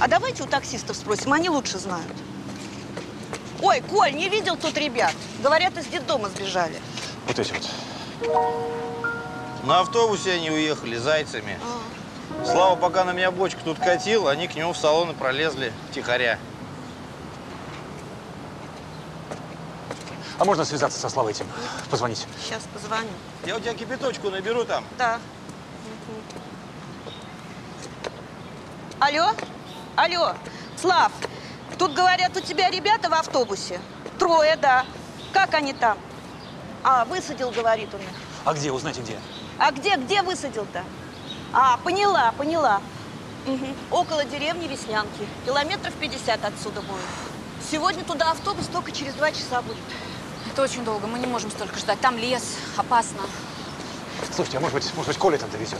А давайте у таксистов спросим, они лучше знают. Ой, Коль, не видел тут ребят? Говорят, из детдома сбежали. Вот эти вот. На автобусе они уехали зайцами. А. Слава, пока на меня бочку тут катил, они к нему в салон и пролезли втихаря. А можно связаться со Славой этим? Позвонить? Сейчас позвоню. Я у тебя кипяточку наберу там. Да. Угу. Алло? Алло, Слав, тут говорят, у тебя ребята в автобусе? Трое, да. Как они там? А, высадил, говорит, у них. А где? Узнайте, где. А где, где высадил-то? А, поняла, поняла. Угу. Около деревни Веснянки. Километров пятьдесят отсюда будет. Сегодня туда автобус только через два часа будет. Это очень долго, мы не можем столько ждать. Там лес, опасно. Слушайте, а может быть, может быть, Коля там довезет?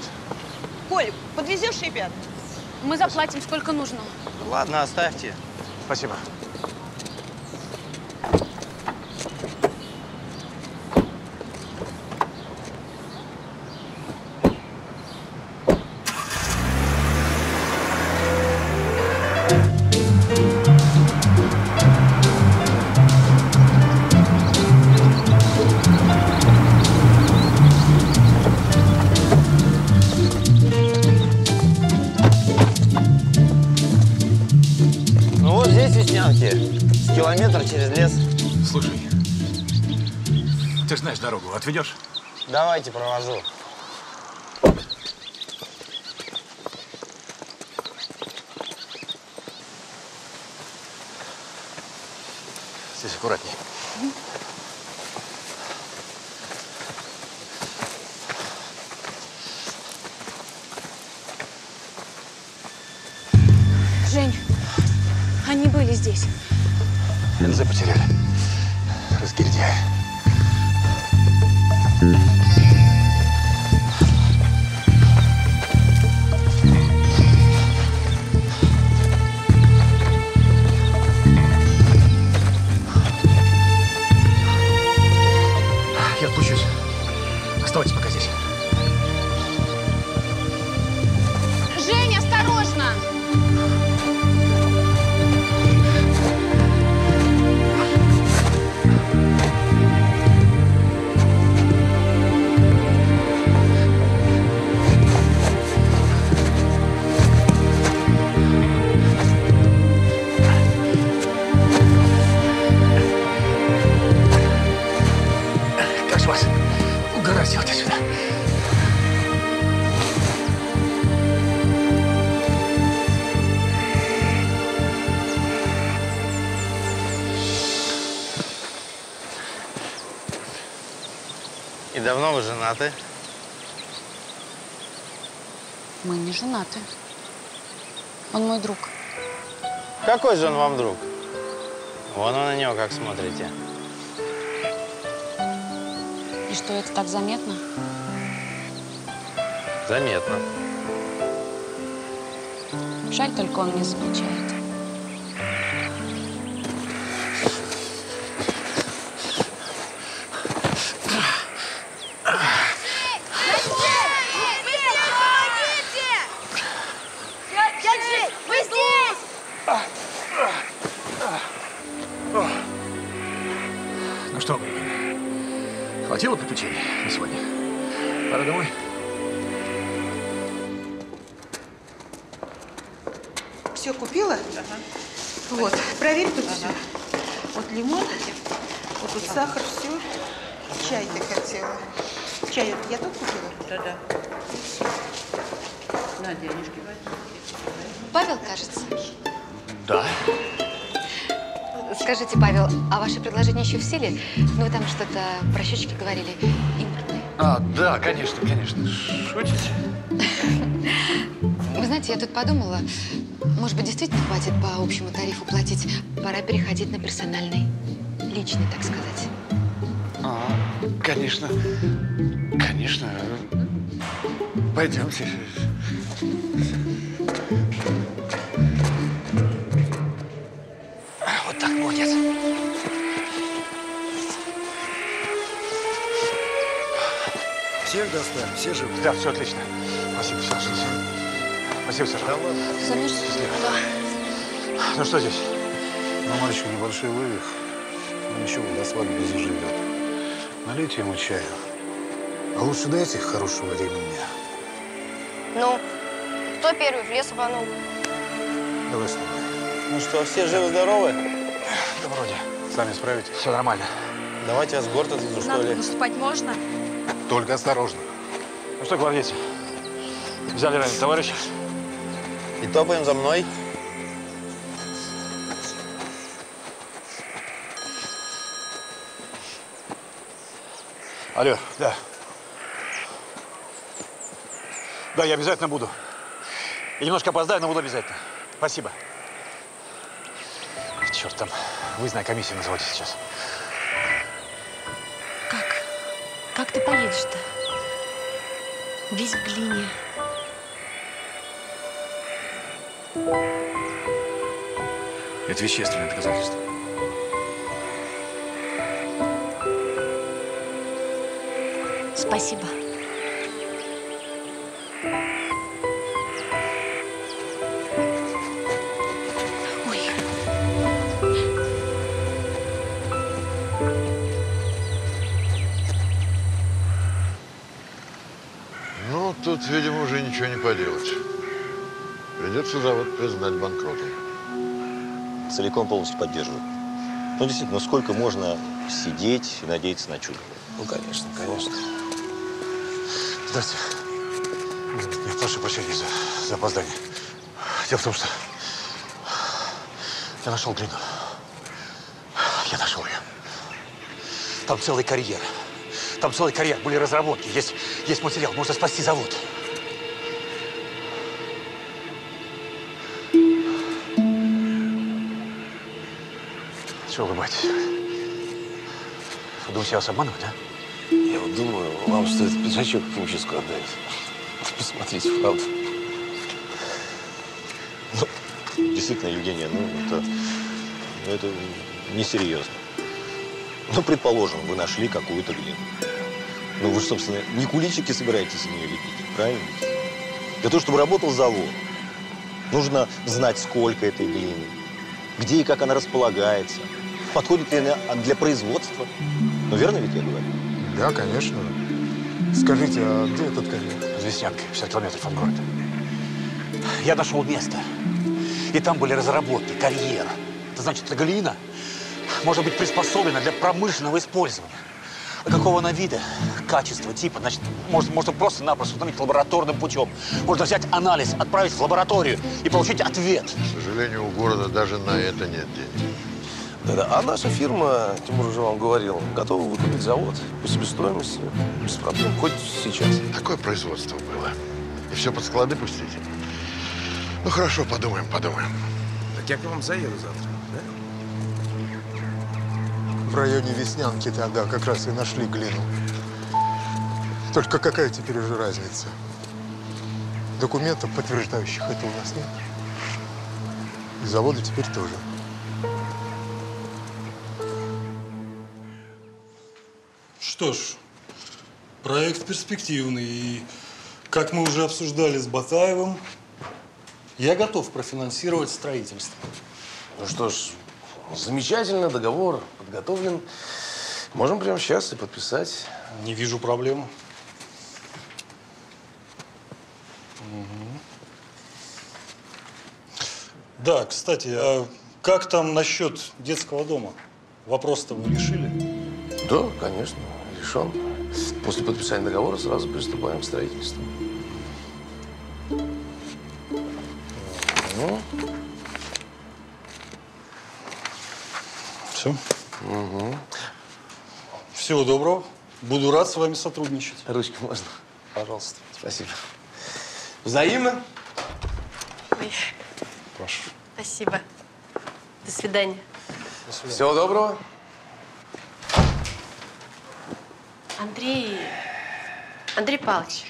Коля, подвезешь ребят? Мы заплатим сколько нужно. Ладно, оставьте. Спасибо. Ну вот здесь Веснянки, километр через лес. Слушай, ты же знаешь дорогу, отведешь? Давайте, провожу. Здесь аккуратней. Mm-hmm. Жень, они были здесь. Линзы потеряли. Разгильдяи. Я отпущусь. Оставайтесь пока здесь. Женя, осторожно! Давно вы женаты? Мы не женаты. Он мой друг. Какой же он вам друг? Вон вы на него как смотрите. И что, это так заметно? Заметно. Жаль, только он не замечает. Хватило приключений на сегодня? Пора домой. Все купила? Ага. Вот, проверь тут ага. все. Вот лимон, вот тут сахар, все. Чай ты хотела. Чай я тут купила? Да-да. На, денежки возьми. Павел, кажется. Да. Скажите, Павел, а ваши предложения еще в силе? Ну, вы там что-то про щечки говорили, импортные. А, да, конечно, конечно. Шутите? Вы знаете, я тут подумала, может быть, действительно хватит по общему тарифу платить. Пора переходить на персональный, личный, так сказать. А, конечно, конечно. Пойдемте. Всех доставим, все живы. Да, все отлично. Спасибо, Саша. Спасибо, Саша. Да ладно. Да. Ну что здесь? Ну, мальчик небольшой вывих. Ну, ничего, до свадьбы заживет. Налейте ему чаю. А лучше дайте хорошего времени. Ну, кто первый в лес рванул? Давай с тобой. Ну что, все живы-здоровы? Да вроде. Сами справитесь? Все нормально. Давайте вас в город отвезу, что ли? Наступать можно? Только осторожно. Ну что, гвардейцы, взяли раненых товарища. И топаем за мной. Алло, да. Да, я обязательно буду. Я немножко опоздаю, но буду обязательно. Спасибо. Черт там, выездная комиссия на заводе сейчас. Как ты поедешь-то? Весь в глине. Это вещественное доказательство. Спасибо. тут, видимо, уже ничего не поделать. Придется завод признать банкротом. Целиком полностью поддерживаю. Ну, действительно, ну сколько можно сидеть и надеяться на чудо? Ну, конечно, конечно. Здрасте. Я прошу прощения за, за опоздание. Дело в том, что я нашел глину. Я нашел ее. Там целый карьер. Там целый карьер, были разработки. Есть, есть материал, можно спасти завод. Чего улыбаетесь? Думаете, я вас обманываю, да? Я вот думаю, вам стоит пиджачок химическую отдать. Посмотрите, правда. Ну, действительно, Евгения, ну это, это несерьезно. Ну, предположим, вы нашли какую-то глину. Ну, вы же, собственно, не куличики собираетесь из нее лепить, правильно? Для того, чтобы работал завод, нужно знать, сколько этой глины, где и как она располагается, подходит ли она для производства. Ну, верно ведь я говорю? Да, конечно. Скажите, а где этот карьер? Веснянка, пятьдесят километров от города. Я нашел место, и там были разработки, карьер. Это значит, это глина может быть приспособлена для промышленного использования. А какого она вида, качества, типа, значит, можно, можно просто-напросто установить лабораторным путем. Можно взять анализ, отправить в лабораторию и получить ответ. К сожалению, у города даже на это нет денег. Да-да, а наша фирма, Тимур уже вам говорил, готова выкупить завод по себестоимости, без проблем, хоть сейчас. Такое производство было. И все под склады пустить. Ну хорошо, подумаем, подумаем. Так я к вам заеду завтра. В районе Веснянки тогда как раз и нашли глину. Только какая теперь уже разница? Документов, подтверждающих это, у нас нет. И завода теперь тоже. Что ж, проект перспективный. И, как мы уже обсуждали с Батаевым, я готов профинансировать строительство. Ну что ж, замечательно, договор подготовлен. Можем прямо сейчас и подписать. Не вижу проблем. Угу. Да, кстати, а как там насчет детского дома? Вопрос-то вы решили? Да, конечно, решен. После подписания договора сразу приступаем к строительству. Угу. Все. Угу. Всего доброго. Буду рад с вами сотрудничать. Ручки можно? Пожалуйста. Спасибо. Взаимно. Ой. Прошу. Спасибо. До свидания. До свидания. Всего доброго. Андрей... Андрей Павлович,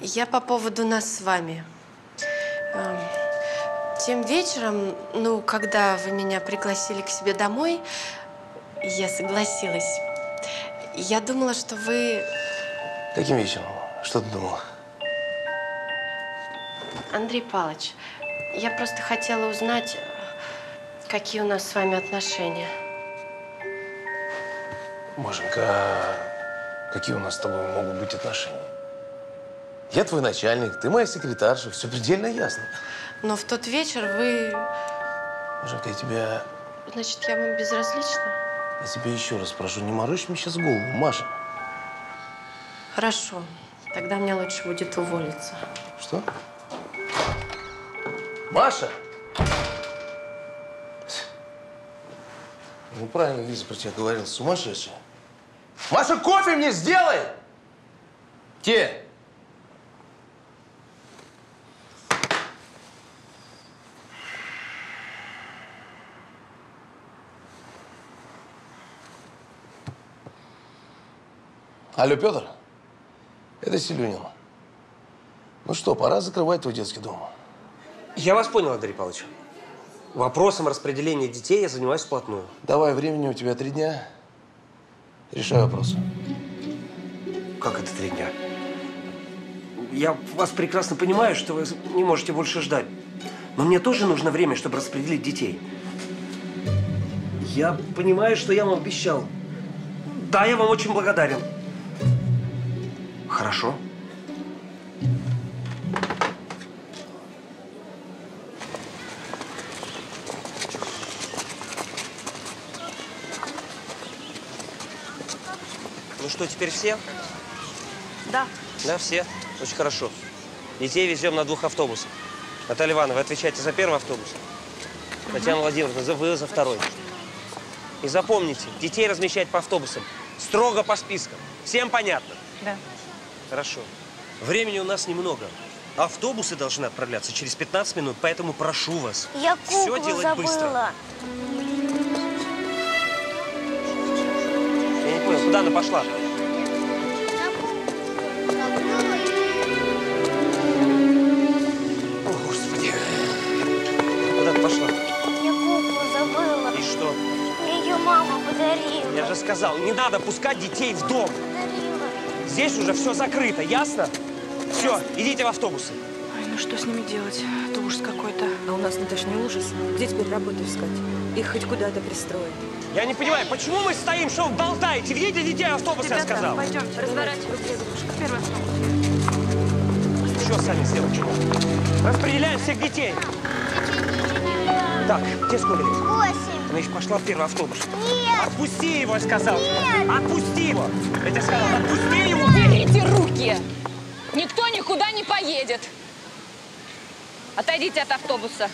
я по поводу нас с вами. Тем вечером, ну, когда вы меня пригласили к себе домой, я согласилась. Я думала, что вы… Каким вечером? Что ты думала? Андрей Павлович, я просто хотела узнать, какие у нас с вами отношения. Машенька, какие у нас с тобой могут быть отношения? Я твой начальник, ты моя секретарша, все предельно ясно. Но в тот вечер вы… Машенька, я тебя… Значит, я вам безразлична? Я тебя еще раз прошу, не морочь мне сейчас голову, Маша. Хорошо. Тогда мне лучше будет уволиться. Что? Маша! Ну, правильно Лиза про тебя говорила, сумасшедшая. Маша, кофе мне сделай! Те! Алло, Петр, это Селюнин. Ну что, пора закрывать твой детский дом. Я вас понял, Андрей Павлович. Вопросом распределения детей я занимаюсь вплотную. Давай, времени у тебя три дня. Решай вопрос. Как это три дня? Я вас прекрасно понимаю, что вы не можете больше ждать. Но мне тоже нужно время, чтобы распределить детей. Я понимаю, что я вам обещал. Да, я вам очень благодарен. Хорошо. Ну что, теперь все? Да. Да, все. Очень хорошо. Детей везем на двух автобусах. Наталья Ивановна, вы отвечаете за первый автобус. Татьяна Владимировна, вы за второй. И запомните, детей размещать по автобусам строго по спискам. Всем понятно? Да. Хорошо. Времени у нас немного. Автобусы должны отправляться через пятнадцать минут, поэтому прошу вас. Я куклу все делать забыла. Быстро. Я не понял, куда она пошла? Я же сказал, не надо пускать детей в дом. Здесь уже все закрыто, ясно? Все, идите в автобусы. Ой, ну что с ними делать? Это ужас какой-то. А у нас, Наташ, не ужас. Где теперь работу искать? Их хоть куда-то пристроить. Я не понимаю, почему мы стоим, что вы болтаете? Ведите детей в автобусы, я сказал. Пойдем, разворачивайте, девушка. Первый автобус. Еще сами сделайте. Распределяем всех детей. Так, где сколько лет? Восемь. Она еще пошла в первый автобус. Нет. Отпусти его, я сказал. Нет. Отпусти его. Я тебе сказал, отпусти его. Уберите руки. Никто никуда не поедет. Отойдите от автобуса.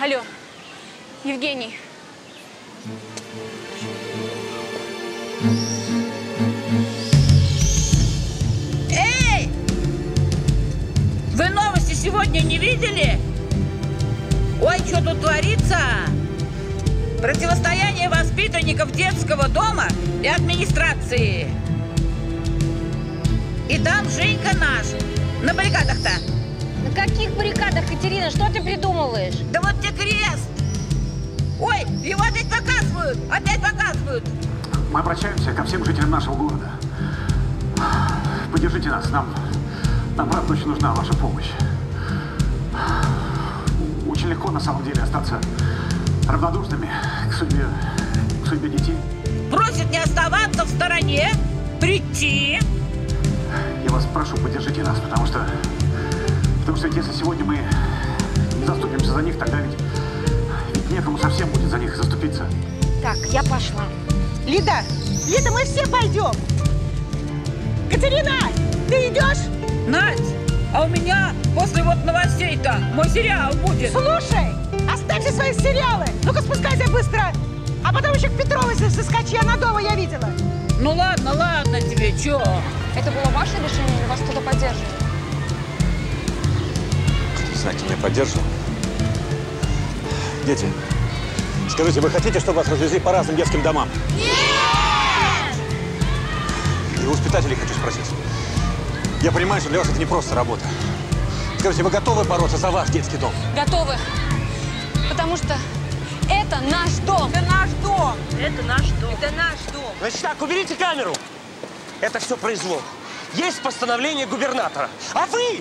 Алло, Евгений. Эй! Вы новости сегодня не видели? Ой, что тут творится? Противостояние воспитанников детского дома и администрации. И там Женька наш. На баррикадах-то. На каких баррикадах, Катерина? Что ты придумываешь? Да вот тебе крест. Ой, его опять показывают. Опять показывают. Мы обращаемся ко всем жителям нашего города. Поддержите нас. Нам, нам правда очень нужна ваша помощь. Очень легко, на самом деле, остаться равнодушными к судьбе, к судьбе детей. Просит не оставаться в стороне, прийти. Я вас прошу, поддержите нас, потому что, потому что если сегодня мы не заступимся за них, тогда ведь, ведь некому совсем будет за них заступиться. Так, я пошла. Лида, Лида, мы все пойдем. Катерина, ты идешь? Надь, а у меня после вот новостей-то мой сериал будет. Слушай! Оставьте свои сериалы! Ну-ка, спускайся быстро! А потом еще к Петровой соскочи, она дома, я видела. Ну ладно, ладно тебе, чё? Это было ваше решение, или вас кто-то поддерживал? Кто-то, знаете, меня поддерживал. Дети, скажите, вы хотите, чтобы вас развезли по разным детским домам? Нет! И воспитателей хочу спросить. Я понимаю, что для вас это не просто работа. Скажите, вы готовы бороться за ваш детский дом? Готовы. Потому что это наш дом. Это наш дом. Это наш дом. Это наш дом. Значит так, уберите камеру. Это все произвол. Есть постановление губернатора. А вы?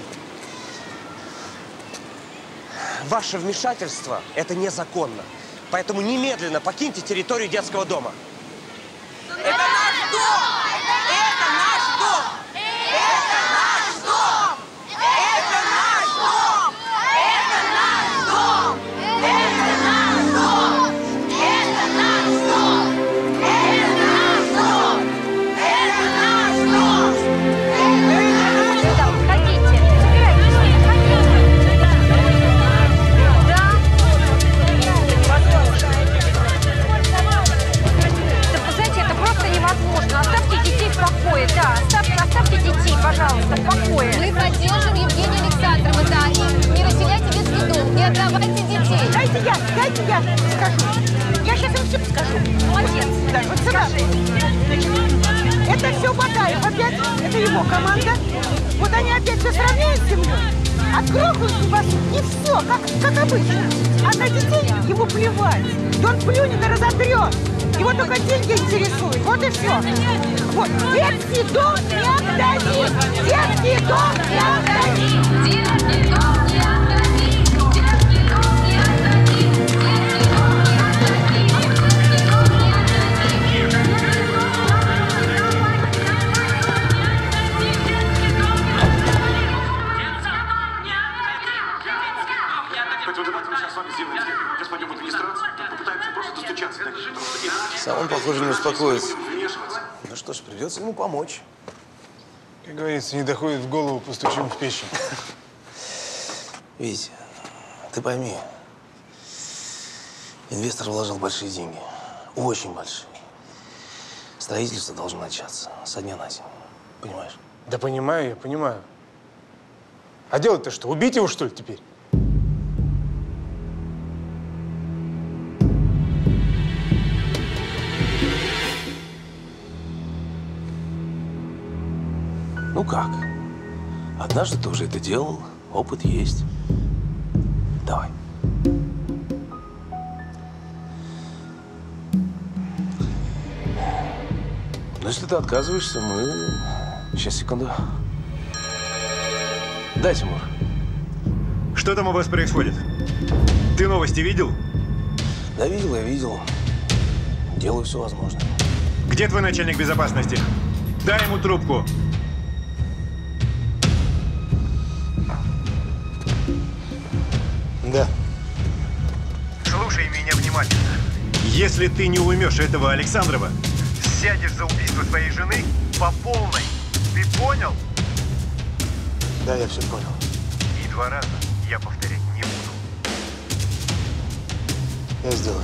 Ваше вмешательство – это незаконно. Поэтому немедленно покиньте территорию детского дома. Это, это наш дом! Это наш дом! Это наш дом! Это наш дом! Это наш дом! Это наш дом! Это наш дом! Это наш дом! Это наш дом! Это наш дом! Уходите! Да, знаете, это просто невозможно. Оставьте детей в покое, да. Оставьте, оставьте детей, пожалуйста, в покое. Мы поддержим Евгения Александрова, да. И не расселяйте детский дом, не отдавайте детей. Дайте я, дайте я скажу. Я сейчас им все скажу. Молодец. Да, вот сюда. Это все Батаев опять. Это его команда. Вот они опять все сравняют с землей. Отгрохают у вас и все, как, как обычно. А на детей ему плевать. И он плюнет и разотрет. Его только деньги интересуют. Вот и все. Вот. Детский дом не отдадим. Детский дом не отдадим. Детский дом не отдадим. Сейчас с вами сделаем, господин администрация, попытаемся просто достучаться до Сам он, похоже, не успокоится. Ну что ж, придется ему помочь. Как говорится, не доходит в голову, постучим в печень. Витя, ты пойми, инвестор вложил большие деньги, очень большие. Строительство должно начаться со дня на день, понимаешь? Да понимаю я, понимаю. А делать-то что, убить его, что ли, теперь? Ну как? Однажды ты уже это делал, опыт есть. Давай. Ну, если ты отказываешься, мы… Сейчас, секунду. Да, Тимур. Что там у вас происходит? Ты новости видел? Да, видел я, видел. Делаю все возможное. Где твой начальник безопасности? Дай ему трубку. Да. Слушай меня внимательно. Если ты не уймешь этого Александрова, сядешь за убийство своей жены по полной. Ты понял? Да, я все понял. И два раза я повторять не буду. Я сделаю.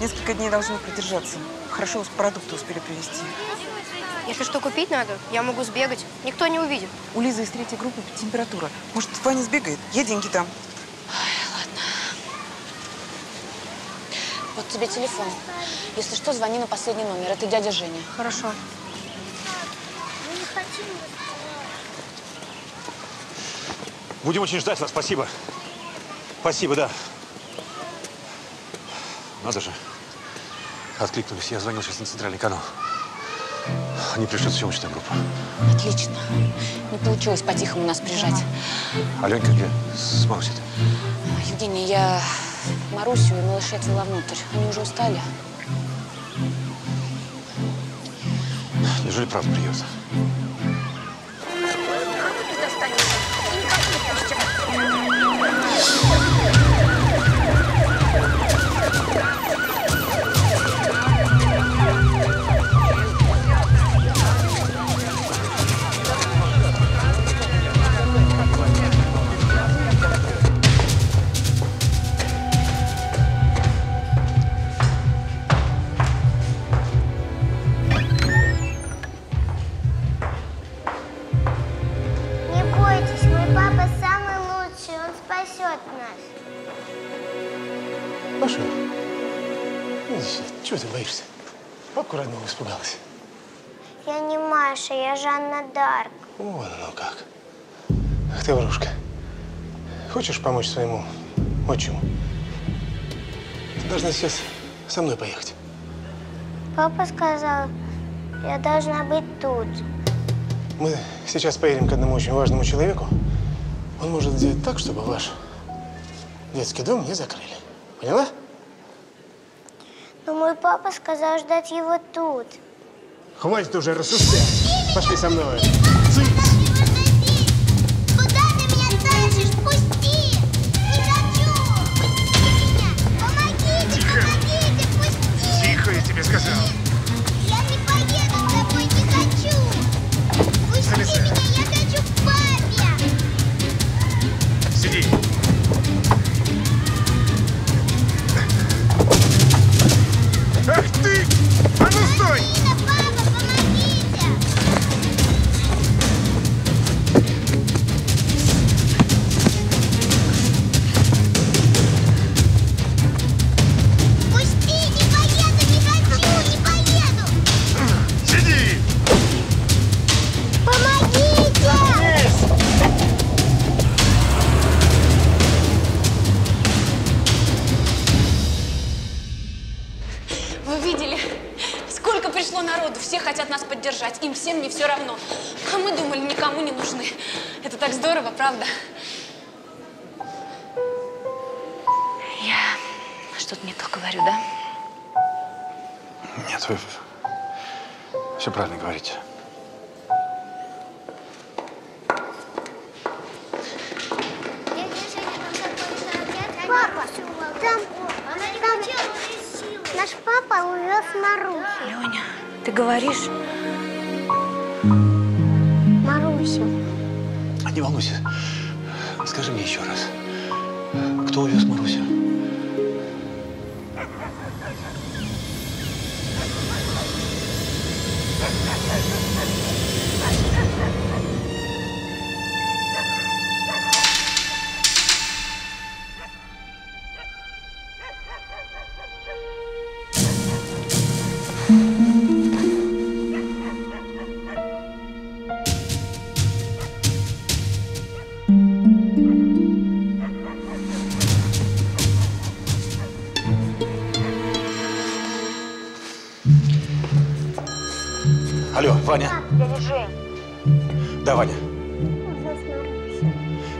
Несколько дней должны продержаться. Хорошо, продукты успели привезти. Если что купить надо, я могу сбегать. Никто не увидит. У Лизы из третьей группы температура. Может, Ваня сбегает? Я деньги дам. Ой, ладно. Вот тебе телефон. Если что, звони на последний номер. Это дядя Женя. Хорошо. Будем очень ждать вас. Спасибо. Спасибо, да. Надо же. Откликнулись. Я звонил сейчас на центральный канал. Они пришлют съемочную группу. Отлично. Не получилось по-тихому нас прижать. Аленька где? С Марусей? Евгений, я Марусю и малышей отвела внутрь. Они уже устали. Неужели правда придется? Испугалась. Я не Маша, я Жанна Дарк. Вон оно как. Ах ты, варушка. Хочешь помочь своему отчиму? Ты должна сейчас со мной поехать. Папа сказал, я должна быть тут. Мы сейчас поедем к одному очень важному человеку. Он может сделать так, чтобы ваш детский дом не закрыли. Поняла? Но мой папа сказал ждать его тут. Хватит уже рассуждать. Пошли со мной. Цыц. Куда ты меня тащишь? Пусти! Не хочу! Помогите! Тихо. Помогите! Пусти! Тихо, я тебе сказал. Я не поеду с тобой, не хочу! Пусти Алиса. Меня, я хочу к папе! Сиди. Ах ты! А ну стой! Алина, папа, помогите! Пусти! Не поеду! Не хочу! Не поеду! Сиди! Помогите! Народу, все хотят нас поддержать, им всем не все равно. А мы думали, никому не нужны. Это так здорово, правда? Я что-то не то говорю, да? Нет, вы все правильно говорите. Маруся. Леня, ты говоришь? Маруся. Не волнуйся. Скажи мне еще раз. Кто увез Марусю? Ваня. Да, Ваня.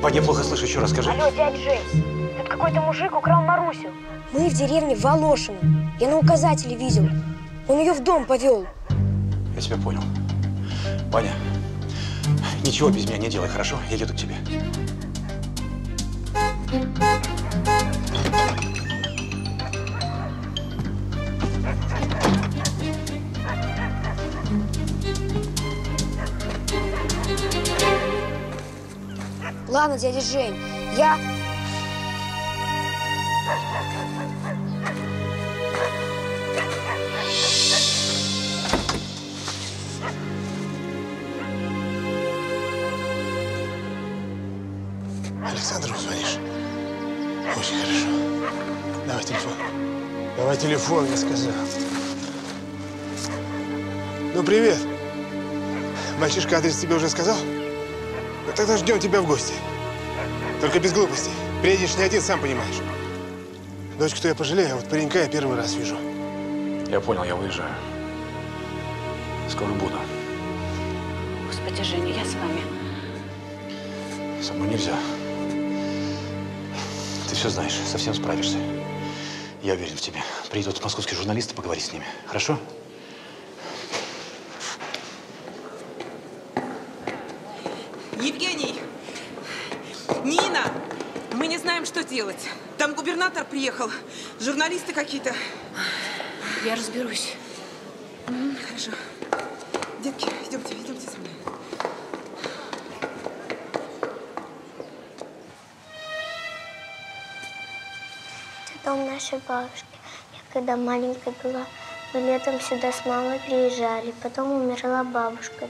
Ваня, я плохо слышу, еще раз скажи. Алло, дядь Жень, тут какой-то мужик украл Марусю. Мы в деревне Волошино. Я на указателе видел. Он ее в дом повел. Я тебя понял. Ваня, ничего без меня не делай, хорошо? Я еду к тебе. Ладно, дядя Жень, я… Александру звонишь? Очень хорошо. Давай телефон. Давай телефон, я сказал. Ну, привет. Мальчишка адрес тебе уже сказал? Ну, тогда ждем тебя в гости. Только без глупостей. Приедешь не один, сам понимаешь. Дочку-то я пожалею, а вот паренька я первый раз вижу. Я понял, я выезжаю. Скоро буду. Господи, Женя, я с вами. Со мной нельзя. Ты все знаешь, совсем справишься. Я уверен в тебе. Приедут московские журналисты, поговорить с ними. Хорошо? Евгений! Нина! Мы не знаем, что делать. Там губернатор приехал, журналисты какие-то. Я разберусь. Угу, хорошо. Детки, идемте, идемте со мной. Это дом нашей бабушки. Я когда маленькая была, мы летом сюда с мамой приезжали. Потом умерла бабушка.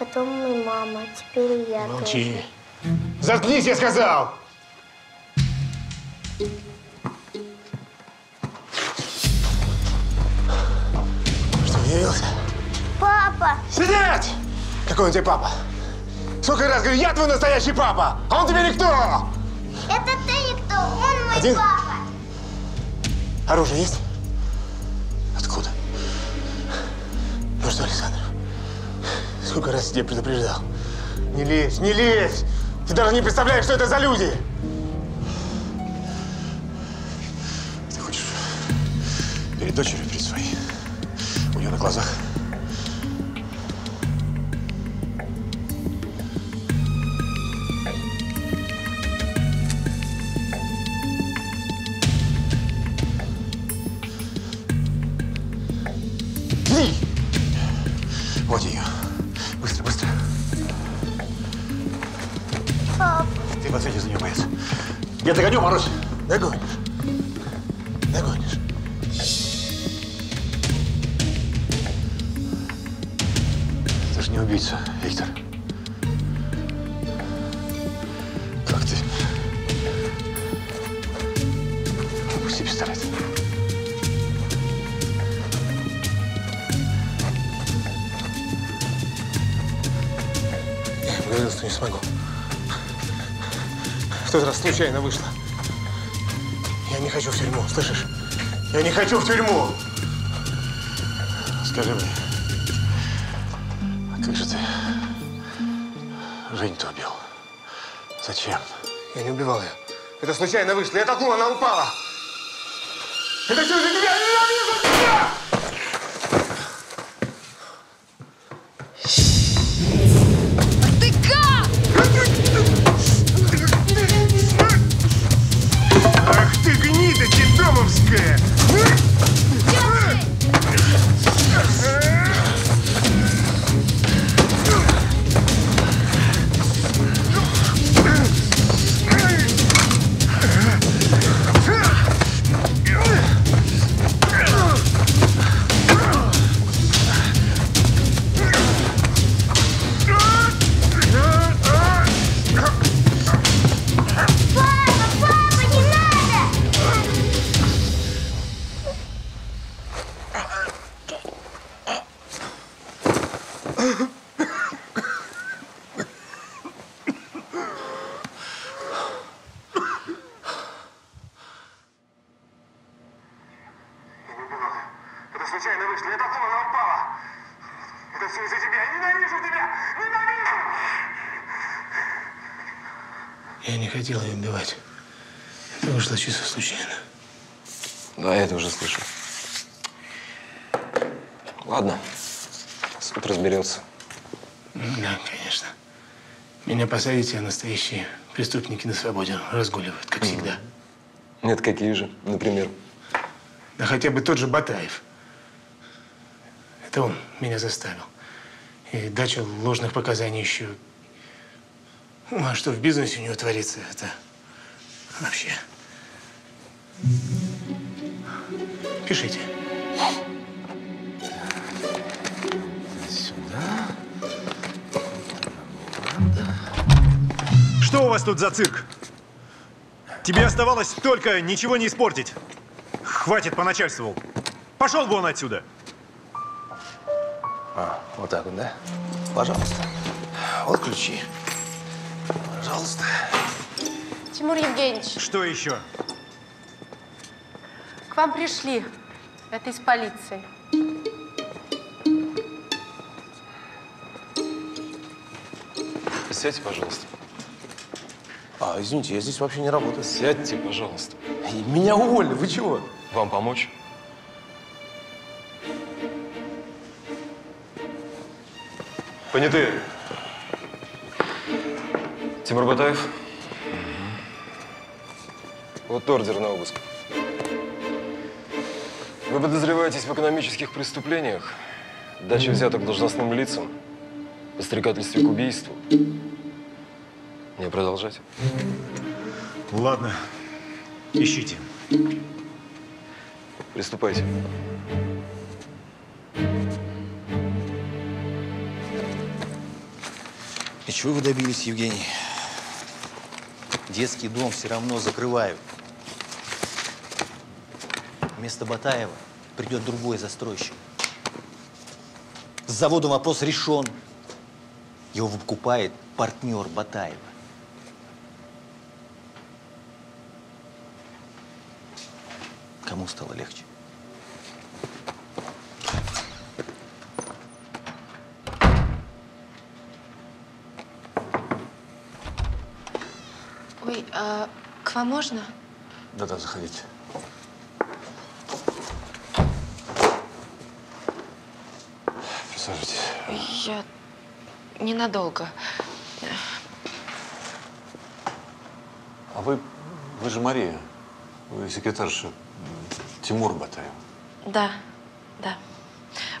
Потом мы мама, теперь я. Молчи. Тоже. Заткнись, я сказал! Что, не явился? Папа! Сидеть! Какой он тебе папа? Сколько раз говорю, я твой настоящий папа, а он тебе никто! Это ты никто, он мой Один? папа! Оружие есть? Откуда? Ну что, Александр, сколько раз я тебя предупреждал? Не лезь, не лезь! Ты даже не представляешь, что это за люди! Ты хочешь перед дочерью, перед своей, у нее на глазах. Вот ее. Быстро, быстро. Пап. Ты в ответе за нее, боец. Я догоню, Марусь. Догонишь. Догонишь. Ты же не убийца, Виктор. Как ты? Опусти пистолет. Я им говорил, что не смогу. В тот раз случайно вышло. Я не хочу в тюрьму, слышишь? Я не хочу в тюрьму! Скажи мне, как же ты Женю-то убил? Зачем? Я не убивал ее. Это случайно вышло. Я толкнул, она упала. Это все из-за тебя! Я ненавижу тебя! Ах ты, гнида детдомовская! Держи! Хотел ее убивать. Это вышло чисто случайно. Да, я это уже слышал. Ладно, суд разберется. Да, конечно. Меня посадите, а настоящие преступники на свободе разгуливают, как mm-hmm. всегда. Нет, какие же, например? Да хотя бы тот же Батаев. Это он меня заставил. И дача ложных показаний еще. Ну, а что в бизнесе у него творится, это вообще. Пишите. Сюда. Что у вас тут за цирк? Тебе оставалось только ничего не испортить. Хватит, поначальствовал. Пошел вон отсюда. А, вот так вот, да? Пожалуйста. Вот ключи. Пожалуйста. Тимур Евгеньевич. Что еще? К вам пришли. Это из полиции. Сядьте, пожалуйста. А, извините, я здесь вообще не работаю. Сядьте, пожалуйста. Меня уволили, вы чего? Вам помочь? Понятые. Тимур Батаев, угу. Вот ордер на обыск. Вы подозреваетесь в экономических преступлениях, даче взяток должностным лицам, подстрекательстве к убийству. Не продолжать? Ладно, ищите. Приступайте. И чего вы добились, Евгений? Детский дом все равно закрывают. Вместо Батаева придет другой застройщик. С заводом вопрос решен. Его выкупает партнер Батаева. Кому стало легче? Ой, а к вам можно? Да-да, заходите. Присаживайтесь. Я ненадолго. А вы, вы же Мария, вы секретарша Тимура Батаева. Да, да.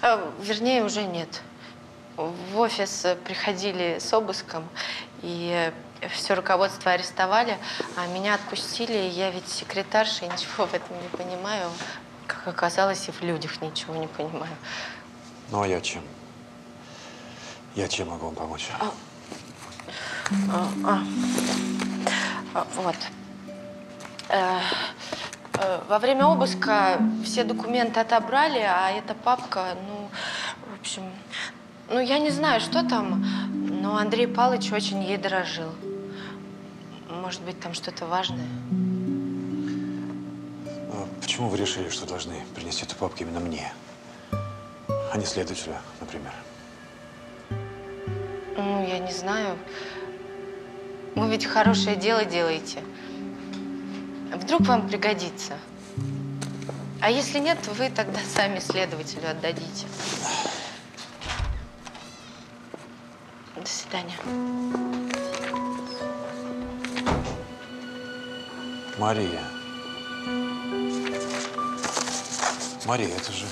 А, вернее, уже нет. В офис приходили с обыском, и все руководство арестовали, а меня отпустили. Я ведь секретарша, и ничего в этом не понимаю. Как оказалось, и в людях ничего не понимаю. Ну, а я чем? Я чем могу вам помочь? А, а, а, а, вот. А, а, во время обыска все документы отобрали, а эта папка, ну, в общем... Ну, я не знаю, что там, но Андрей Павлович очень ей дорожил. Может быть, там что-то важное? А почему вы решили, что должны принести эту папку именно мне, а не следователю, например? Ну, я не знаю. Вы ведь хорошее дело делаете. Вдруг вам пригодится. А если нет, вы тогда сами следователю отдадите. До свидания. Мария. Мария, это же…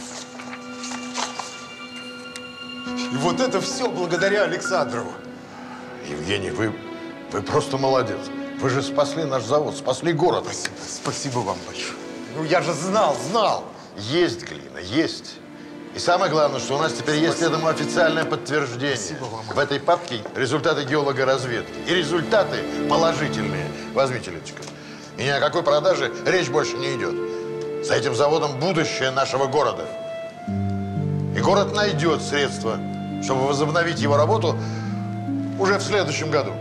И вот это все благодаря Александрову. Евгений, вы, вы просто молодец. Вы же спасли наш завод, спасли город. Спасибо, спасибо вам большое. Ну, я же знал, знал. Есть глина, есть. И самое главное, что у нас теперь Спасибо. Есть этому официальное подтверждение. Спасибо вам. В этой папке результаты геологоразведки. И результаты положительные. Возьмите, Лидочка. И ни о какой продаже речь больше не идет. За этим заводом будущее нашего города. И город найдет средства, чтобы возобновить его работу уже в следующем году.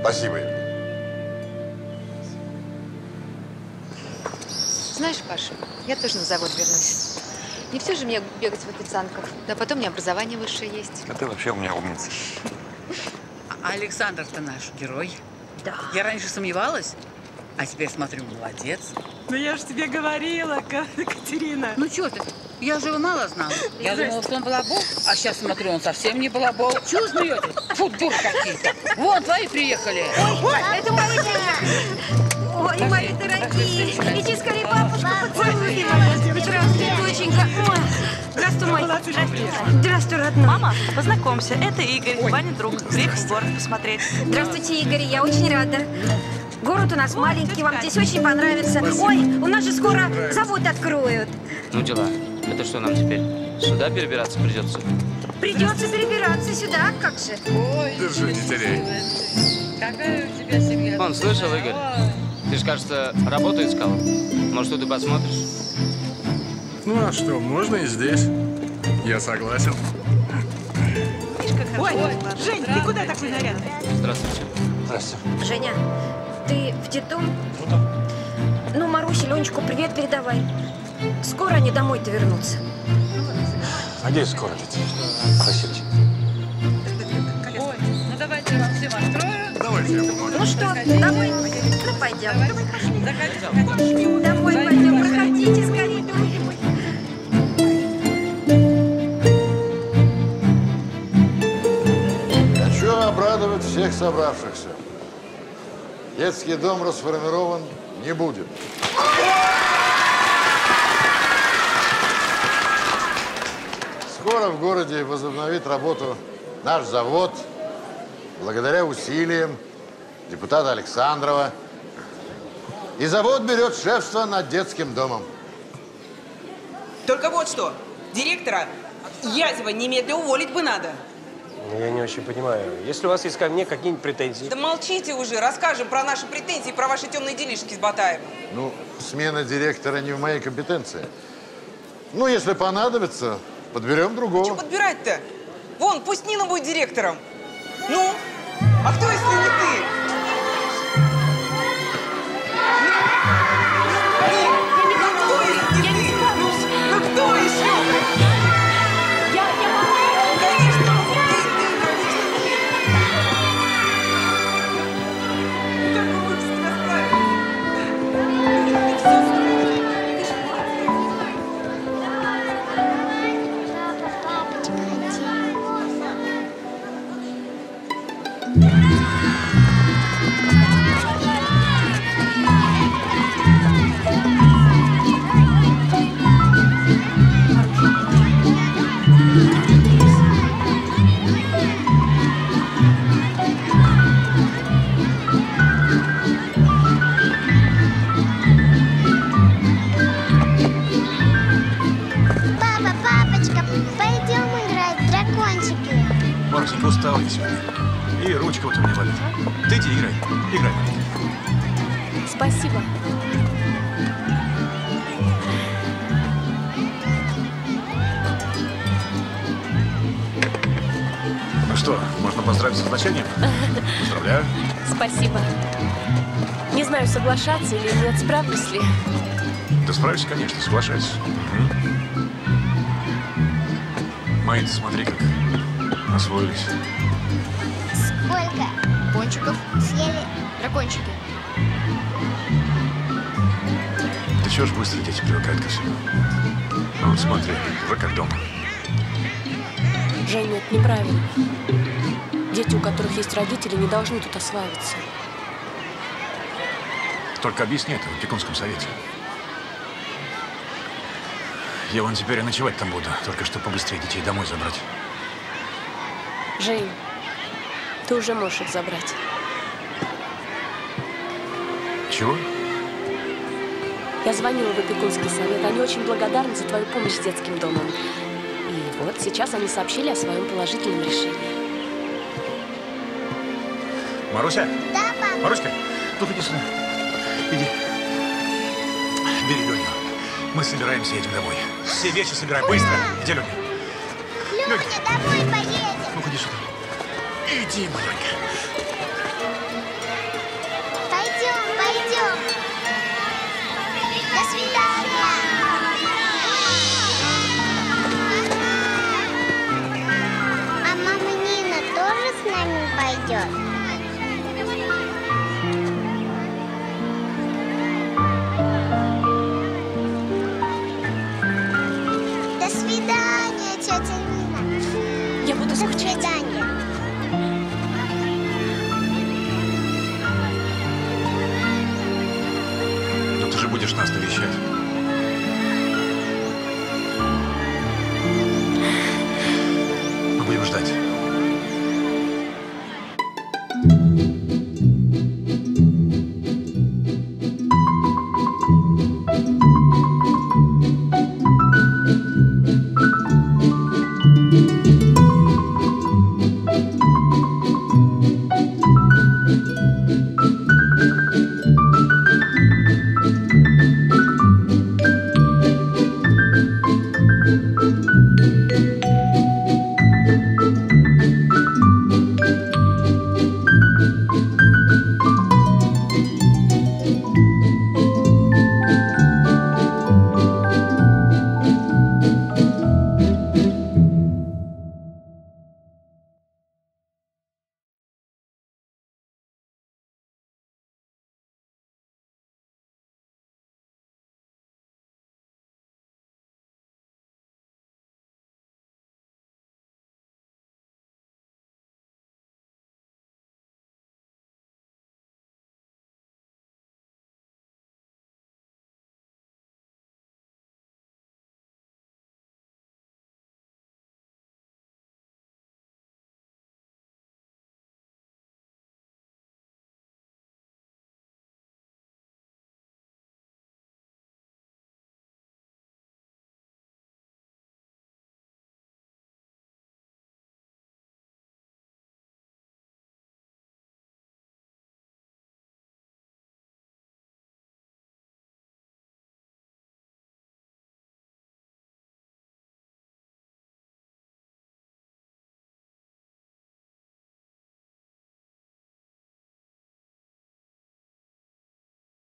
Спасибо. Знаешь, Паша, я тоже на завод вернусь. Не все же мне бегать в официантках. Да потом у меня образование высшее есть. А ты вообще у меня умница. А Александр-то наш герой. Да. Я раньше сомневалась, а теперь смотрю, молодец. Ну я же тебе говорила, Катерина. Ну что ты? Я же его мало знала. Я думала, что он балабол, а сейчас смотрю, он совсем не балабол. Чего смеете? Фу, дур какие-то. Вон, твои приехали. Ой, ой, это мои. Ой, мои дорогие. Иди скорее бабушку поцелуй. Здравствуй, доченька. Здравствуй, мой. Здравствуй, родная. Мама, познакомься, это Игорь, Ваня друг. Приехал в город посмотреть. Здравствуйте, Игорь, я очень рада. Город у нас маленький, вам здесь очень понравится. Ой, у нас же скоро завод откроют. Ну дела. Это что нам теперь? Сюда перебираться придется? Придется перебираться сюда, как же. Ой, держи, не теряй. Какая у тебя семья? Вон, слышал, Игорь? Ты же, кажется, работу искал. Может, ты посмотришь? Ну а что, можно и здесь. Я согласен. Ой, Жень, ты куда такой нарядный? Здравствуйте. Здравствуйте. Женя, ты в детдом? Куда? Ну, Марусе, Ленечку привет передавай. Скоро они домой-то вернутся. Надеюсь, скоро летит. Спасибо. Ой, ну давайте вам всем откроем. Давайте. Ну что, домой? Ну пойдем. Давай, пошли. Заходите. Домой пойдем. Проходите скорее. Хочу обрадовать всех собравшихся. Детский дом расформирован не будет. Скоро в городе возобновит работу наш завод, благодаря усилиям депутата Александрова. И завод берет шефство над детским домом. Только вот что, директора Язева немедленно уволить бы надо. Ну, я не очень понимаю. Если у вас есть ко мне какие-нибудь претензии… Да молчите уже, расскажем про наши претензии, про ваши темные делишки с Батаевым. Ну, смена директора не в моей компетенции. Ну, если понадобится… Подберем другого. Что подбирать-то? Вон, пусть Нина будет директором. Ну, а кто, если не ты? Ну, кто еще? Я, я могу. Конечно, ты, ты, конечно. Как вы будете с ним справиться? Устал я сегодня. И ручка вот у меня болит. Ты иди, играй. Играй. Спасибо. Ну что, можно поздравить с назначением? Поздравляю. Спасибо. Не знаю, соглашаться или нет, справлюсь ли. Ты справишься, конечно, соглашайся. Угу. Майн, смотри, как... Освоились. Сколько пончиков съели дракончики? Ты чего ж быстро дети привыкают ко всему? А вот смотри, вы как дома. Женя, это неправильно. Дети, у которых есть родители, не должны тут осваиваться. Только объясни это в опекунском совете. Я вон теперь и ночевать там буду, только что побыстрее детей домой забрать. Жень, ты уже можешь их забрать. Чего? Я звонила в опекунский совет. Они очень благодарны за твою помощь с детским домом. И вот сейчас они сообщили о своем положительном решении. Маруся? Да, папа. Маруська, тут иди сюда. Иди. Бери Леню. Мы собираемся, едем домой. Все вещи собираем. Быстро. Где Ленька? Ленька, домой поедем. Ну-ка, иди сюда. Иди, маленька. Пойдем, пойдем. До свидания. Пойдет. До свидания, тетя Нина. Я буду скучать. До свидания. Но ты же будешь нас навещать.